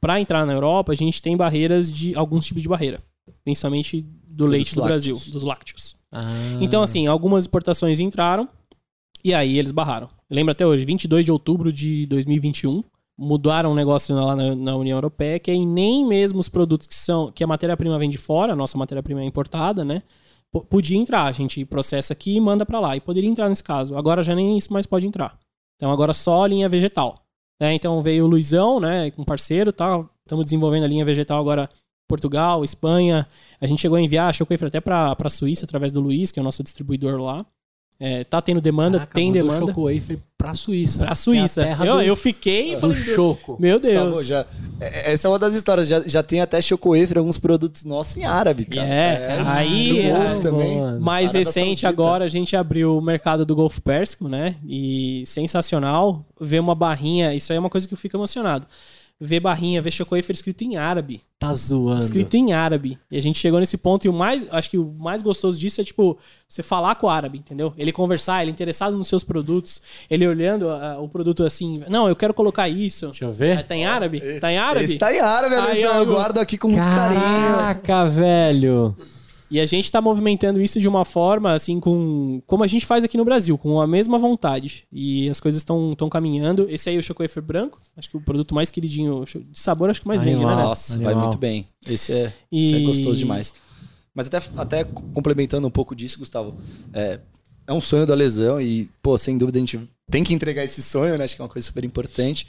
pra entrar na Europa, a gente tem barreiras de alguns tipos de barreira. Principalmente do leite do Brasil, dos lácteos. Ah. Então, assim, algumas exportações entraram e aí eles barraram. Eu lembro até hoje, vinte e dois de outubro de dois mil e vinte e um. Mudaram um negócio lá na, na União Europeia, que aí nem mesmo os produtos que são que a matéria-prima vem de fora, a nossa matéria-prima é importada, né? P- podia entrar, a gente processa aqui e manda pra lá. E poderia entrar nesse caso. Agora já nem isso mais pode entrar. Então agora só a linha vegetal. Né? Então veio o Luizão, né? Um parceiro, tá? Estamos desenvolvendo a linha vegetal agora Portugal, Espanha. A gente chegou a enviar, achou que foi até pra, pra Suíça, através do Luiz, que é o nosso distribuidor lá. É, tá tendo demanda, Caraca, tem demanda. O choco wafer pra Suíça. Pra Suíça. É eu, do... eu fiquei e falei... Do choco. Meu Deus. Gustavo, já, essa é uma das histórias. Já, já tem até choco wafer, alguns produtos nossos em árabe, cara. É, é aí... É, Golfo é, também. Mano. Mais Arada recente, Saudita. Agora, a gente abriu o mercado do Golfo Pérsico, né? E sensacional. Ver uma barrinha... Isso aí é uma coisa que eu fico emocionado. Ver barrinha, ver choco wafer escrito em árabe. Tá zoando. Escrito em árabe. E a gente chegou nesse ponto e o mais... Acho que o mais gostoso disso é, tipo, você falar com o árabe, entendeu? Ele conversar, ele interessado nos seus produtos, ele olhando uh, o produto assim... Não, eu quero colocar isso. Deixa eu ver. Ah, tá em árabe? Ah, tá em árabe? Esse tá em árabe, Alesão. Eu guardo aqui com muito carinho. Caraca, velho. E a gente tá movimentando isso de uma forma, assim, com... Como a gente faz aqui no Brasil, com a mesma vontade. E as coisas estão caminhando. Esse aí é o choco wafer branco. Acho que o produto mais queridinho de sabor, acho que mais vende, né? Nossa, vai muito bem. Esse é, e... esse é gostoso demais. Mas até, até complementando um pouco disso, Gustavo. É, é um sonho da Alesão e, pô, sem dúvida a gente tem que entregar esse sonho, né? Acho que é uma coisa super importante.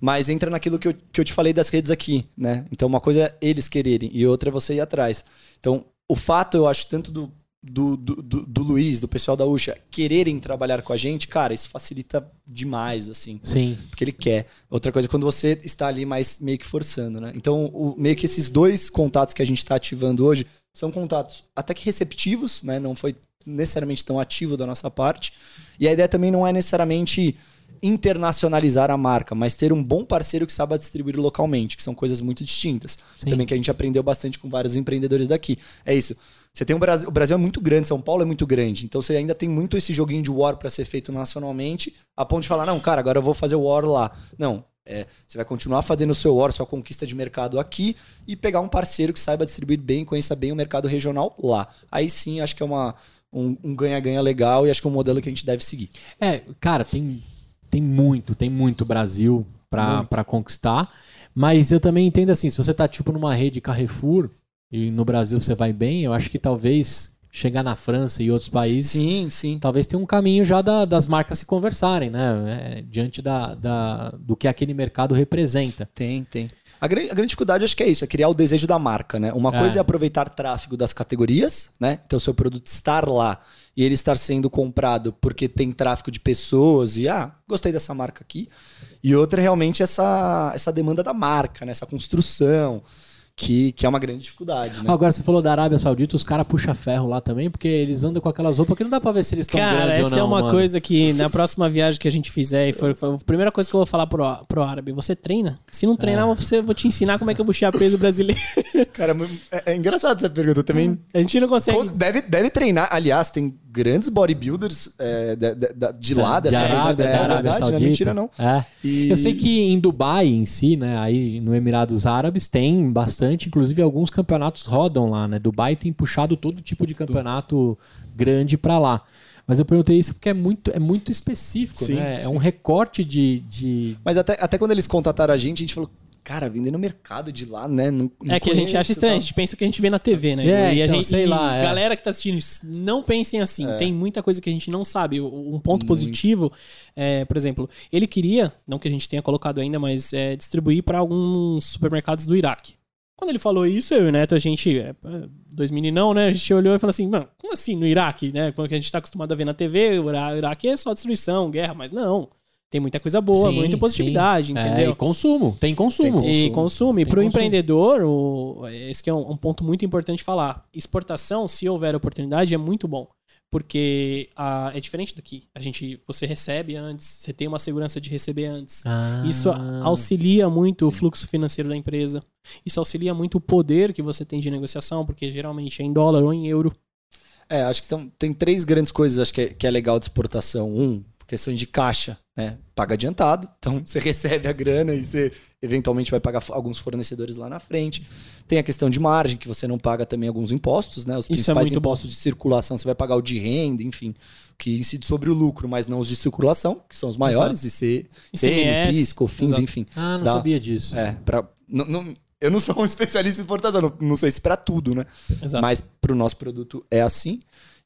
Mas entra naquilo que eu, que eu te falei das redes aqui, né? Então uma coisa é eles quererem e outra é você ir atrás. Então... O fato, eu acho, tanto do, do, do, do Luiz, do pessoal da Ucha, quererem trabalhar com a gente, cara, isso facilita demais, assim. Sim. Porque ele quer. Outra coisa, quando você está ali mais meio que forçando, né? Então, o, meio que esses dois contatos que a gente está ativando hoje são contatos até que receptivos, né? Não foi necessariamente tão ativo da nossa parte. E a ideia também não é necessariamente internacionalizar a marca, mas ter um bom parceiro que saiba distribuir localmente, que são coisas muito distintas. Sim. Também que a gente aprendeu bastante com vários empreendedores daqui. É isso. Você tem um Brasil, o Brasil é muito grande, São Paulo é muito grande, então você ainda tem muito esse joguinho de war para ser feito nacionalmente, a ponto de falar, não, cara, agora eu vou fazer o war lá. Não. É, você vai continuar fazendo o seu war, sua conquista de mercado aqui e pegar um parceiro que saiba distribuir bem, conheça bem o mercado regional lá. Aí sim, acho que é uma, um, um ganha-ganha legal e acho que é um modelo que a gente deve seguir. É, cara, tem... Tem muito, tem muito Brasil pra, pra conquistar. Mas eu também entendo assim, se você tá tipo numa rede Carrefour e no Brasil você vai bem, eu acho que talvez chegar na França e outros países... Sim, sim. Talvez tenha um caminho já da, das marcas se conversarem, né? É, diante da, da, do que aquele mercado representa. Tem, tem. A grande, a grande dificuldade acho que é isso, é criar o desejo da marca, né? Uma é. coisa é aproveitar tráfego das categorias, né? Então, seu produto estar lá e ele estar sendo comprado porque tem tráfego de pessoas e, ah, gostei dessa marca aqui. E outra é realmente essa, essa demanda da marca, né? Essa construção. Que, que é uma grande dificuldade, né? Agora você falou da Arábia Saudita, os caras puxam ferro lá também, porque eles andam com aquelas roupas que não dá pra ver se eles estão grandes ou não. Cara, essa é uma mano. coisa que na próxima viagem que a gente fizer, e foi, foi a primeira coisa que eu vou falar pro, pro árabe, você treina? Se não treinar, é. você, eu vou te ensinar como é que eu puxei a peso brasileiro. Cara, é, é engraçado essa pergunta também. A gente não consegue... Deve, deve treinar, aliás, tem grandes bodybuilders é, de, de, de lá, dessa de Arábia, região. É, da Arábia é verdade, Saudita. Não é mentira não. É. E... Eu sei que em Dubai em si, né, aí no Emirados Árabes, tem bastante. Inclusive, alguns campeonatos rodam lá, né? Dubai tem puxado todo tipo de campeonato grande pra lá. Mas eu perguntei isso porque é muito, é muito específico, sim, né? Sim. É um recorte de... de... Mas até, até quando eles contrataram a gente, a gente falou... Cara, vender no mercado de lá, né? Não, não é que a gente acha estranho, tal. A gente pensa que a gente vê na T V, né? É, e a então, gente, sei e lá, é. galera que tá assistindo, não pensem assim. É. Tem muita coisa que a gente não sabe. Um ponto Muito. positivo, é, por exemplo, ele queria, não que a gente tenha colocado ainda, mas é, distribuir pra alguns supermercados do Iraque. Quando ele falou isso, eu e o Neto, a gente, dois meninão, né? A gente olhou e falou assim, mano, como assim no Iraque, né? Como a gente tá acostumado a ver na T V, o Iraque é só destruição, guerra, mas não. Tem muita coisa boa, sim, muita positividade, sim. entendeu? É, e consumo, tem consumo. Tem, e consumo. E pro consumo. empreendedor, o, esse que é um, um ponto muito importante falar. Exportação, se houver oportunidade, é muito bom. Porque a, é diferente daqui. A gente, você recebe antes, você tem uma segurança de receber antes. Ah, isso auxilia muito sim. o fluxo financeiro da empresa. Isso auxilia muito o poder que você tem de negociação, porque geralmente é em dólar ou em euro. É, acho que são, tem três grandes coisas acho que, é, que é legal de exportação. Um, questão de caixa, né? Paga adiantado. Então, você recebe a grana e você eventualmente vai pagar alguns fornecedores lá na frente. Tem a questão de margem, que você não paga também alguns impostos, né? Os principais impostos de circulação, você vai pagar o de renda, enfim, que incide sobre o lucro, mas não os de circulação, que são os maiores, I C M S, COFINS, enfim. Ah, não sabia disso. É, pra, não, não, eu não sou um especialista em importação, não, não sei se para tudo, né? Exato. Mas para o nosso produto é assim.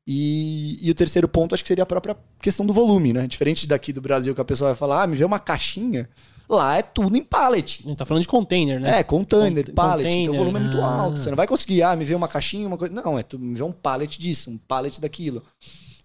E, e o terceiro ponto acho que seria a própria questão do volume, né? Diferente daqui do Brasil que a pessoa vai falar, ah, me vê uma caixinha, lá é tudo em pallet. Não tá falando de container, né? É, container, Cont- pallet, container. Então o volume é muito alto. Você não vai conseguir, ah, me vê uma caixinha, uma coisa... Não, é tu me vê um pallet disso, um pallet daquilo.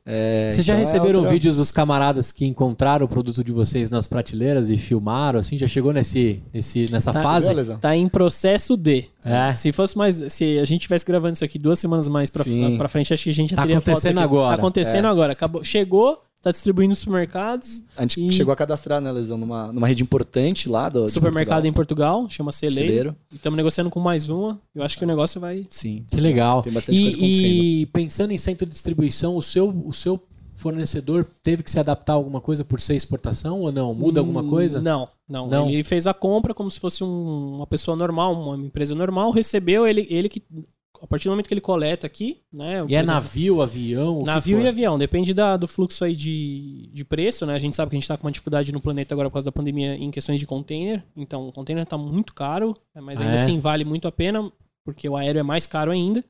É, vocês já então receberam é outra... vídeos dos camaradas que encontraram o produto de vocês nas prateleiras e filmaram, assim? Já chegou nesse, nesse, nessa tá, fase? Beleza. Tá em processo de. É. Se fosse mais. Se a gente estivesse gravando isso aqui duas semanas mais pra, pra frente, acho que a gente já tá teria acontecendo foto agora. Tá acontecendo é. agora. Acabou, chegou, tá distribuindo nos supermercados. A gente e... chegou a cadastrar, né, Alesão, numa, numa rede importante lá do. Supermercado Portugal. Em Portugal, chama Celeiro. Celeiro. E estamos negociando com mais uma. Eu acho que o negócio vai. Sim. Que legal. Tem bastante e, coisa acontecendo. E pensando em centro de distribuição, o seu, o seu fornecedor teve que se adaptar a alguma coisa por ser exportação ou não? Muda hum, alguma coisa? Não, não, não. Ele fez a compra como se fosse um, uma pessoa normal, uma empresa normal, recebeu ele, ele que. A partir do momento que ele coleta aqui, né? E é exemplo, navio, avião? Navio e avião. Depende da, do fluxo aí de, de preço, né? A gente sabe que a gente está com uma dificuldade no planeta agora por causa da pandemia em questões de container. Então, o container está muito caro, mas ainda é. assim vale muito a pena, porque o aéreo é mais caro ainda.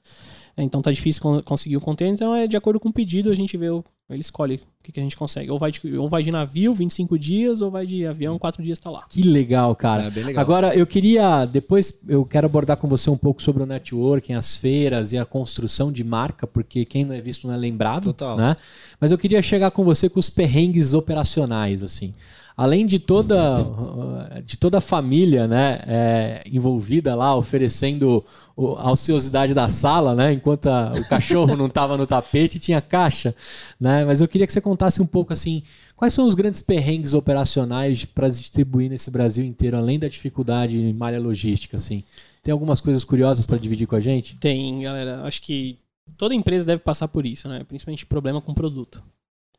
Então, tá difícil conseguir o container. Então, é de acordo com o pedido, a gente vê, ele escolhe o que, que a gente consegue. Ou vai, de, ou vai de navio, vinte e cinco dias, ou vai de avião, quatro dias tá lá. Que legal, cara. É, bem legal. Agora, eu queria, depois, eu quero abordar com você um pouco sobre o networking, as feiras e a construção de marca, porque quem não é visto não é lembrado. Total. Né? Mas eu queria chegar com você com os perrengues operacionais, assim. Além de toda, de toda a família, né, é, envolvida lá, oferecendo o, a ociosidade da sala, né, enquanto a, o cachorro não estava no tapete, tinha caixa. Né? Mas eu queria que você contasse um pouco assim, quais são os grandes perrengues operacionais para distribuir nesse Brasil inteiro, além da dificuldade em malha logística. Assim. Tem algumas coisas curiosas para dividir com a gente? Tem, galera. Acho que toda empresa deve passar por isso, né? Principalmente problema com produto.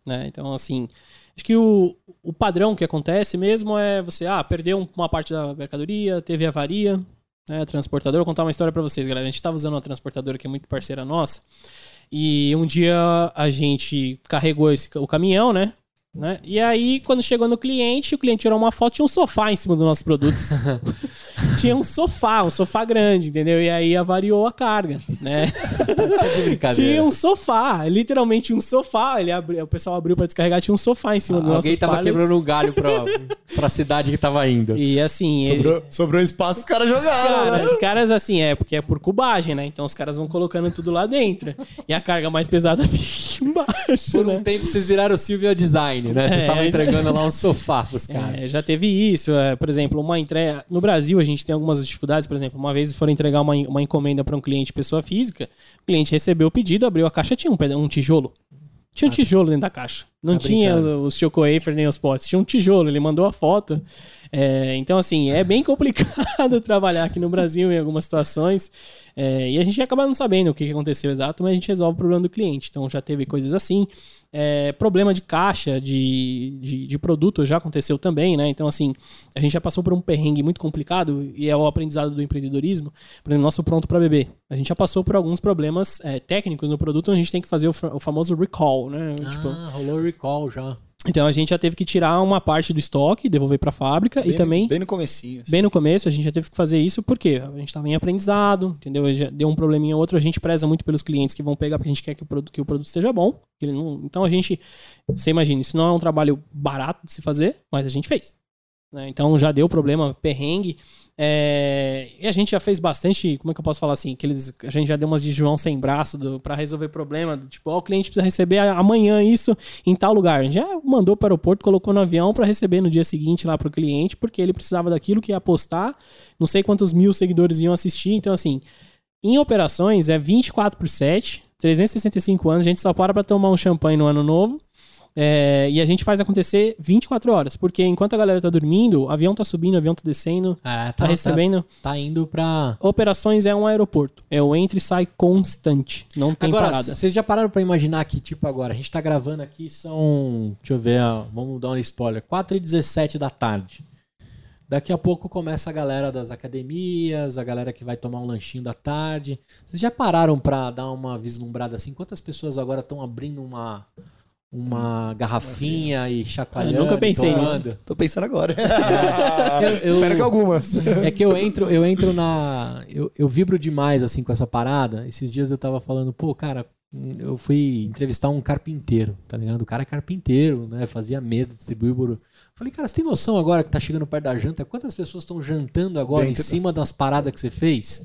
Né? Então, assim, acho que o, o padrão que acontece mesmo é você, ah, perdeu uma parte da mercadoria, teve avaria, né, transportador. Vou contar uma história pra vocês, galera. A gente tava usando uma transportadora que é muito parceira nossa e um dia a gente carregou esse, o caminhão, né? Né? E aí, quando chegou no cliente, o cliente tirou uma foto, tinha um sofá em cima dos nossos produtos. Tinha um sofá, um sofá grande, entendeu? E aí avariou a carga, né? Tinha um sofá, literalmente um sofá. Ele abriu, o pessoal abriu pra descarregar, tinha um sofá em cima ah, do nosso produto. Alguém tava pallets. Quebrando um galho pra pra cidade que tava indo. E assim... Sobrou, ele... sobrou espaço, os caras jogaram. Cara, né? Os caras assim, é porque é por cubagem, né? Então os caras vão colocando tudo lá dentro. E a carga mais pesada fica embaixo, Por um né? tempo vocês viraram o Silvio Design, né? Vocês estavam é, entregando é... lá um sofá pros caras. É, já teve isso. É, por exemplo, uma entrega... No Brasil a gente tem algumas dificuldades. Por exemplo, uma vez foram entregar uma, uma encomenda pra um cliente pessoa física. O cliente recebeu o pedido, abriu a caixa, tinha um, peda- um tijolo. Tinha um tijolo dentro da caixa. Não tá tinha brincando. Os choco-wafer nem os potes. Tinha um tijolo. Ele mandou a foto. É, então, assim, é bem complicado trabalhar aqui no Brasil em algumas situações. É, e a gente acaba não sabendo o que aconteceu exato, mas a gente resolve o problema do cliente. Então, já teve coisas assim. É, problema de caixa, de, de, de produto já aconteceu também, né? Então, assim, a gente já passou por um perrengue muito complicado e é o aprendizado do empreendedorismo. Por exemplo, nosso pronto para beber. A gente já passou por alguns problemas é, técnicos no produto, onde a gente tem que fazer o, o famoso recall, né? Ah, tipo, rolou recall já. Então a gente já teve que tirar uma parte do estoque, devolver para a fábrica bem, e também... Bem no comecinho. Assim. Bem no começo a gente já teve que fazer isso, porque a gente estava em aprendizado, entendeu? Já deu um probleminha ou outro, a gente preza muito pelos clientes que vão pegar, porque a gente quer que o produto, que o produto esteja bom. Que ele não... Então a gente, você imagina, isso não é um trabalho barato de se fazer, mas a gente fez. Né? Então já deu problema, perrengue. É, e a gente já fez bastante, como é que eu posso falar assim, que eles, a gente já deu umas de João sem braço do, pra resolver problema, do, tipo, ó, o cliente precisa receber amanhã isso em tal lugar. A gente já mandou pro aeroporto, colocou no avião pra receber no dia seguinte lá pro cliente, porque ele precisava daquilo que ia postar, não sei quantos mil seguidores iam assistir, então assim, em operações é vinte e quatro por sete, trezentos e sessenta e cinco anos, a gente só para pra tomar um champanhe no ano novo. É, e a gente faz acontecer vinte e quatro horas, porque enquanto a galera tá dormindo, o avião tá subindo, o avião tá descendo, é, tá, tá recebendo. Tá, tá indo pra... Operações é um aeroporto, é o entra e sai constante, não tem agora, parada. Agora, vocês já pararam pra imaginar que, tipo agora, a gente tá gravando aqui, são, deixa eu ver, ó, vamos dar um spoiler, quatro e dezessete da tarde. Daqui a pouco começa a galera das academias, a galera que vai tomar um lanchinho da tarde. Vocês já pararam pra dar uma vislumbrada assim? Quantas pessoas agora estão abrindo uma... uma garrafinha e chacoalhando. Eu nunca pensei nisso. Tô pensando agora. eu, eu, Espero que algumas. É que eu entro, eu entro na... Eu, eu vibro demais, assim, com essa parada. Esses dias eu tava falando, pô, cara, eu fui entrevistar um carpinteiro, tá ligado? O cara é carpinteiro, né? Fazia mesa, distribuía buru. Falei, cara, você tem noção agora que tá chegando perto da janta? Quantas pessoas estão jantando agora Dentro. em cima das paradas que você fez?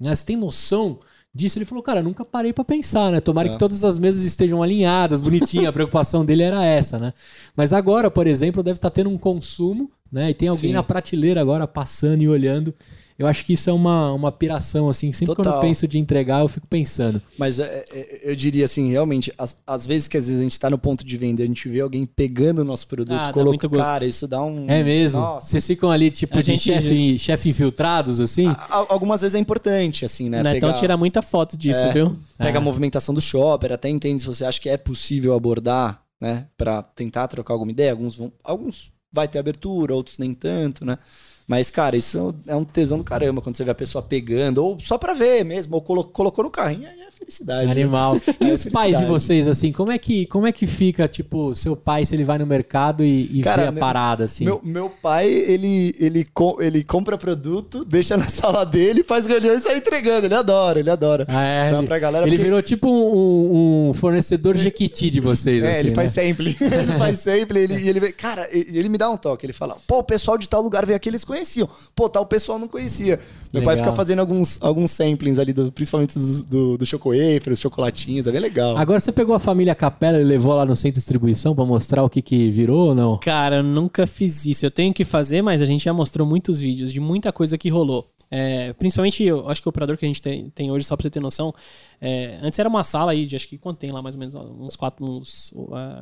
Né? Você tem noção... disso, ele falou, cara, nunca parei pra pensar, né? Tomara é. que todas as mesas estejam alinhadas, bonitinha. A preocupação dele era essa, né? Mas agora, por exemplo, deve estar tendo um consumo, né? E tem alguém Sim. na prateleira agora passando e olhando. Eu acho que isso é uma, uma piração, assim. Sempre Total. quando eu penso de entregar, eu fico pensando. Mas é, é, eu diria assim, realmente, as, as vezes que às vezes a gente tá no ponto de venda, a gente vê alguém pegando o nosso produto, ah, colocando, cara, isso dá um... É mesmo? Nossa. Vocês ficam ali, tipo, a de chefe chef infiltrados, assim? A, algumas vezes é importante, assim, né? Pegar... Então tira muita foto disso, é, viu? Pega ah. a movimentação do shopper, até entende se você acha que é possível abordar, né? Pra tentar trocar alguma ideia. Alguns vão... Alguns vai ter abertura, outros nem tanto, né? Mas, cara, isso é um tesão do caramba quando você vê a pessoa pegando, ou só pra ver mesmo, ou colo- colocou no carrinho, aí é felicidade. Animal. Né? E é os pais de vocês, assim, como é que, como é que fica, tipo, seu pai, se ele vai no mercado e, e cara, vê a meu, parada, assim? Meu, meu pai, ele, ele, ele compra produto, deixa na sala dele, faz reunião e sai entregando. Ele adora, ele adora. Ah, é, Dá ele, pra galera, ele porque... virou tipo um, um fornecedor jequiti de vocês, é, assim, ele né? faz sempre. Ele faz sempre. Ele, ele, cara, ele me dá um toque. Ele fala, pô, o pessoal de tal lugar veio aqui, eles conheciam. Pô, tal pessoal não conhecia. Meu legal. pai fica fazendo alguns, alguns samplings ali, do, principalmente do, do, do chocoefer, os chocolatinhos, é bem legal. Agora você pegou a família Capela e levou lá no centro de distribuição pra mostrar o que que virou ou não? Cara, eu nunca fiz isso. Eu tenho que fazer, mas a gente já mostrou muitos vídeos de muita coisa que rolou. É, principalmente, eu acho que o operador que a gente tem, tem hoje, só pra você ter noção, é, antes era uma sala aí de, acho que quanto tem lá, mais ou menos, uns quatro, uns...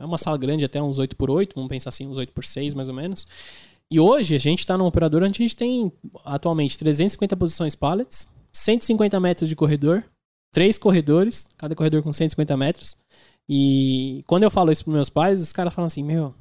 É uma sala grande, até uns oito por oito, vamos pensar assim, uns oito por seis, mais ou menos. E hoje a gente está num operador onde a gente tem atualmente trezentas e cinquenta posições pallets, cento e cinquenta metros de corredor, três corredores, cada corredor com cento e cinquenta metros. E quando eu falo isso para meus pais, os caras falam assim, meu,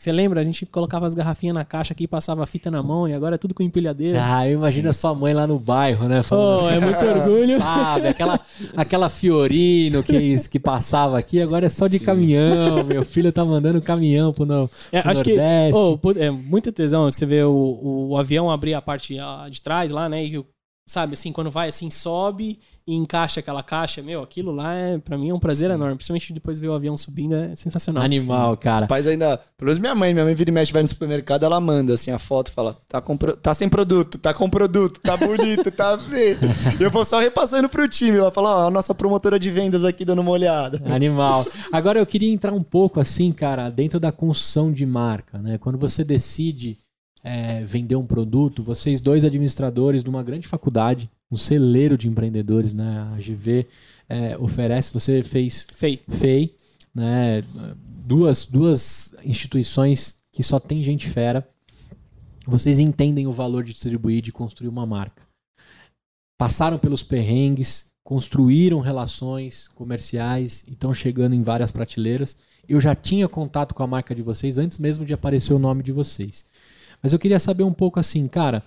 você lembra? A gente colocava as garrafinhas na caixa aqui, passava a fita na mão e agora é tudo com empilhadeira. Ah, eu imagino a sua mãe lá no bairro, né? Falando oh, assim, é muito orgulho. Sabe, aquela, aquela Fiorino que, que passava aqui, agora é só de Sim. caminhão. Meu filho tá mandando caminhão pro, no, pro é, acho Nordeste. Que, oh, é muita tesão você ver o, o, o avião abrir a parte de trás lá, né? E o sabe, assim, quando vai, assim, sobe e encaixa aquela caixa, meu, aquilo lá, é, pra mim, é um prazer enorme. Principalmente depois ver o avião subindo, é sensacional. Animal, assim, cara. Os pais ainda, pelo menos minha mãe, minha mãe vira e mexe, vai no supermercado, ela manda, assim, a foto, fala, tá, com pro... tá sem produto, tá com produto, tá bonito, tá feio. E eu vou só repassando pro time, ela fala, ó, a nossa promotora de vendas aqui dando uma olhada. Animal. Agora, eu queria entrar um pouco, assim, cara, dentro da construção de marca, né? Quando você decide... É, vender um produto, vocês dois administradores de uma grande faculdade, um celeiro de empreendedores, né? A G V é, oferece, você fez FEI, FEI né? duas, duas instituições que só tem gente fera. Vocês entendem o valor de distribuir, de construir uma marca. Passaram pelos perrengues, construíram relações comerciais e estão chegando em várias prateleiras. Eu já tinha contato com a marca de vocês antes mesmo de aparecer o nome de vocês. Mas eu queria saber um pouco assim, cara,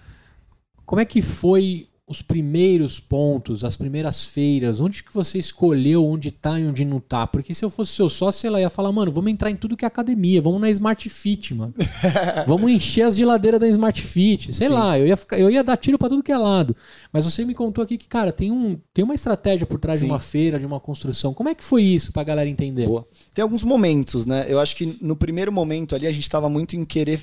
como é que foi os primeiros pontos, as primeiras feiras? Onde que você escolheu onde tá e onde não tá? Porque se eu fosse seu sócio, ela ia falar, mano, vamos entrar em tudo que é academia, vamos na Smart Fit, mano. Vamos encher as geladeiras da Smart Fit. Sei Sim. lá, eu ia, ficar, eu ia dar tiro pra tudo que é lado. Mas você me contou aqui que, cara, tem, um, tem uma estratégia por trás Sim. de uma feira, de uma construção. Como é que foi isso pra galera entender? Boa. Tem alguns momentos, né? Eu acho que no primeiro momento ali a gente tava muito em querer...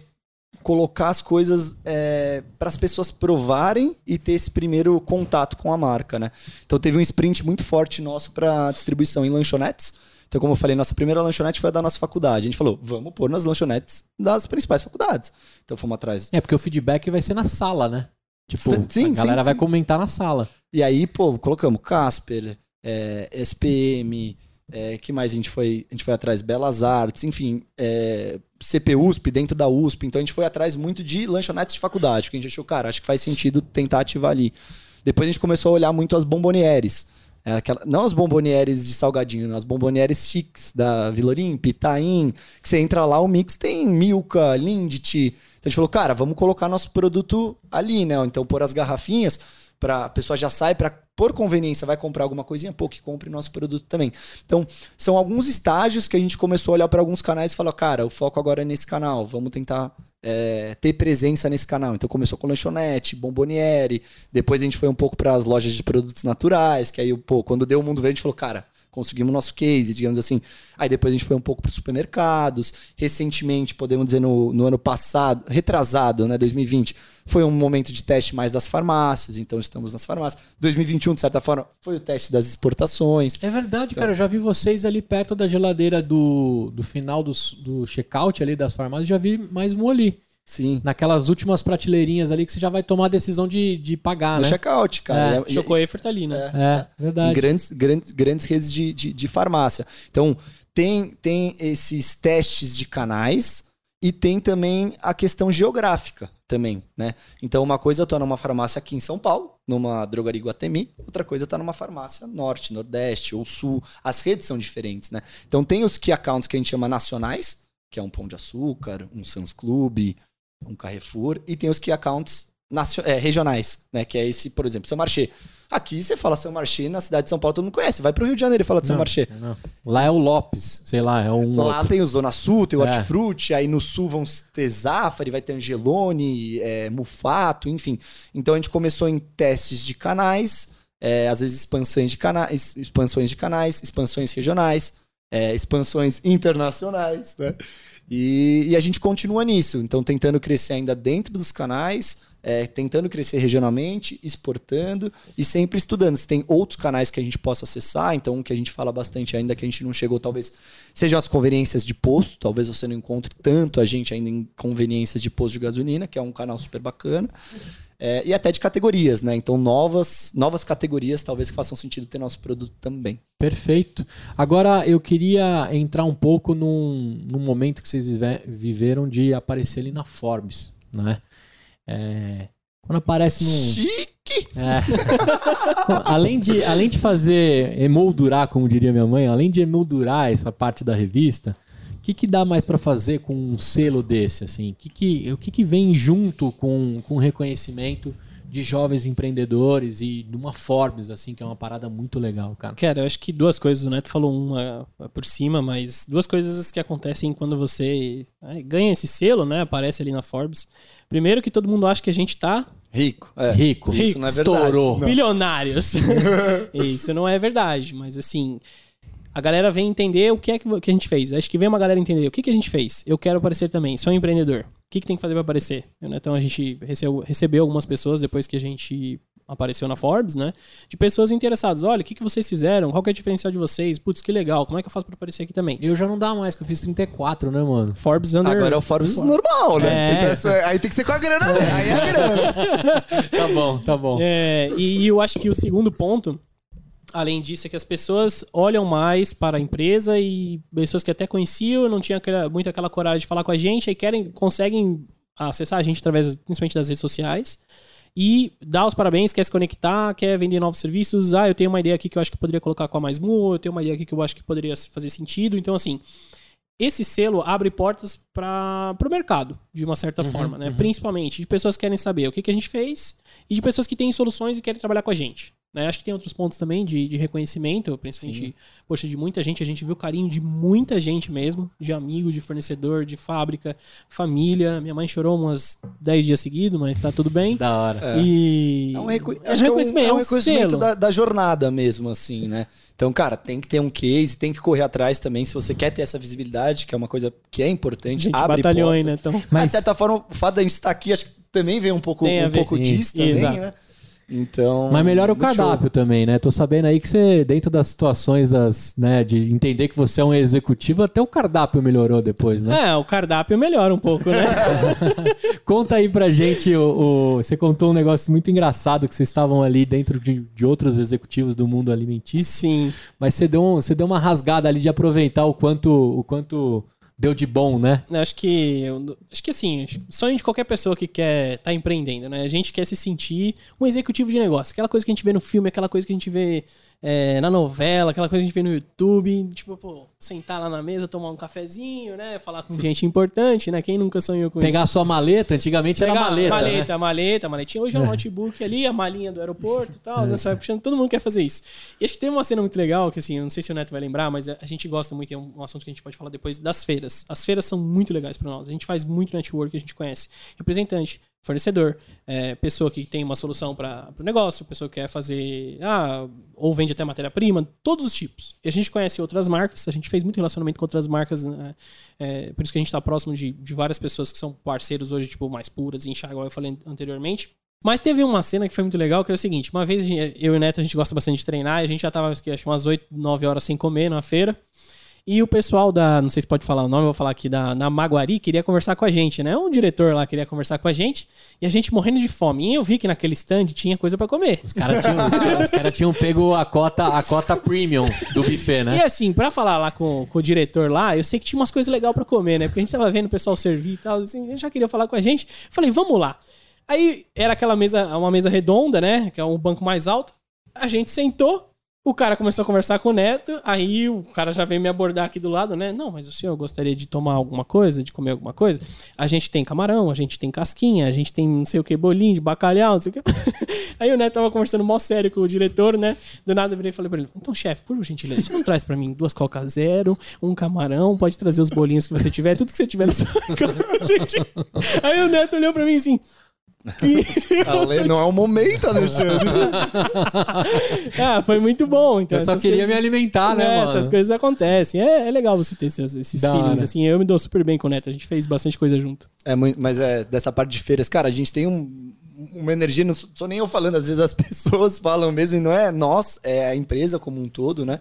colocar as coisas é, para as pessoas provarem e ter esse primeiro contato com a marca, né? Então teve um sprint muito forte nosso para distribuição em lanchonetes. Então, como eu falei, nossa primeira lanchonete foi a da nossa faculdade. A gente falou, vamos pôr nas lanchonetes das principais faculdades. Então fomos atrás. É, porque o feedback vai ser na sala, né? Tipo, sim, a galera sim, vai sim. comentar na sala. E aí, pô, colocamos Casper, é, S P M... É, que mais a gente foi? A gente foi atrás Belas Artes, enfim, é, C P U S P dentro da U S P. Então a gente foi atrás muito de lanchonetes de faculdade, porque a gente achou, cara, acho que faz sentido tentar ativar ali. Depois a gente começou a olhar muito as bombonieres. É, aquela, não as bombonieres de salgadinho, as bombonieres chiques da Vila Olímpia, Itaim, que você entra lá, o mix tem Milka, Lindt. Então a gente falou, cara, vamos colocar nosso produto ali, né? Então pôr as garrafinhas, pra, a pessoa já sai para... por conveniência, vai comprar alguma coisinha, pô, que compre nosso produto também. Então, são alguns estágios que a gente começou a olhar para alguns canais e falar, cara, o foco agora é nesse canal, vamos tentar é, ter presença nesse canal. Então, começou com lanchonete, bomboniere, depois a gente foi um pouco para as lojas de produtos naturais, que aí, pô, quando deu o Mundo Verde, a gente falou, cara, conseguimos nosso case, digamos assim. Aí depois a gente foi um pouco para os supermercados. Recentemente, podemos dizer, no, no ano passado, retrasado, né, dois mil e vinte, foi um momento de teste mais das farmácias, então estamos nas farmácias. dois mil e vinte e um, de certa forma, foi o teste das exportações. É verdade, então, cara, eu já vi vocês ali perto da geladeira do, do final do, do check-out ali das farmácias, já vi Mais Mu ali. Sim. Naquelas últimas prateleirinhas ali que você já vai tomar a decisão de, de pagar, no né? No check-out, cara. É. Chocou Eiffert ali, né? É, é, é. verdade. Em grandes, grandes, grandes redes de, de, de farmácia. Então, tem, tem esses testes de canais e tem também a questão geográfica também, né? Então, uma coisa eu tô numa farmácia aqui em São Paulo, numa drogaria Iguatemi, outra coisa tá numa farmácia norte, nordeste ou sul. As redes são diferentes, né? Então, tem os key accounts que a gente chama nacionais, que é um Pão de Açúcar, um Sam's Club, um Carrefour, e tem os key accounts nacionais, é, regionais, né? Que é esse, por exemplo, Saint-Marché. Aqui você fala Saint-Marché, na cidade de São Paulo todo mundo conhece. Vai pro Rio de Janeiro e fala de Saint-Marché. Lá é o Lopes, sei lá, é um Lá outro. Tem o Zona Sul, tem o é. Hortifruti, aí no Sul vão ter Zafari, vai ter Angelone, é, Mufato, enfim. Então a gente começou em testes de canais, é, às vezes expansões de canais, expansões de canais, expansões regionais, é, expansões internacionais, né? E, e a gente continua nisso, então tentando crescer ainda dentro dos canais, é, tentando crescer regionalmente, exportando e sempre estudando. Se tem outros canais que a gente possa acessar, então um que a gente fala bastante ainda que a gente não chegou, talvez sejam as conveniências de posto, talvez você não encontre tanto a gente ainda em conveniências de posto de gasolina, que é um canal super bacana. É, e até de categorias, né? Então novas, novas categorias talvez que façam sentido ter nosso produto também. Perfeito. Agora eu queria entrar um pouco num, num momento que vocês viveram de aparecer ali na Forbes, né? É, quando aparece num... Chique! É. além, de, além de fazer emoldurar, como diria minha mãe, além de emoldurar essa parte da revista... O que, que dá mais para fazer com um selo desse? Assim? Que que, o que, que vem junto com o reconhecimento de jovens empreendedores e de uma Forbes, assim, que é uma parada muito legal, cara? Cara, eu acho que duas coisas. O Neto falou uma por cima, mas duas coisas que acontecem quando você ganha esse selo, né? Aparece ali na Forbes. Primeiro que todo mundo acha que a gente tá Rico. É. Rico. Isso Rico. Não é verdade. Estourou. Não. Bilionários. Isso não é verdade. Mas assim, a galera vem entender o que é que a gente fez. Acho que vem uma galera entender o que, que a gente fez. Eu quero aparecer também. Sou um empreendedor. O que, que tem que fazer para aparecer? Então a gente recebeu, recebeu algumas pessoas depois que a gente apareceu na Forbes, né? De pessoas interessadas. Olha, o que, que vocês fizeram? Qual que é o diferencial de vocês? Putz, que legal. Como é que eu faço pra aparecer aqui também? Eu já não dá mais, que eu fiz trinta e quatro, né, mano? Forbes under... Agora é o Forbes For... normal, né? É. Tem essa... Aí tem que ser com a grana, é. Né? Aí é a grana. Tá bom, tá bom. É, e eu acho que o segundo ponto, além disso, é que as pessoas olham mais para a empresa e pessoas que até conheciam, não tinham muito aquela coragem de falar com a gente, aí querem, conseguem acessar a gente através, principalmente, das redes sociais. E dá os parabéns, quer se conectar, quer vender novos serviços. Ah, eu tenho uma ideia aqui que eu acho que poderia colocar com a Mais Mu, eu tenho uma ideia aqui que eu acho que poderia fazer sentido. Então, assim, esse selo abre portas para o mercado, de uma certa uhum, forma, né? Uhum. Principalmente de pessoas que querem saber o que, que a gente fez e de pessoas que têm soluções e querem trabalhar com a gente. Né? Acho que tem outros pontos também de, de reconhecimento, principalmente de, poxa, de muita gente. A gente viu o carinho de muita gente mesmo, de amigo, de fornecedor, de fábrica, família. Minha mãe chorou umas dez dias seguidos, mas tá tudo bem. Da hora. É, e... é um recu... é um reconhecimento, é um, é um reconhecimento da, da jornada mesmo, assim, né? Então, cara, tem que ter um case, tem que correr atrás também. Se você quer ter essa visibilidade, que é uma coisa que é importante, gente, abre batalhou, portas. Né, então. Mas, de certa forma, o fato da gente estar aqui, acho que também vem um pouco, um pouco disso também, exato, né? Então, mas melhora o cardápio show também, né? Tô sabendo aí que você, dentro das situações das, né, de entender que você é um executivo, até o cardápio melhorou depois, né? É, o cardápio melhora um pouco, né? Conta aí pra gente, o, o, você contou um negócio muito engraçado, que vocês estavam ali dentro de, de outros executivos do mundo alimentício. Sim. Mas você deu, um, você deu uma rasgada ali de aproveitar o quanto... O quanto... Deu de bom, né? Acho que, acho que assim, sonho de qualquer pessoa que quer estar tá empreendendo, né? A gente quer se sentir um executivo de negócio. Aquela coisa que a gente vê no filme, aquela coisa que a gente vê é, na novela, aquela coisa que a gente vê no YouTube. Tipo, pô, sentar lá na mesa, tomar um cafezinho, né? Falar com gente importante, né? Quem nunca sonhou com Pegar isso? Pegar sua maleta, antigamente Pegar era maleta, maleta, né? Maleta, maleta, maletinha. Hoje é um notebook ali, a malinha do aeroporto e tal. É, né? Você vai puxando, todo mundo quer fazer isso. E acho que tem uma cena muito legal, que assim, eu não sei se o Neto vai lembrar, mas a gente gosta muito, é um assunto que a gente pode falar depois, das feiras. As feiras são muito legais para nós. A gente faz muito network, a gente conhece representante, fornecedor, é, pessoa que tem uma solução para o negócio, pessoa que quer fazer, ah, ou vende até matéria-prima, todos os tipos. E a gente conhece outras marcas, a gente fez muito relacionamento com outras marcas, né? É, por isso que a gente está próximo de, de várias pessoas que são parceiros hoje, tipo Mais Puras, Enxá, igual eu falei anteriormente. Mas teve uma cena que foi muito legal, que é o seguinte, uma vez eu e o Neto, a gente gosta bastante de treinar, e a gente já estava umas oito, nove horas sem comer na feira. E o pessoal da, não sei se pode falar o nome, eu vou falar aqui, da, na Maguari, queria conversar com a gente, né? Um diretor lá queria conversar com a gente e a gente morrendo de fome. E eu vi que naquele stand tinha coisa pra comer. Os caras tinham, os cara, os cara tinham pego a cota, a cota premium do buffet, né? E assim, pra falar lá com, com o diretor lá, eu sei que tinha umas coisas legais pra comer, né? Porque a gente tava vendo o pessoal servir e tal, assim, ele já queria falar com a gente. Falei, vamos lá. Aí era aquela mesa, uma mesa redonda, né? Que é um banco mais alto. A gente sentou. O cara começou a conversar com o Neto, aí o cara já veio me abordar aqui do lado, né? Não, mas o senhor gostaria de tomar alguma coisa, de comer alguma coisa? A gente tem camarão, a gente tem casquinha, a gente tem não sei o que, bolinho de bacalhau, não sei o que. Aí o Neto tava conversando mó sério com o diretor, né? Do nada eu virei e falei pra ele, então chefe, por gentileza, você não traz pra mim duas Coca Zero, um camarão, pode trazer os bolinhos que você tiver, tudo que você tiver no saco. Gente. Aí o Neto olhou pra mim assim... Não é o momento, Alexandre. Ah, foi muito bom. Então, eu só queria coisas... me alimentar, né, é, mano? Essas coisas acontecem. É, é legal você ter esses, esses feelings, assim. Eu me dou super bem com o Neto. A gente fez bastante coisa junto. É, mas é dessa parte de feiras, cara, a gente tem um, uma energia. Não sou nem eu falando, às vezes as pessoas falam mesmo, e não é nós, é a empresa como um todo, né?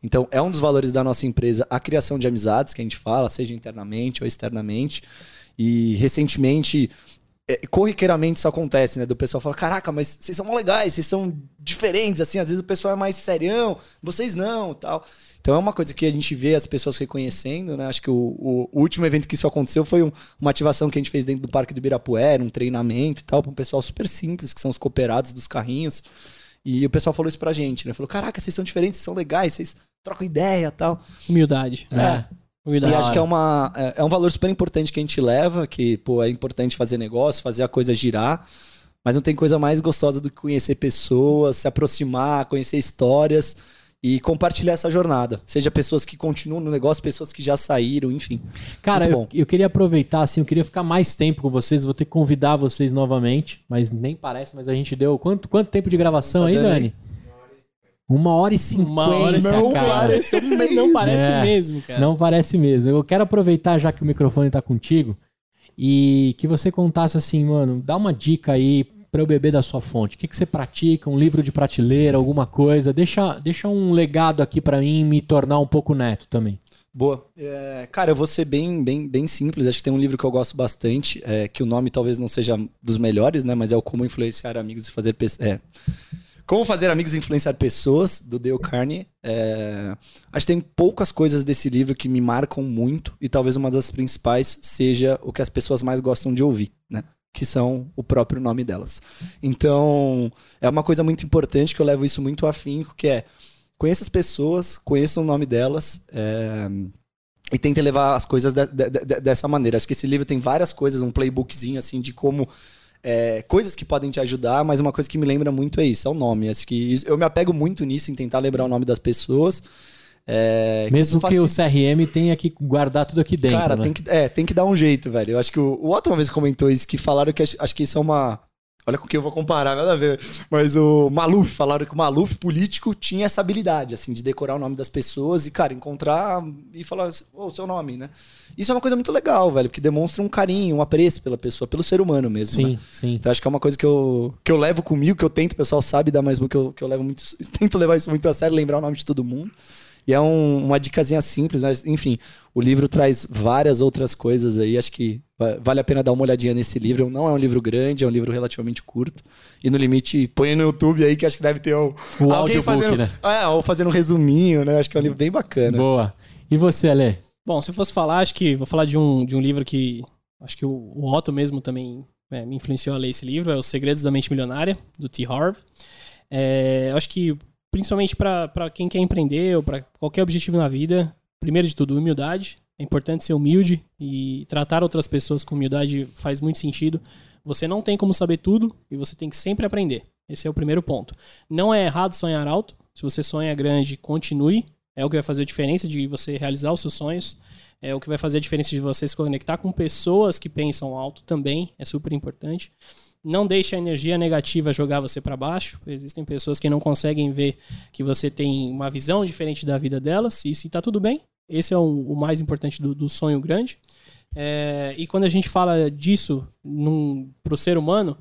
Então, é um dos valores da nossa empresa a criação de amizades que a gente fala, seja internamente ou externamente. E recentemente. É, corriqueiramente isso acontece, né? Do pessoal falar, caraca, mas vocês são mó legais, vocês são diferentes, assim, às vezes o pessoal é mais serião, vocês não, tal. Então é uma coisa que a gente vê as pessoas reconhecendo, né? Acho que o, o, o último evento que isso aconteceu foi um, uma ativação que a gente fez dentro do Parque do Ibirapuera, um treinamento e tal, para um pessoal super simples, que são os cooperados dos carrinhos. E o pessoal falou isso pra gente, né? Falou, caraca, vocês são diferentes, vocês são legais, vocês trocam ideia e tal. Humildade. É. é. E acho que é, uma, é um valor super importante que a gente leva, que pô, é importante fazer negócio, fazer a coisa girar, mas não tem coisa mais gostosa do que conhecer pessoas, se aproximar, conhecer histórias e compartilhar essa jornada. Seja pessoas que continuam no negócio, pessoas que já saíram, enfim. Cara, eu, eu queria aproveitar, assim, eu queria ficar mais tempo com vocês, vou ter que convidar vocês novamente, mas nem parece, mas a gente deu... Quanto, quanto tempo de gravação aí, Dani? Uma hora e cinquenta, Uma hora e cinquenta, cara. Parece mesmo. Não parece é, mesmo, cara. Não parece mesmo. Eu quero aproveitar, já que o microfone tá contigo, e que você contasse assim, mano, dá uma dica aí pra eu beber da sua fonte. O que, que você pratica? Um livro de prateleira, alguma coisa? Deixa, deixa um legado aqui pra mim, me tornar um pouco neto também. Boa. É, cara, eu vou ser bem, bem, bem simples. Acho que tem um livro que eu gosto bastante, é, que o nome talvez não seja dos melhores, né? Mas é o Como Influenciar Amigos e Fazer Pessoas... É. Como Fazer Amigos e Influenciar Pessoas, do Dale Carnegie. É... Acho que tem poucas coisas desse livro que me marcam muito, e talvez uma das principais seja o que as pessoas mais gostam de ouvir, né? Que são o próprio nome delas. Então, é uma coisa muito importante que eu levo isso muito afinco, que é conheça as pessoas, conheça o nome delas, é... e tenta levar as coisas de, de, de, dessa maneira. Acho que esse livro tem várias coisas, um playbookzinho assim de como... É, coisas que podem te ajudar, mas uma coisa que me lembra muito é isso, é o nome. Acho que eu me apego muito nisso, em tentar lembrar o nome das pessoas. É, Mesmo que, que o C R M tenha que guardar tudo aqui dentro. Cara, né? tem, que, é, tem que dar um jeito, velho. Eu acho que o, o Otto uma vez comentou isso, que falaram que acho, acho que isso é uma... Olha com quem eu vou comparar, nada a ver. Mas o Maluf, falaram que o Maluf político tinha essa habilidade, assim, de decorar o nome das pessoas e, cara, encontrar e falar assim, oh, o seu nome, né? Isso é uma coisa muito legal, velho, porque demonstra um carinho, um apreço pela pessoa, pelo ser humano mesmo, sim, né? Sim. Então acho que é uma coisa que eu, que eu levo comigo, que eu tento, o pessoal sabe da Mais Mu, que eu, que eu levo muito, tento levar isso muito a sério, lembrar o nome de todo mundo. E é um, uma dicasinha simples, né? Enfim, o livro traz várias outras coisas aí, acho que vale a pena dar uma olhadinha nesse livro. Não é um livro grande, é um livro relativamente curto. E no limite, põe no YouTube aí, que acho que deve ter um, o alguém fazendo, né? É, ou fazendo um resuminho, né? Acho que é um livro bem bacana. Boa. E você, Ale? Bom, se eu fosse falar, acho que vou falar de um, de um livro que acho que o, o Otto mesmo também é, me influenciou a ler esse livro, é Os Segredos da Mente Milionária, do T. Harv. É, acho que principalmente para quem quer empreender ou para qualquer objetivo na vida, primeiro de tudo, humildade. É importante ser humilde e tratar outras pessoas com humildade faz muito sentido. Você não tem como saber tudo e você tem que sempre aprender. Esse é o primeiro ponto. Não é errado sonhar alto. Se você sonha grande, continue. É o que vai fazer a diferença de você realizar os seus sonhos. É o que vai fazer a diferença de você se conectar com pessoas que pensam alto também. É super importante. Não deixe a energia negativa jogar você para baixo. Existem pessoas que não conseguem ver que você tem uma visão diferente da vida delas. E se tá tudo bem, esse é o, o mais importante do, do sonho grande. É, e quando a gente fala disso para o ser humano,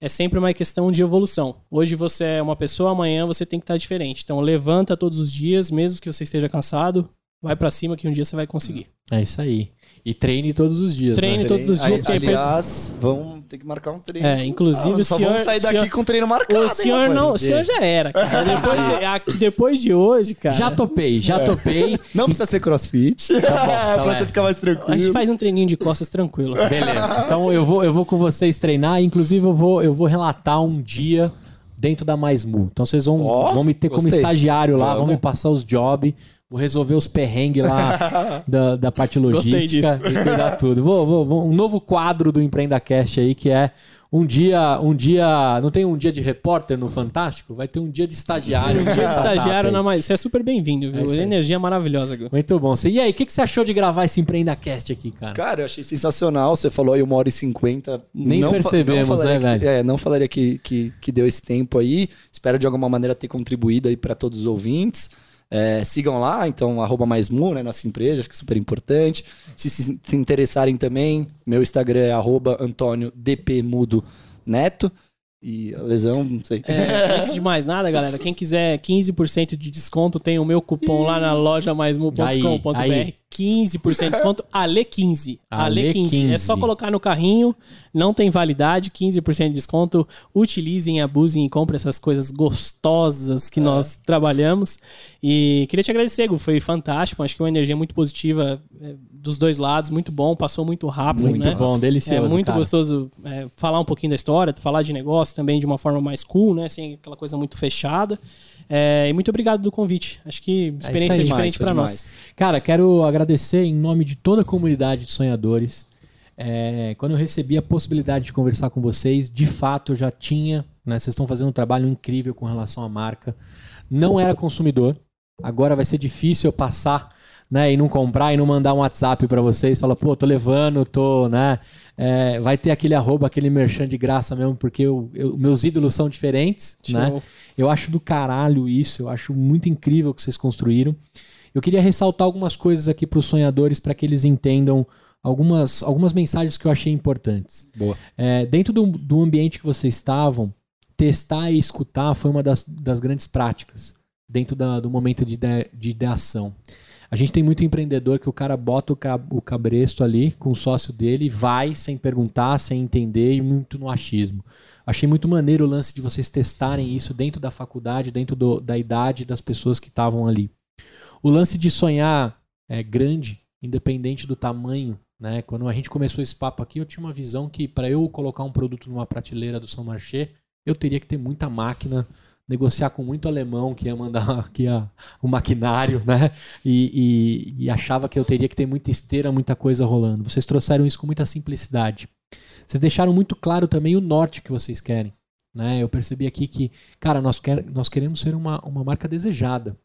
é sempre uma questão de evolução. Hoje você é uma pessoa, amanhã você tem que estar diferente. Então levanta todos os dias, mesmo que você esteja cansado, vai para cima que um dia você vai conseguir. É isso aí. E treine todos os dias. Treine né? todos os dias. Ali, aliás, vamos ter que marcar um treino. É, inclusive ah, o só senhor... Só vamos sair daqui senhor, com o treino marcado. O senhor, hein, não, o senhor já era, cara. Depois, depois de hoje, cara... Já topei, já é. topei. Não precisa ser crossfit. Tá bom, tá pra é. você ficar mais tranquilo. A gente faz um treininho de costas tranquilo. Beleza. Então eu vou, eu vou com vocês treinar. Inclusive eu vou, eu vou relatar um dia dentro da Mais Mu. Então vocês vão, oh, vão me ter gostei. como estagiário lá. Vamos. Vão me passar os jobs. Vou resolver os perrengues lá da, da parte logística e cuidar tudo. Vou, vou, vou, um novo quadro do EmpreendaCast aí, que é um dia... um dia Não tem um dia de repórter no Fantástico? Vai ter um dia de estagiário. Um dia de estagiário na Mais. Você é super bem-vindo, viu? É energia maravilhosa. Gu. Muito bom. E aí, o que, que você achou de gravar esse EmpreendaCast aqui, cara? Cara, eu achei sensacional. Você falou aí uma hora e cinquenta. Nem não percebemos, não né, que, velho? É, não falaria que, que, que deu esse tempo aí. Espero de alguma maneira ter contribuído aí para todos os ouvintes. É, sigam lá, então, arroba Mais Mu, né, nossa empresa, acho que é super importante. Se, se, se interessarem também, meu Instagram é arroba Antônio Mudo Neto. E a lesão, não sei. É, antes de mais nada, galera, quem quiser quinze por cento de desconto, tem o meu cupom lá na loja mais mu ponto com ponto b r. quinze por cento de desconto, A L E quinze. A L E quinze. É só colocar no carrinho, não tem validade, quinze por cento de desconto. Utilizem, abusem e comprem essas coisas gostosas que é. nós trabalhamos. E queria te agradecer, Gu, foi fantástico. Acho que uma energia muito positiva dos dois lados, muito bom, passou muito rápido. Muito né? bom, delicioso. É muito cara. gostoso é, falar um pouquinho da história, falar de negócio também de uma forma mais cool, né? Sem aquela coisa muito fechada. É, e muito obrigado do convite. Acho que experiência é aí, diferente para nós. Cara, quero agradecer em nome de toda a comunidade de sonhadores. É, quando eu recebi a possibilidade de conversar com vocês, de fato eu já tinha... Né, vocês estão fazendo um trabalho incrível com relação à marca. Não era consumidor. agora vai ser difícil eu passar, né, e não comprar e não mandar um WhatsApp para vocês, fala, pô, tô levando, tô, né, é, vai ter aquele arroba, aquele merchan de graça mesmo, porque eu, eu, meus ídolos são diferentes, Show. né, eu acho do caralho isso, eu acho muito incrível o que vocês construíram. Eu queria ressaltar algumas coisas aqui para os sonhadores, para que eles entendam algumas, algumas mensagens que eu achei importantes. Boa. É, dentro do, do ambiente que vocês estavam, testar e escutar foi uma das, das grandes práticas dentro da, do momento de, de, de ideação. A gente tem muito empreendedor que o cara bota o cabresto ali com o sócio dele, vai sem perguntar, sem entender e muito no achismo. Achei muito maneiro o lance de vocês testarem isso dentro da faculdade, dentro do, da idade das pessoas que estavam ali. O lance de sonhar é grande, independente do tamanho, né? Quando a gente começou esse papo aqui, eu tinha uma visão que para eu colocar um produto numa prateleira do Saint-Marché, eu teria que ter muita máquina, negociar com muito alemão que ia mandar aqui a, o maquinário, né? E, e, e achava que eu teria que ter muita esteira, muita coisa rolando. Vocês trouxeram isso com muita simplicidade. Vocês deixaram muito claro também o norte que vocês querem, né? Eu percebi aqui que, cara, nós, quer, nós queremos ser uma, uma marca desejada.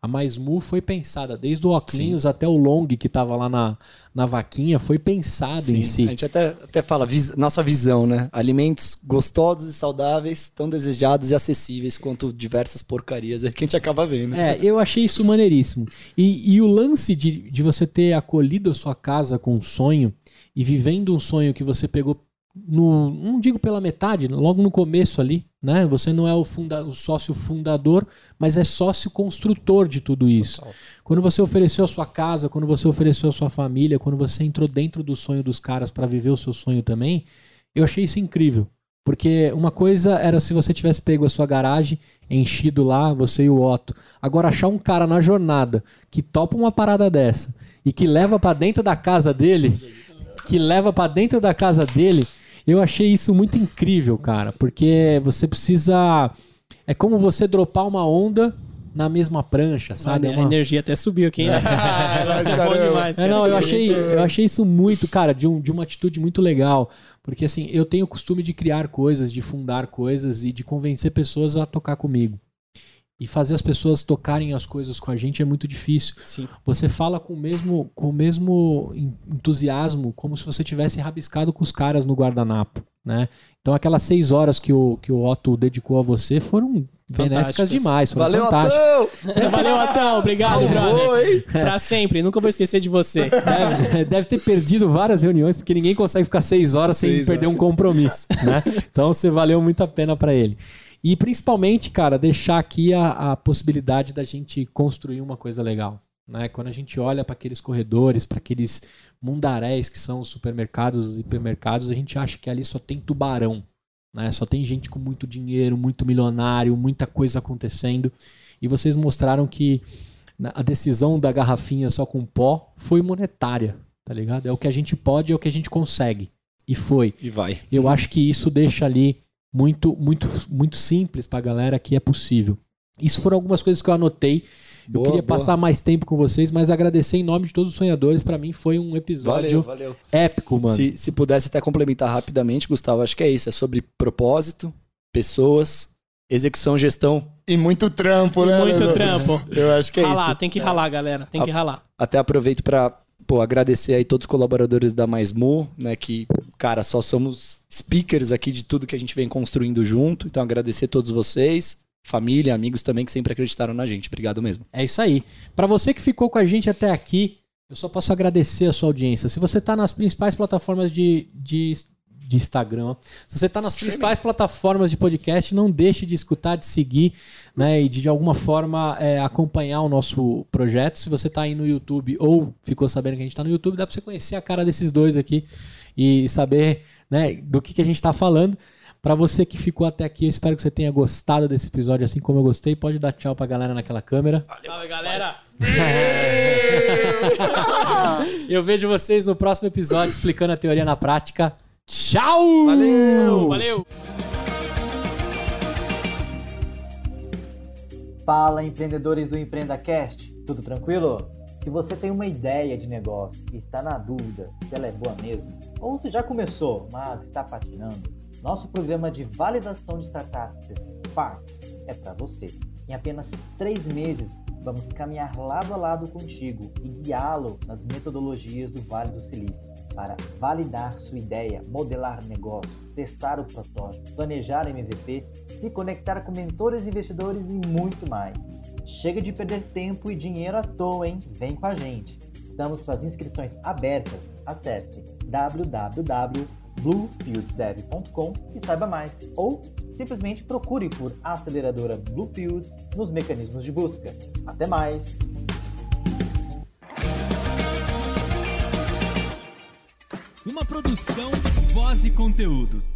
A Mais Mu foi pensada, desde o Oclinhos Sim. até o Long, que estava lá na, na vaquinha, foi pensado Sim. em si. A gente até, até fala, vis, nossa visão, né? Alimentos gostosos e saudáveis, tão desejados e acessíveis quanto diversas porcarias que a gente acaba vendo. É, eu achei isso maneiríssimo. E, e o lance de, de você ter acolhido a sua casa com um sonho e vivendo um sonho que você pegou, no, não digo pela metade, logo no começo ali, né? Você não é o, funda- o sócio fundador, mas é sócio construtor de tudo isso. Total. Quando você ofereceu a sua casa, quando você ofereceu a sua família, quando você entrou dentro do sonho dos caras para viver o seu sonho também, eu achei isso incrível. Porque uma coisa era se você tivesse pego a sua garagem, enchido lá, você e o Otto. Agora, achar um cara na jornada que topa uma parada dessa e que leva para dentro da casa dele, que leva para dentro da casa dele, eu achei isso muito incrível, cara, porque você precisa... É como você dropar uma onda na mesma prancha, sabe? Ah, né? é uma... A energia até subiu aqui, né? demais, é, não, eu achei, eu achei isso muito, cara, de, um, de uma atitude muito legal, porque assim, eu tenho o costume de criar coisas, de fundar coisas e de convencer pessoas a tocar comigo. E fazer as pessoas tocarem as coisas com a gente é muito difícil. Sim. Você fala com o mesmo, com o mesmo entusiasmo como se você tivesse rabiscado com os caras no guardanapo, né? Então aquelas seis horas que o, que o Otto dedicou a você foram benéficas demais. Foram Valeu, Otão! Valeu, Otão! Obrigado, brother! Pra sempre, nunca vou esquecer de você. Deve, deve ter perdido várias reuniões, porque ninguém consegue ficar seis horas seis sem horas. perder um compromisso, né? Então você valeu muito a pena pra ele. E principalmente, cara, deixar aqui a, a possibilidade da gente construir uma coisa legal, né? Quando a gente olha para aqueles corredores, para aqueles mundaréis que são os supermercados, os hipermercados, a gente acha que ali só tem tubarão, né? Só tem gente com muito dinheiro, muito milionário, muita coisa acontecendo. E vocês mostraram que a decisão da garrafinha só com pó foi monetária, tá ligado? É o que a gente pode, é o que a gente consegue. E foi. E vai. Eu acho que isso deixa ali... Muito, muito, muito simples pra galera que é possível. Isso foram algumas coisas que eu anotei. Eu boa, queria boa. passar mais tempo com vocês, mas agradecer em nome de todos os sonhadores. Pra mim foi um episódio valeu, valeu. épico, mano. Se, se pudesse até complementar rapidamente, Gustavo, acho que é isso. É sobre propósito, pessoas, execução, gestão e muito trampo, né? Muito trampo. Eu acho que é ralar, isso. Ralar, tem que ralar, galera. Tem a, que ralar. Até aproveito pra... Pô, agradecer aí todos os colaboradores da Mais Mu, né, que, cara, só somos speakers aqui de tudo que a gente vem construindo junto, então agradecer a todos vocês, família, amigos também que sempre acreditaram na gente, obrigado mesmo. É isso aí, pra você que ficou com a gente até aqui, eu só posso agradecer a sua audiência, se você tá nas principais plataformas de... de... de Instagram. Se você está nas Streaming. principais plataformas de podcast, não deixe de escutar, de seguir, né, e de, de alguma forma é, acompanhar o nosso projeto. Se você está aí no YouTube ou ficou sabendo que a gente está no YouTube, dá para você conhecer a cara desses dois aqui e saber, né, do que, que a gente está falando. Para você que ficou até aqui, eu espero que você tenha gostado desse episódio, assim como eu gostei. Pode dar tchau para a galera naquela câmera. Valeu, Salve, galera! Eu vejo vocês no próximo episódio explicando a teoria na prática. Tchau! Valeu! Valeu! Fala, empreendedores do EmpreendaCast, tudo tranquilo? Se você tem uma ideia de negócio e está na dúvida se ela é boa mesmo, ou se já começou, mas está patinando, nosso programa de validação de startups, Sparks, é para você. Em apenas três meses, vamos caminhar lado a lado contigo e guiá-lo nas metodologias do Vale do Silício, para validar sua ideia, modelar negócio, testar o protótipo, planejar M V P, se conectar com mentores, investidores e muito mais. Chega de perder tempo e dinheiro à toa, hein? Vem com a gente! Estamos com as inscrições abertas. Acesse w w w ponto bluefields dev ponto com e saiba mais. Ou simplesmente procure por Aceleradora Bluefields nos mecanismos de busca. Até mais! Uma produção, voz e conteúdo.